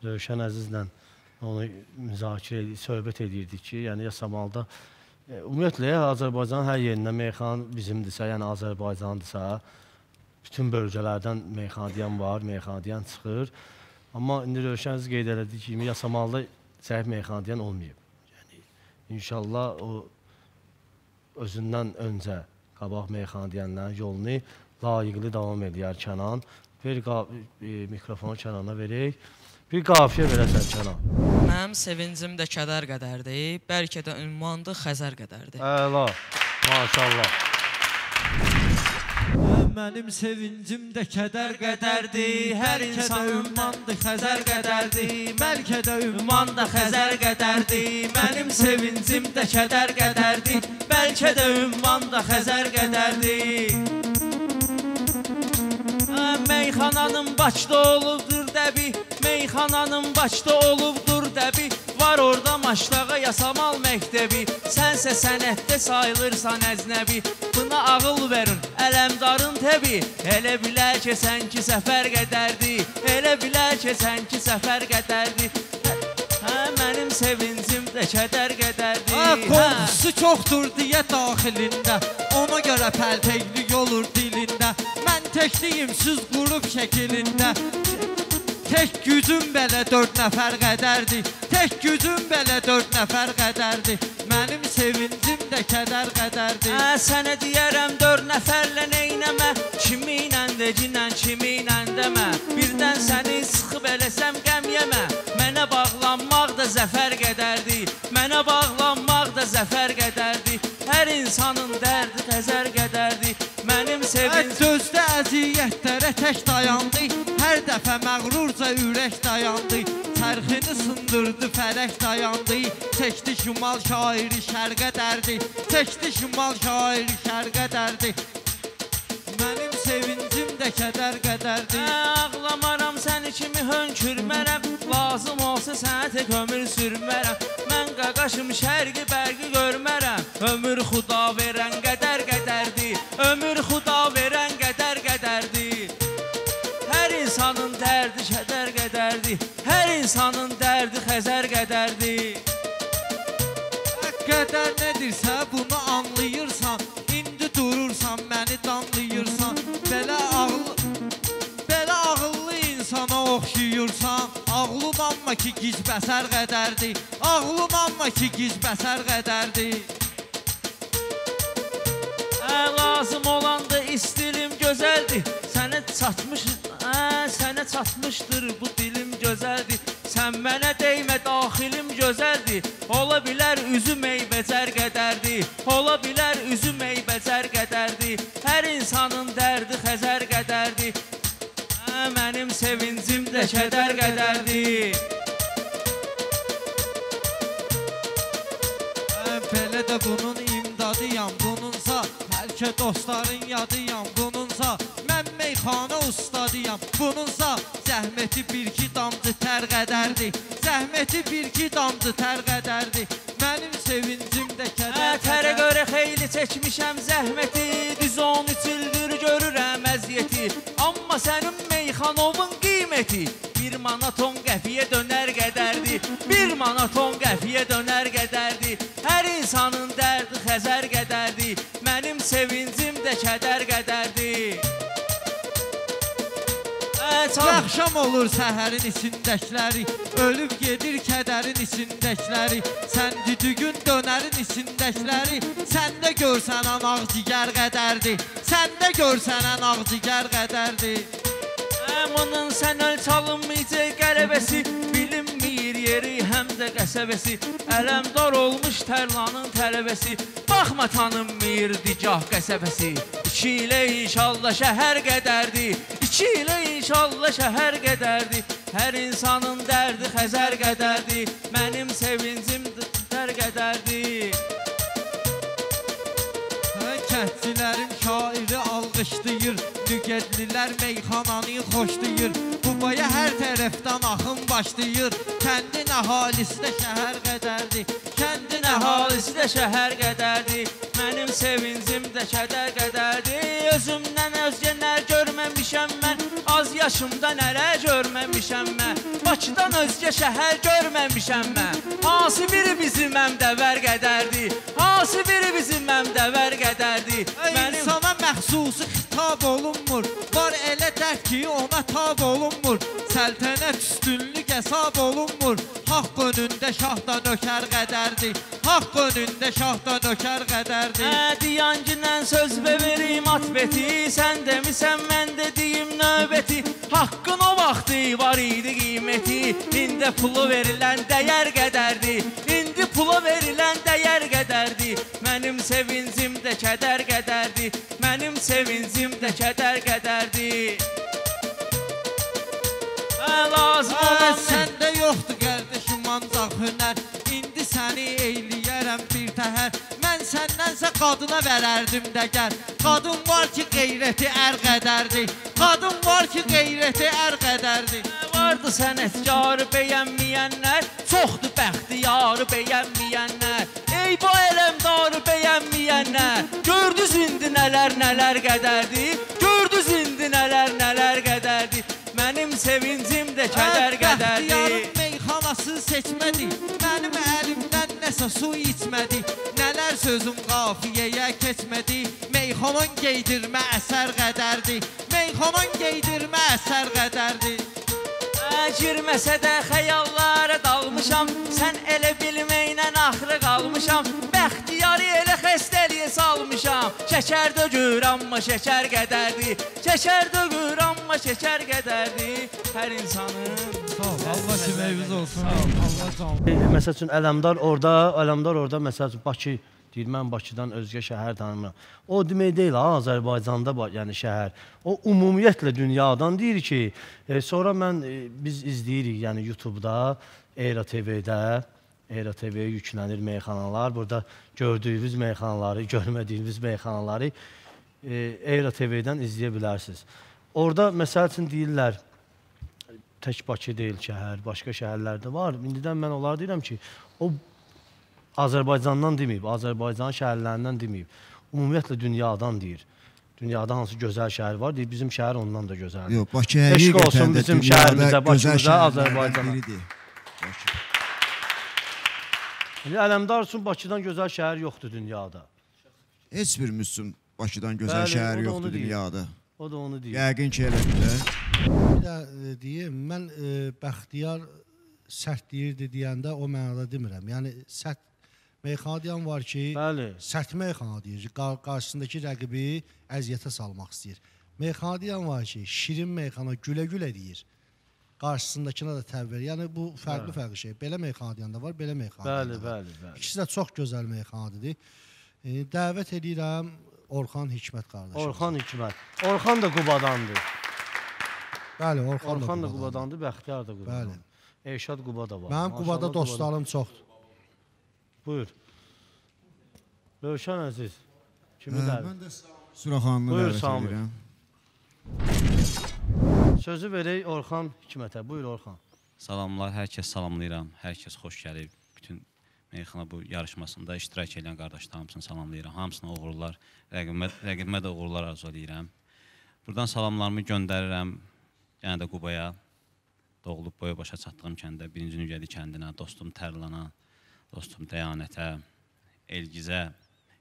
Rövşən Əzizlə onu müzakirə edib, söhbət edirdik ki, yəni Yasamalda Ümumiyyətlə, Azərbaycanın hər yerində meyxan bizimdirsə, yəni Azərbaycandırsa, bütün bölgələrdən meyxana deyən var, meyxana deyən çıxır. Amma indi Rövşəniz qeyd elədi ki, Yasamalıda zəif meyxana deyən olmayıb. İnşallah o özündən öncə qabaq meyxana deyənlərin yolunu layiqli davam edir Kənan. Mikrofonu Kənana verək. Bir qafiyə verəsən Kənan. Mənim sevincim də kədər qədərdir, bəlkə də ünvandı Xəzər qədərdir. Əla, maşallah. Mənim sevincim də kədər qədərdir, hər kəsə ünvandı Xəzər qədərdir, bəlkə də ünvandı Xəzər qədərdir. Mənim sevincim də kədər qədərdir, bəlkə də ünvandı Xəzər qədərdir. Meyxananın başda olubdur dəbi, meyxananın başda olubdur dəbi. Var orada maşlağa Yasamal məktəbi, sənsə sənətdə sayılırsan əznəbi. Buna ağıl verin, ələmdarın təbi, elə bilər ki, sən ki səfər qədərdi, elə bilər ki, sən ki səfər qədərdi. Mənim sevincim də kədər qədərdi. Qorxusu çoxdur deyə daxilində, ona görə pəltəkli olur dilində. Mən təkliyim siz qrup şəkilində, tək gücüm belə dörd nəfər qədərdi, tək gücüm belə dörd nəfər qədərdi. Mənim sevincim də kədər qədərdi. Sənə deyərəm dörd nəfərlə neynəmə, kiminlə də ginən, kiminlə dəmə. Birdən səni sıxıb eləsəm qəm yemə, mənə bağlanmaq da zəfər qədərdi, mənə bağlanmaq da zəfər qədərdi. Hər insanın dərdi təzər qədərdi. Mənim sevincim... Sözdə əziyyətlərə tək dayandı, hər dəfə məğrurca ürək dayandı. Tərxini sındırdı, fələk dayandı, çəkdi şümal şairi şərqə dərdi, çəkdi şümal şairi şərqə dərdi. Mənim sevincim də kədər qədərdi. Ağlamaram səni kimi hönkürmərəm, lazım olsa sənə tək ömür sürmərəm. Mən qaqaşım şərqi bərqi görmərəm, ömür xuda verən qədər qədərdi, ömür xuda verən qədər qədərdi. Hər insanın dərdi kədər qədərdi, hər insanın dərdi Xəzər qədərdi. Qədər nədirsə bunu anlayırsan, indi durursan məni damlayırsan. Belə ağıllı insana oxşuyursan, ağlım amma ki gizbəsər qədərdi, ağlım amma ki gizbəsər qədərdi. Lazım olanda istilim gözəldir, sənə çatmışdır bu dilim gözəldir. Sən mənə deymə daxilim gözəldir, ola bilər üzü meybəcər qədərdir, ola bilər üzü meybəcər qədərdir. Hər insanın dərdi Xəzər qədərdir, mənim sevincim də kədər qədərdir. Belə də bunun imdadıyam, bununsa Əlkə dostların yadıyam, bununsa mən meyxana ustadıyam. Bununsa zəhməti bir-ki damcı tər qədərdi, zəhməti bir-ki damcı tər qədərdi. Mənim sevincim də kədər qədərdi. Tərə görə xeyli çəkmişəm zəhməti, düz on üç ildir görürəm əziyyəti. Amma sənin meyxanovun qiyməti bir manaton qəfiyə dönər qədərdi, bir manaton qəfiyə dönər qədərdi. Hər insanın dərdi Xəzər qədərdi, mənim sevincim də kədər qədərdir. Yaxşam olur səhərin içindəkləri, ölüb gedir kədərin içindəkləri. Sən düdügün dönərin içindəkləri, sən də görsən ən ağcigər qədərdir, sən də görsən ən ağcigər qədərdir. Əmanın sən öl çalınmayacaq qələbəsi, bilinmir yeri həm də qəsəbəsi. Ələmdar olmuş tərlanın tələbəsi, baxma tanınmır digah qəsəbəsi. İki ilə inşallah şəhər qədərdi, iki ilə inşallah şəhər qədərdi. Hər insanın dərdi Xəzər qədərdi, mənim sevincim dər qədərdi. Kətçilərim şairi alqışlayır, nüqədlilər meyxananı xoşlayır. Bu tövbaya hər tərəfdən axın başlayır. Kəndin əhalisi də şəhər qədərdir. Kəndin əhalisi də şəhər qədərdir. Mənim sevincim də kədər qədərdir. Özümdən özgə nə görməmişəm mən, az yaşımda nələ görməmişəm mən. Bakıdan özgə şəhər görməmişəm mən. Hansı biri bizim əmdəvər qədərdir. Hansı biri bizim əmdəvər qədərdir. İnsana məxsusu xitab olunmur, var elə dərk ki ona tab olunmur. Səltənət üstünlük hesab olunmur, haqq önündə şahda nökər qədərdir. Haqq önündə şahda nökər qədərdir. Ədiyan ginən söz verim atbeti, sən demisən mən dediyim növbəti. Haqqın o vaxtı var idi qiyməti, indi pulu verilən dəyər qədərdir. İndi pulu verilən dəyər qədərdir. Mənim sevincim də kədər qədərdir. Mənim sevincim də kədər qədərdir. Lazım olan səndə yoxdur qardaşım ancaq hünər, indi səni eyləyərəm bir təhər. Mən səndənsə qadına verərdim dəgər. Qadın var ki qeyrəti ər qədərdir. Qadın var ki qeyrəti ər qədərdir. Vardı sənətkarı bəyənməyənlər, çoxdur bəxtiyarı bəyənməyənlər. Ey bu ələmdarı bəyənməyənlər, gördüz indi nələr nələr qədərdir. Gördüz indi nələr nələr qədərdir. Mənim sevincim də kədər qədərdir. Bəxtiyarın meyxanası seçmədi, mənim əlimdən nəsə su içmədi. Nələr sözüm qafiyəyə keçmədi, meyxanan qeydirmə əsər qədərdir. Meyxanan qeydirmə əsər qədərdir. Girməsə də xəyallara dalmışam, sən elə bilməklə axırı qalmışam. Bəxtiyarı elə xəstəliyə salmışam. Şəkər dögür amma şəkər qədərdir. Şəkər dögür amma şəkər qədərdir. Hər insanın Allah ki meyviz olsun. Məsəl üçün Ələmdar orada, Ələmdar orada məsəl üçün Bakı deyir, mən Bakıdan özgə şəhər tanımıram. O demək deyil, Azərbaycanda şəhər. O, ümumiyyətlə dünyadan deyir ki, sonra mən, biz izləyirik, yəni YouTube-da, Era T V-də, Era T V-yə yüklənir meyxanalar. Burada gördüyünüz meyxanaları, görmədiyiniz meyxanaları Era T V-dən izləyə bilərsiniz. Orada, məsəl üçün, deyirlər, tək Bakı deyil şəhər, başqa şəhərlərdə var. İndidən mən onlara deyirəm ki, o, Azərbaycandan deməyib, Azərbaycan şəhərlərindən deməyib. Ümumiyyətlə, dünyadan deyir. Dünyada hansı gözəl şəhər var, deyir, bizim şəhər ondan da gözəldir. Yox, Bakı həqiqətən də dünyada gözəl şəhərlərdən biridir. Ələmdar üçün Bakıdan gözəl şəhər yoxdur dünyada. Heç bir müslüm Bakıdan gözəl şəhər yoxdur dünyada. O da onu deyir. Yəqin ki, eləmdə. Bir də deyim, mən Bəxtiyar sərt deyirdi deyəndə o mənada demirəm. Yəni, sərt meyxana deyən var ki, sərt meyxana deyir ki, qarşısındakı rəqibi əziyyətə salmaq istəyir. Meyxana deyən var ki, şirin meyxana gülə-gülə deyir, qarşısındakına da təvvəl. Yəni, bu fərqli-fərqli şey. Belə meyxana deyən də var, belə meyxana deyən də var. İkisi də çox gözəl meyxanadır. Dəvət edirəm Orxan Hikmət qardaşım. Orxan Hikmət. Orxan da Qubadandır. Bəli, Orxan da Qubadandır, Bəxtiyar da Qubadandır. Eşad Qubada var. Mənim Qubada dostlarım çoxdur. Buyur. Rövşən Əziz. Kimi dəvət? Mən də Suraxanını dəvət edirəm. Sözü verək Orxan Hikmətə. Buyur Orxan. Salamlar, hər kəs salamlayıram. Hər kəs xoş gəlib. Bütün meyxana bu yarışmasında iştirak edən qardaşlar hamısını salamlayıram. Hamısına uğurlar, rəqibimə də uğurlar arzu edirəm. Buradan salamlarımı göndərirəm yenə də Qubaya. Doğulub boya başa çatdığım kəndə, birinci nüqədi kəndinə, dostum Tərlana, dostum Dəyanətə, Elgizə,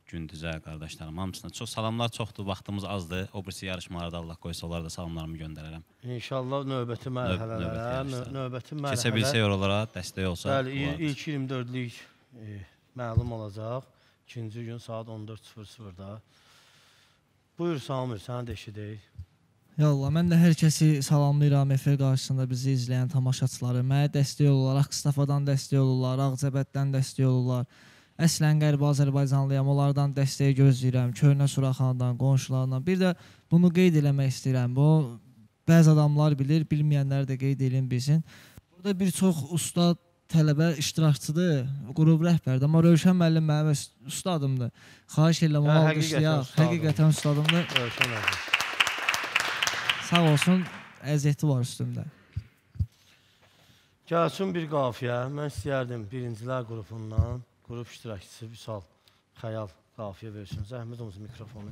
Gündüzə, qardaşlarım hamısına. Çox salamlar çoxdur, vaxtımız azdır. O birisi yarışmalarda Allah qoysa, onlara da salamlarımı göndərərəm. İnşallah növbəti mərhələlərə, növbəti mərhələlərə. Keçə bilsək oralara, dəstək olsa. Bəli, ilk iyirmi dördlük məlum olacaq. İkinci gün saat on dörd sıfır sıfırda. Buyur Samir, sənə də eşidək. Ya Allah, mən də hər kəsi salamlayıram efir qarşısında bizi izləyən tamaşaçıları. Mənə dəstək olurlar, Ağstafadan dəstək olurlar, Ağcəbətdən dəstək olurlar. Əslən qərbi Azərbaycanlıyam, onlardan dəstək gözləyirəm, Köhnə Suraxandan, qonşularından. Bir də bunu qeyd eləmək istəyirəm. Bəzi adamlar bilir, bilməyənlər də qeyd eləyim bilsin. Burada bir çox usta, tələbə iştirakçıdır, qrup rəhbərdir. Amma Rövşən müəllim mənim ustadımdır. Xahiş eləm, onu alqışlayaq. Həqiqətən ustadımdır. Sağ olsun, əziyyəti var üstümdə. Gəlsin bir qafiyə. Mən istəyərdim birincilər qrupundan, qrup iştirakçısı Vüsal Xəyal qafiyə versin. Zəhmət olsun mikrofonu.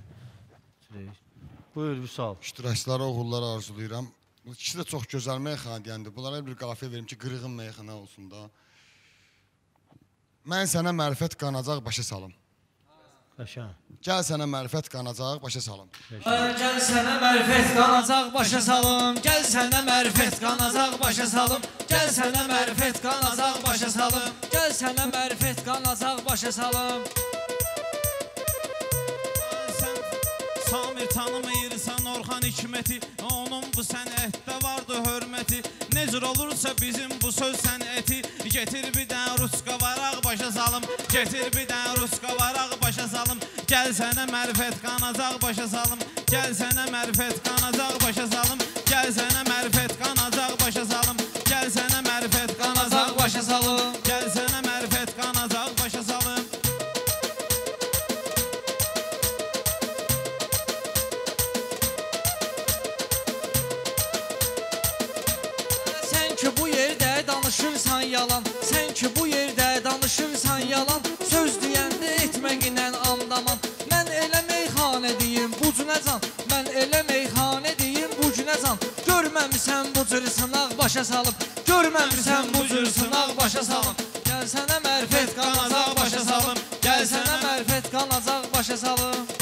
Buyur Vüsal. İştirakçılara oğullara arzulayıram. İkisi də çox gözəl meyxanədəndir. Bunlara bir qafiyə verim ki, qırığın meyxana olsun da. Mən sənə mərifət qanacaq, başa salım. Gəl sənə mərifət qanacaq, başa salım. Gəl sənə mərifət qanacaq, başa salım. Gəl sənə mərifət qanacaq, başa salım. Gəl sənə mərifət qanacaq, başa salım. Gəl sənə mərifət qanacaq, başa salım. Sən Samir tanımayırsan Orxan Hikməti, onun bu sənətdə vardı hörməti. Necür olursa bizim bu söz sənəti, getir bir dən ruska varaq başa salım. Getir bir dən ruska varaq başa salım. Gəl sənə mərifət qanacaq başa salım. Gəl sənə mərifət qanacaq başa salım. Gəl sənə mərifət qanacaq başa salım. Gəl sənə mərifət qanacaq başa salım. Gəl sənə mərifət qanacaq başa salım. Danışırsan yalan, sən ki bu yerdə danışırsan yalan, söz deyəndə etməqinən andaman. Mən elə meyxanə deyim bu cünə can, mən elə meyxanə deyim bu cünə can. Görməmsən bu cür sınaq başa salıb, görməmsən bu cür sınaq başa salıb. Gəl sənə mərifət qanacaq başa salıb, gəl sənə mərifət qanacaq başa salıb.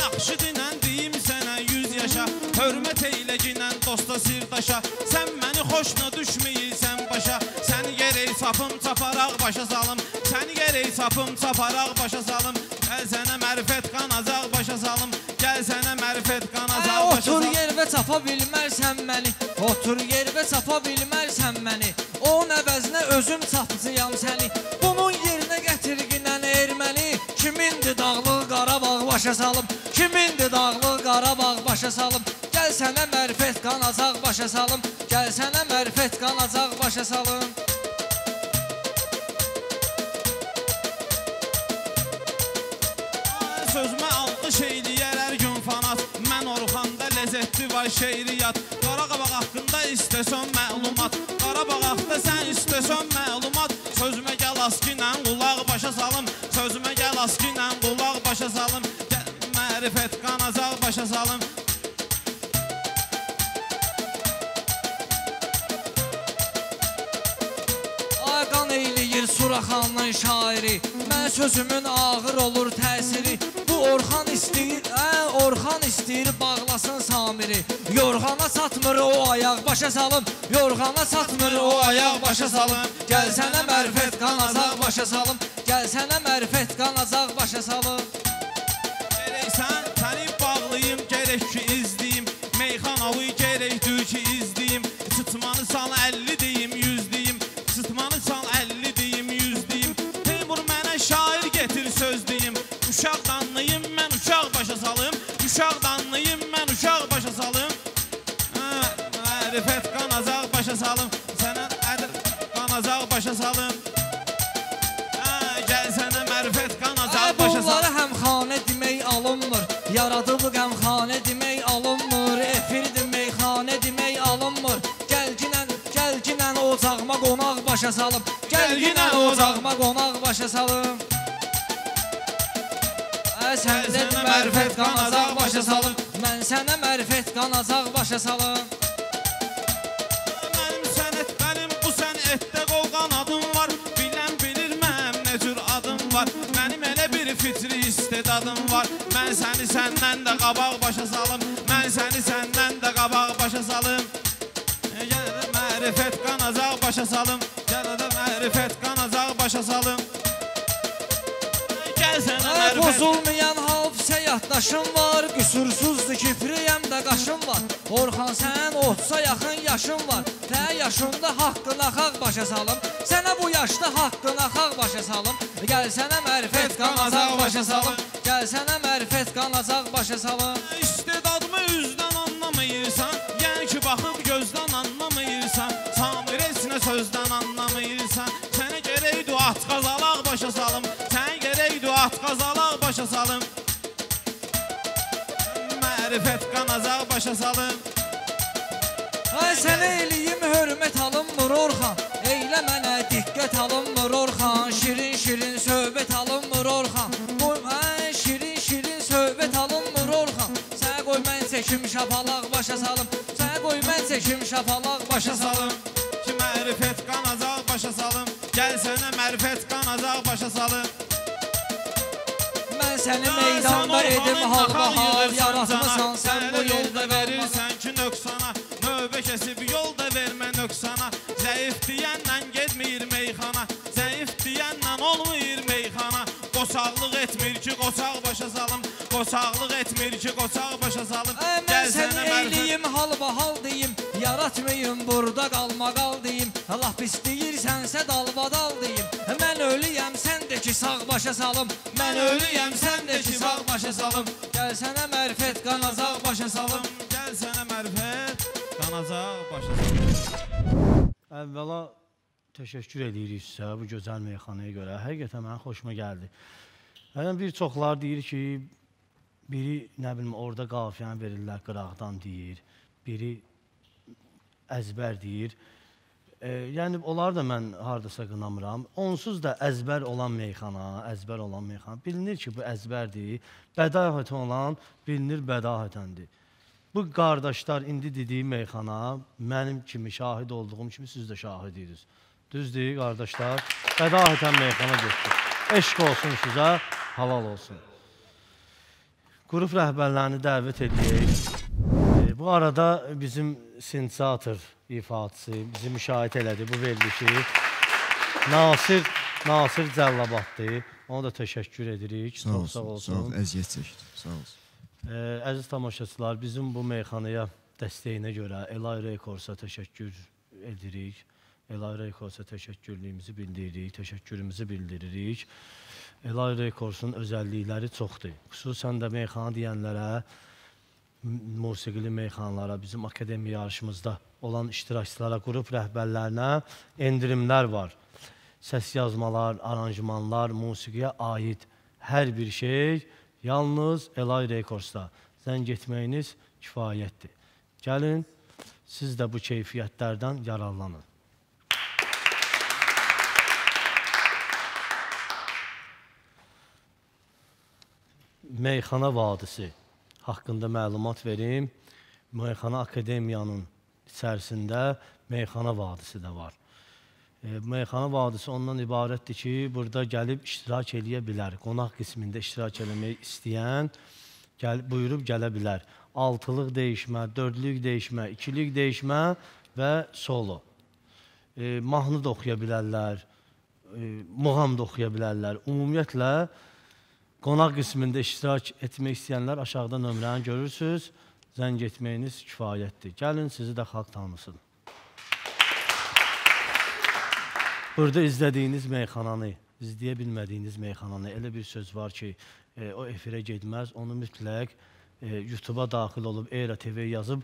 Yaxşı dinən deyim sənə yüz yaşa, hörmət eyləginən dosta sirdaşa. Sən məni xoşuna düşməyirsən başa, səni gərək çapım çaparaq başa salım. Səni gərək çapım çaparaq başa salım. Gəl sənə mərifət qanacaq başa salım. Gəl sənə mərifət qanacaq başa salım. Otur yer və çapa bilmərsən məni, otur yer və çapa bilmərsən məni. Onun əvəzinə özüm çapıcıyam səni, bunun yerinə gətirginən erməni. Kimindir Dağlı Qarabağ başa salım, kimindir Dağlı Qarabağ başa salım. Gəl sənə mərifət qanacaq başa salım. Gəl sənə mərifət qanacaq başa salım. Sözmə alqış eyliyər hər gün fanat, mən Orxanda ləzzətli var şeiriyyat. Qarabağ haqqında istəsən məlumat, Qarabağ haqqda sən istəsən məlumat. Sözmə gəl askinən qulaq başa salım, sözmə gəl askinən qulaq başa salım. Gəl mərifət qanacaq başa salım. Suraxanın şairi, mən sözümün ağır olur təsiri. Bu Orxan istəyir, ə, Orxan istəyir bağlasın Samiri. Yorğana satmır o ayaq başa salım, yorğana satmır o ayaq başa salım. Gəl sənə mərifət qanacaq başa salım, gəl sənə mərifət qanacaq başa salım. Gərək sən təni bağlayım, gərək ki izləyim, meyxanalı gərəkdir ki izləyim. Çıtmanı sana əlli deyim, yüz deyim, çıtmanı sana əlli deyim. Uşaq danlayım, mən uşaq başa salım. Uşaq danlayım, mən uşaq başa salım. Mərifət qanacaq başa salım. Sənə qanacaq başa salım. Gəl sənə mərifət qanacaq başa salım. Bunlara həmxanə demək alınmır, yaradıb qəmxanə demək alınmır, efirdir meyxanə demək alınmır. Gəl ginən ocağıma qonaq başa salım. Gəl ginən ocağıma qonaq başa salım. Sən sənə mərifət qanacaq başa salım, mən sənə mərifət qanacaq başa salım. Mənim sənət, mənim bu sənətdə qolqan adım var, bilən bilir mənim nə cür adım var. Mənim elə bir fitri istedadım var, mən səni səndən də qabaq başa salım. Mən səni səndən də qabaq başa salım. Gəl də mərifət qanacaq başa salım, gəl də mərifət qanacaq başa salım. Ay bozulmayan hafizə yaddaşım var, qüsursuzdur kipriyəm də qaşım var. Orxan sən otsa yaxın yaşım var, tə yaşında haqqına xaq başa salım. Sənə bu yaşda haqqına xaq başa salım. Gəl sənə mərifət qanacaq başa salım. Gəl sənə mərifət qanacaq başa salım. İstedadımı üzdən anlamayırsan, yəni ki baxıb gözdən anlamayırsan, Samir etsinə sözdən anlamayırsan. Sənə gərək duat qazalaq başa salım, at qazalaq başa salım. Mərifət qanacaq başa salım. Ay sənə eləyim hörmət alınmır Orxan, eylə mənə diqqət alınmır Orxan, şirin-şirin söhbət alınmır Orxan, qoy mən şirin-şirin söhbət alınmır Orxan, sənə qoy mən çəkim şapalaq başa salım, sənə qoy mən çəkim şapalaq başa salım, ki mərifət qanacaq başa salım, gəl sənə mərifət qanacaq başa salım. Mən səni meydanda edim hal-bahal, yaratmasan sən bu yolda verirsən ki nöqsana, növbə kəsib yolda vermə nöqsana, zəif deyənlə gedmir meyxana, zəif deyənlə olmur meyxana, qoçaqlıq etmir ki qoçaq başa salım, qoçaqlıq etmir ki qoçaq başa salım. Mən səni eyliyim hal-bahal deyim, yaratmayım burada qalmaqal deyim, Allah pis deyirsənsə dalbadal deyim, mən ölüyəm sən de ki sağ başa salım, mən ölüyəm sən de ki sağ başa salım, gəl sənə mərifət qanacaq başa salım, gəl sənə mərifət qanacaq başa salım. Əvvəla təşəkkür edirik sizə bu gözəl meyxanaya görə, həqiqətən mənə xoşuma gəldi. Hədən bir çoxlar deyir ki, biri nə bilmə orada qafiyanı verirlər qıraqdan deyir, biri əzbər deyir. Yəni, onları da mən haradasa qınamıram. Onsuz da əzbər olan meyxana, əzbər olan meyxana bilinir ki, bu əzbərdir. Bədahətən olan bilinir bədahətəndir. Bu qardaşlar indi dediyi meyxana, mənim kimi, şahid olduğum kimi siz də şahid idiniz. Düzdür, qardaşlar, bədahətən meyxana getdik. Eşq olsun sizə, halal olsun. Qrup rəhbərlərini dəvət edək. Bu arada bizim sintezator ifaçısı bizi müşahidə elədi bu verilişi. Nasir, Nasir Cəllabaddır. Ona da təşəkkür edirik. Sağ olsun, sağ olun, əziyyət çəkdi. Sağ olsun. Əziz tamaşaçılar, bizim bu meyxanaya dəstəyinə görə Elay Records-a təşəkkür edirik. Elay Records-a təşəkkürlüyümüzü bildiririk, təşəkkürümüzü bildiririk. Elay Records-un özəllikləri çoxdur. Xüsusən də meyxana deyənlərə, musiqili meyxanalara, bizim akademi yarışımızda olan iştirakçılara, qrup rəhbərlərinə endirimlər var. Səs yazmalar, aranjmanlar, musiqiyə aid hər bir şey yalnız Elay Records-da. Zəng etməyiniz kifayətdir. Gəlin, siz də bu keyfiyyətlərdən yararlanın. Meyxana vadisi haqqında məlumat verim. Meyxana Akademiyanın içərisində Meyxana Vadisi də var. Meyxana Vadisi ondan ibarətdir ki, burada gəlib iştirak eləyə bilər. Qonaq qismində iştirak eləmək istəyən buyurub gələ bilər. Altılıq dəyişmə, dördlük dəyişmə, ikilik dəyişmə və solo. Mahnı da oxuya bilərlər, muğam da oxuya bilərlər. Ümumiyyətlə, qonaq qismində iştirak etmək istəyənlər aşağıda nömrəni görürsünüz. Zəng etməyiniz kifayətdir. Gəlin, sizi də xalq tanısın. Burada izlədiyiniz meyxananı, izləyə bilmədiyiniz meyxananı, elə bir söz var ki, o efirə gedməz, onu mütləq YouTube-a daxil olub, Era T V yazıb,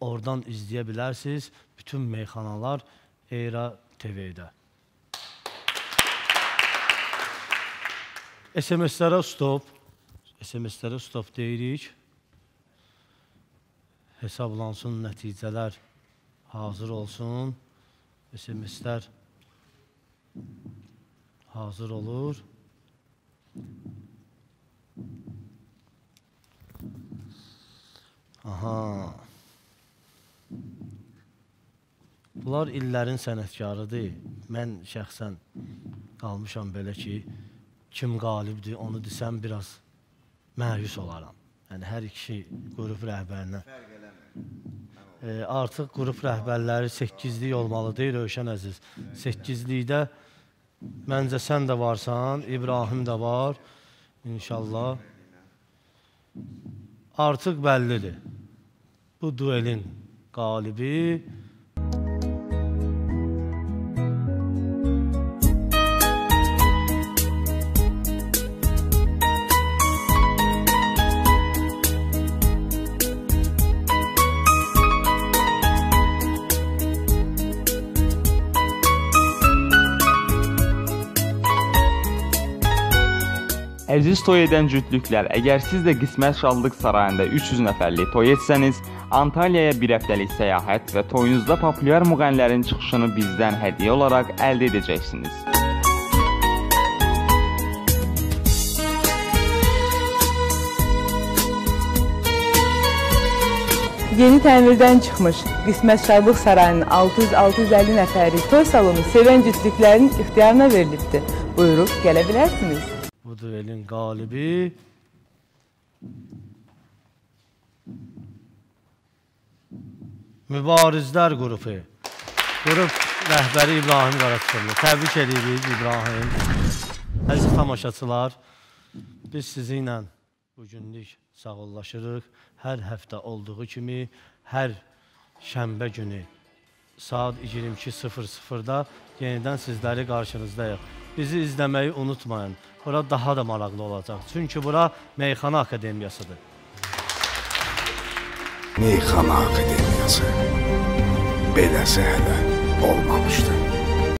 oradan izləyə bilərsiniz. Bütün meyxanalar Era T V-də. S M S-lərə stop, S M S-lərə stop deyirik. Hesablansın, nəticələr hazır olsun. S M S-lər hazır olur. Aha. Bunlar illərin sənətkarıdır. Mən şəxsən qalmışam belə ki, kim qalibdir, onu desəm, biraz məyus olaram. Yəni, hər iki qrup rəhbərinə. Artıq qrup rəhbərləri səkkizlik olmalı deyil, Rövşən Əziz. səkkizlikdə məncə sən də varsan, İbrahim də var, inşallah. Artıq bəllidir. Bu duelin qalibi... Əziz toy edən cütlüklər, əgər siz də Qismət Şarlıq Sarayında üç yüz nəfərlik toy etsəniz, Antalya'ya bir həftəlik səyahət və toyunuzda populyar müğənnilərin çıxışını bizdən hədiyyə olaraq əldə edəcəksiniz. Yeni təmirdən çıxmış Qismət Şarlıq Sarayının altı yüz altı yüz əlli nəfərlik toy salonu sevən cütlüklərin ixtiyarına verilibdir. Buyurub, gələ bilərsiniz. Bu duelin qalibi Mübarizlər qrupu. Qrup rəhbəri İbrahim Qaraçuxurlu. Təbrik edirik İbrahim. Əziz tamaşaçılar, biz sizinlə bugünlük sağollaşırıq. Hər həftə olduğu kimi, hər şənbə günü saat iyirmi iki sıfır sıfırda yenidən sizləri qarşınızdayıq. Bizi izləməyi unutmayın. Bura daha da maraqlı olacaq. Çünki bura Meyxana Akademiyasıdır. Meyxana Akademiyası beləsi hələ olmamışdır.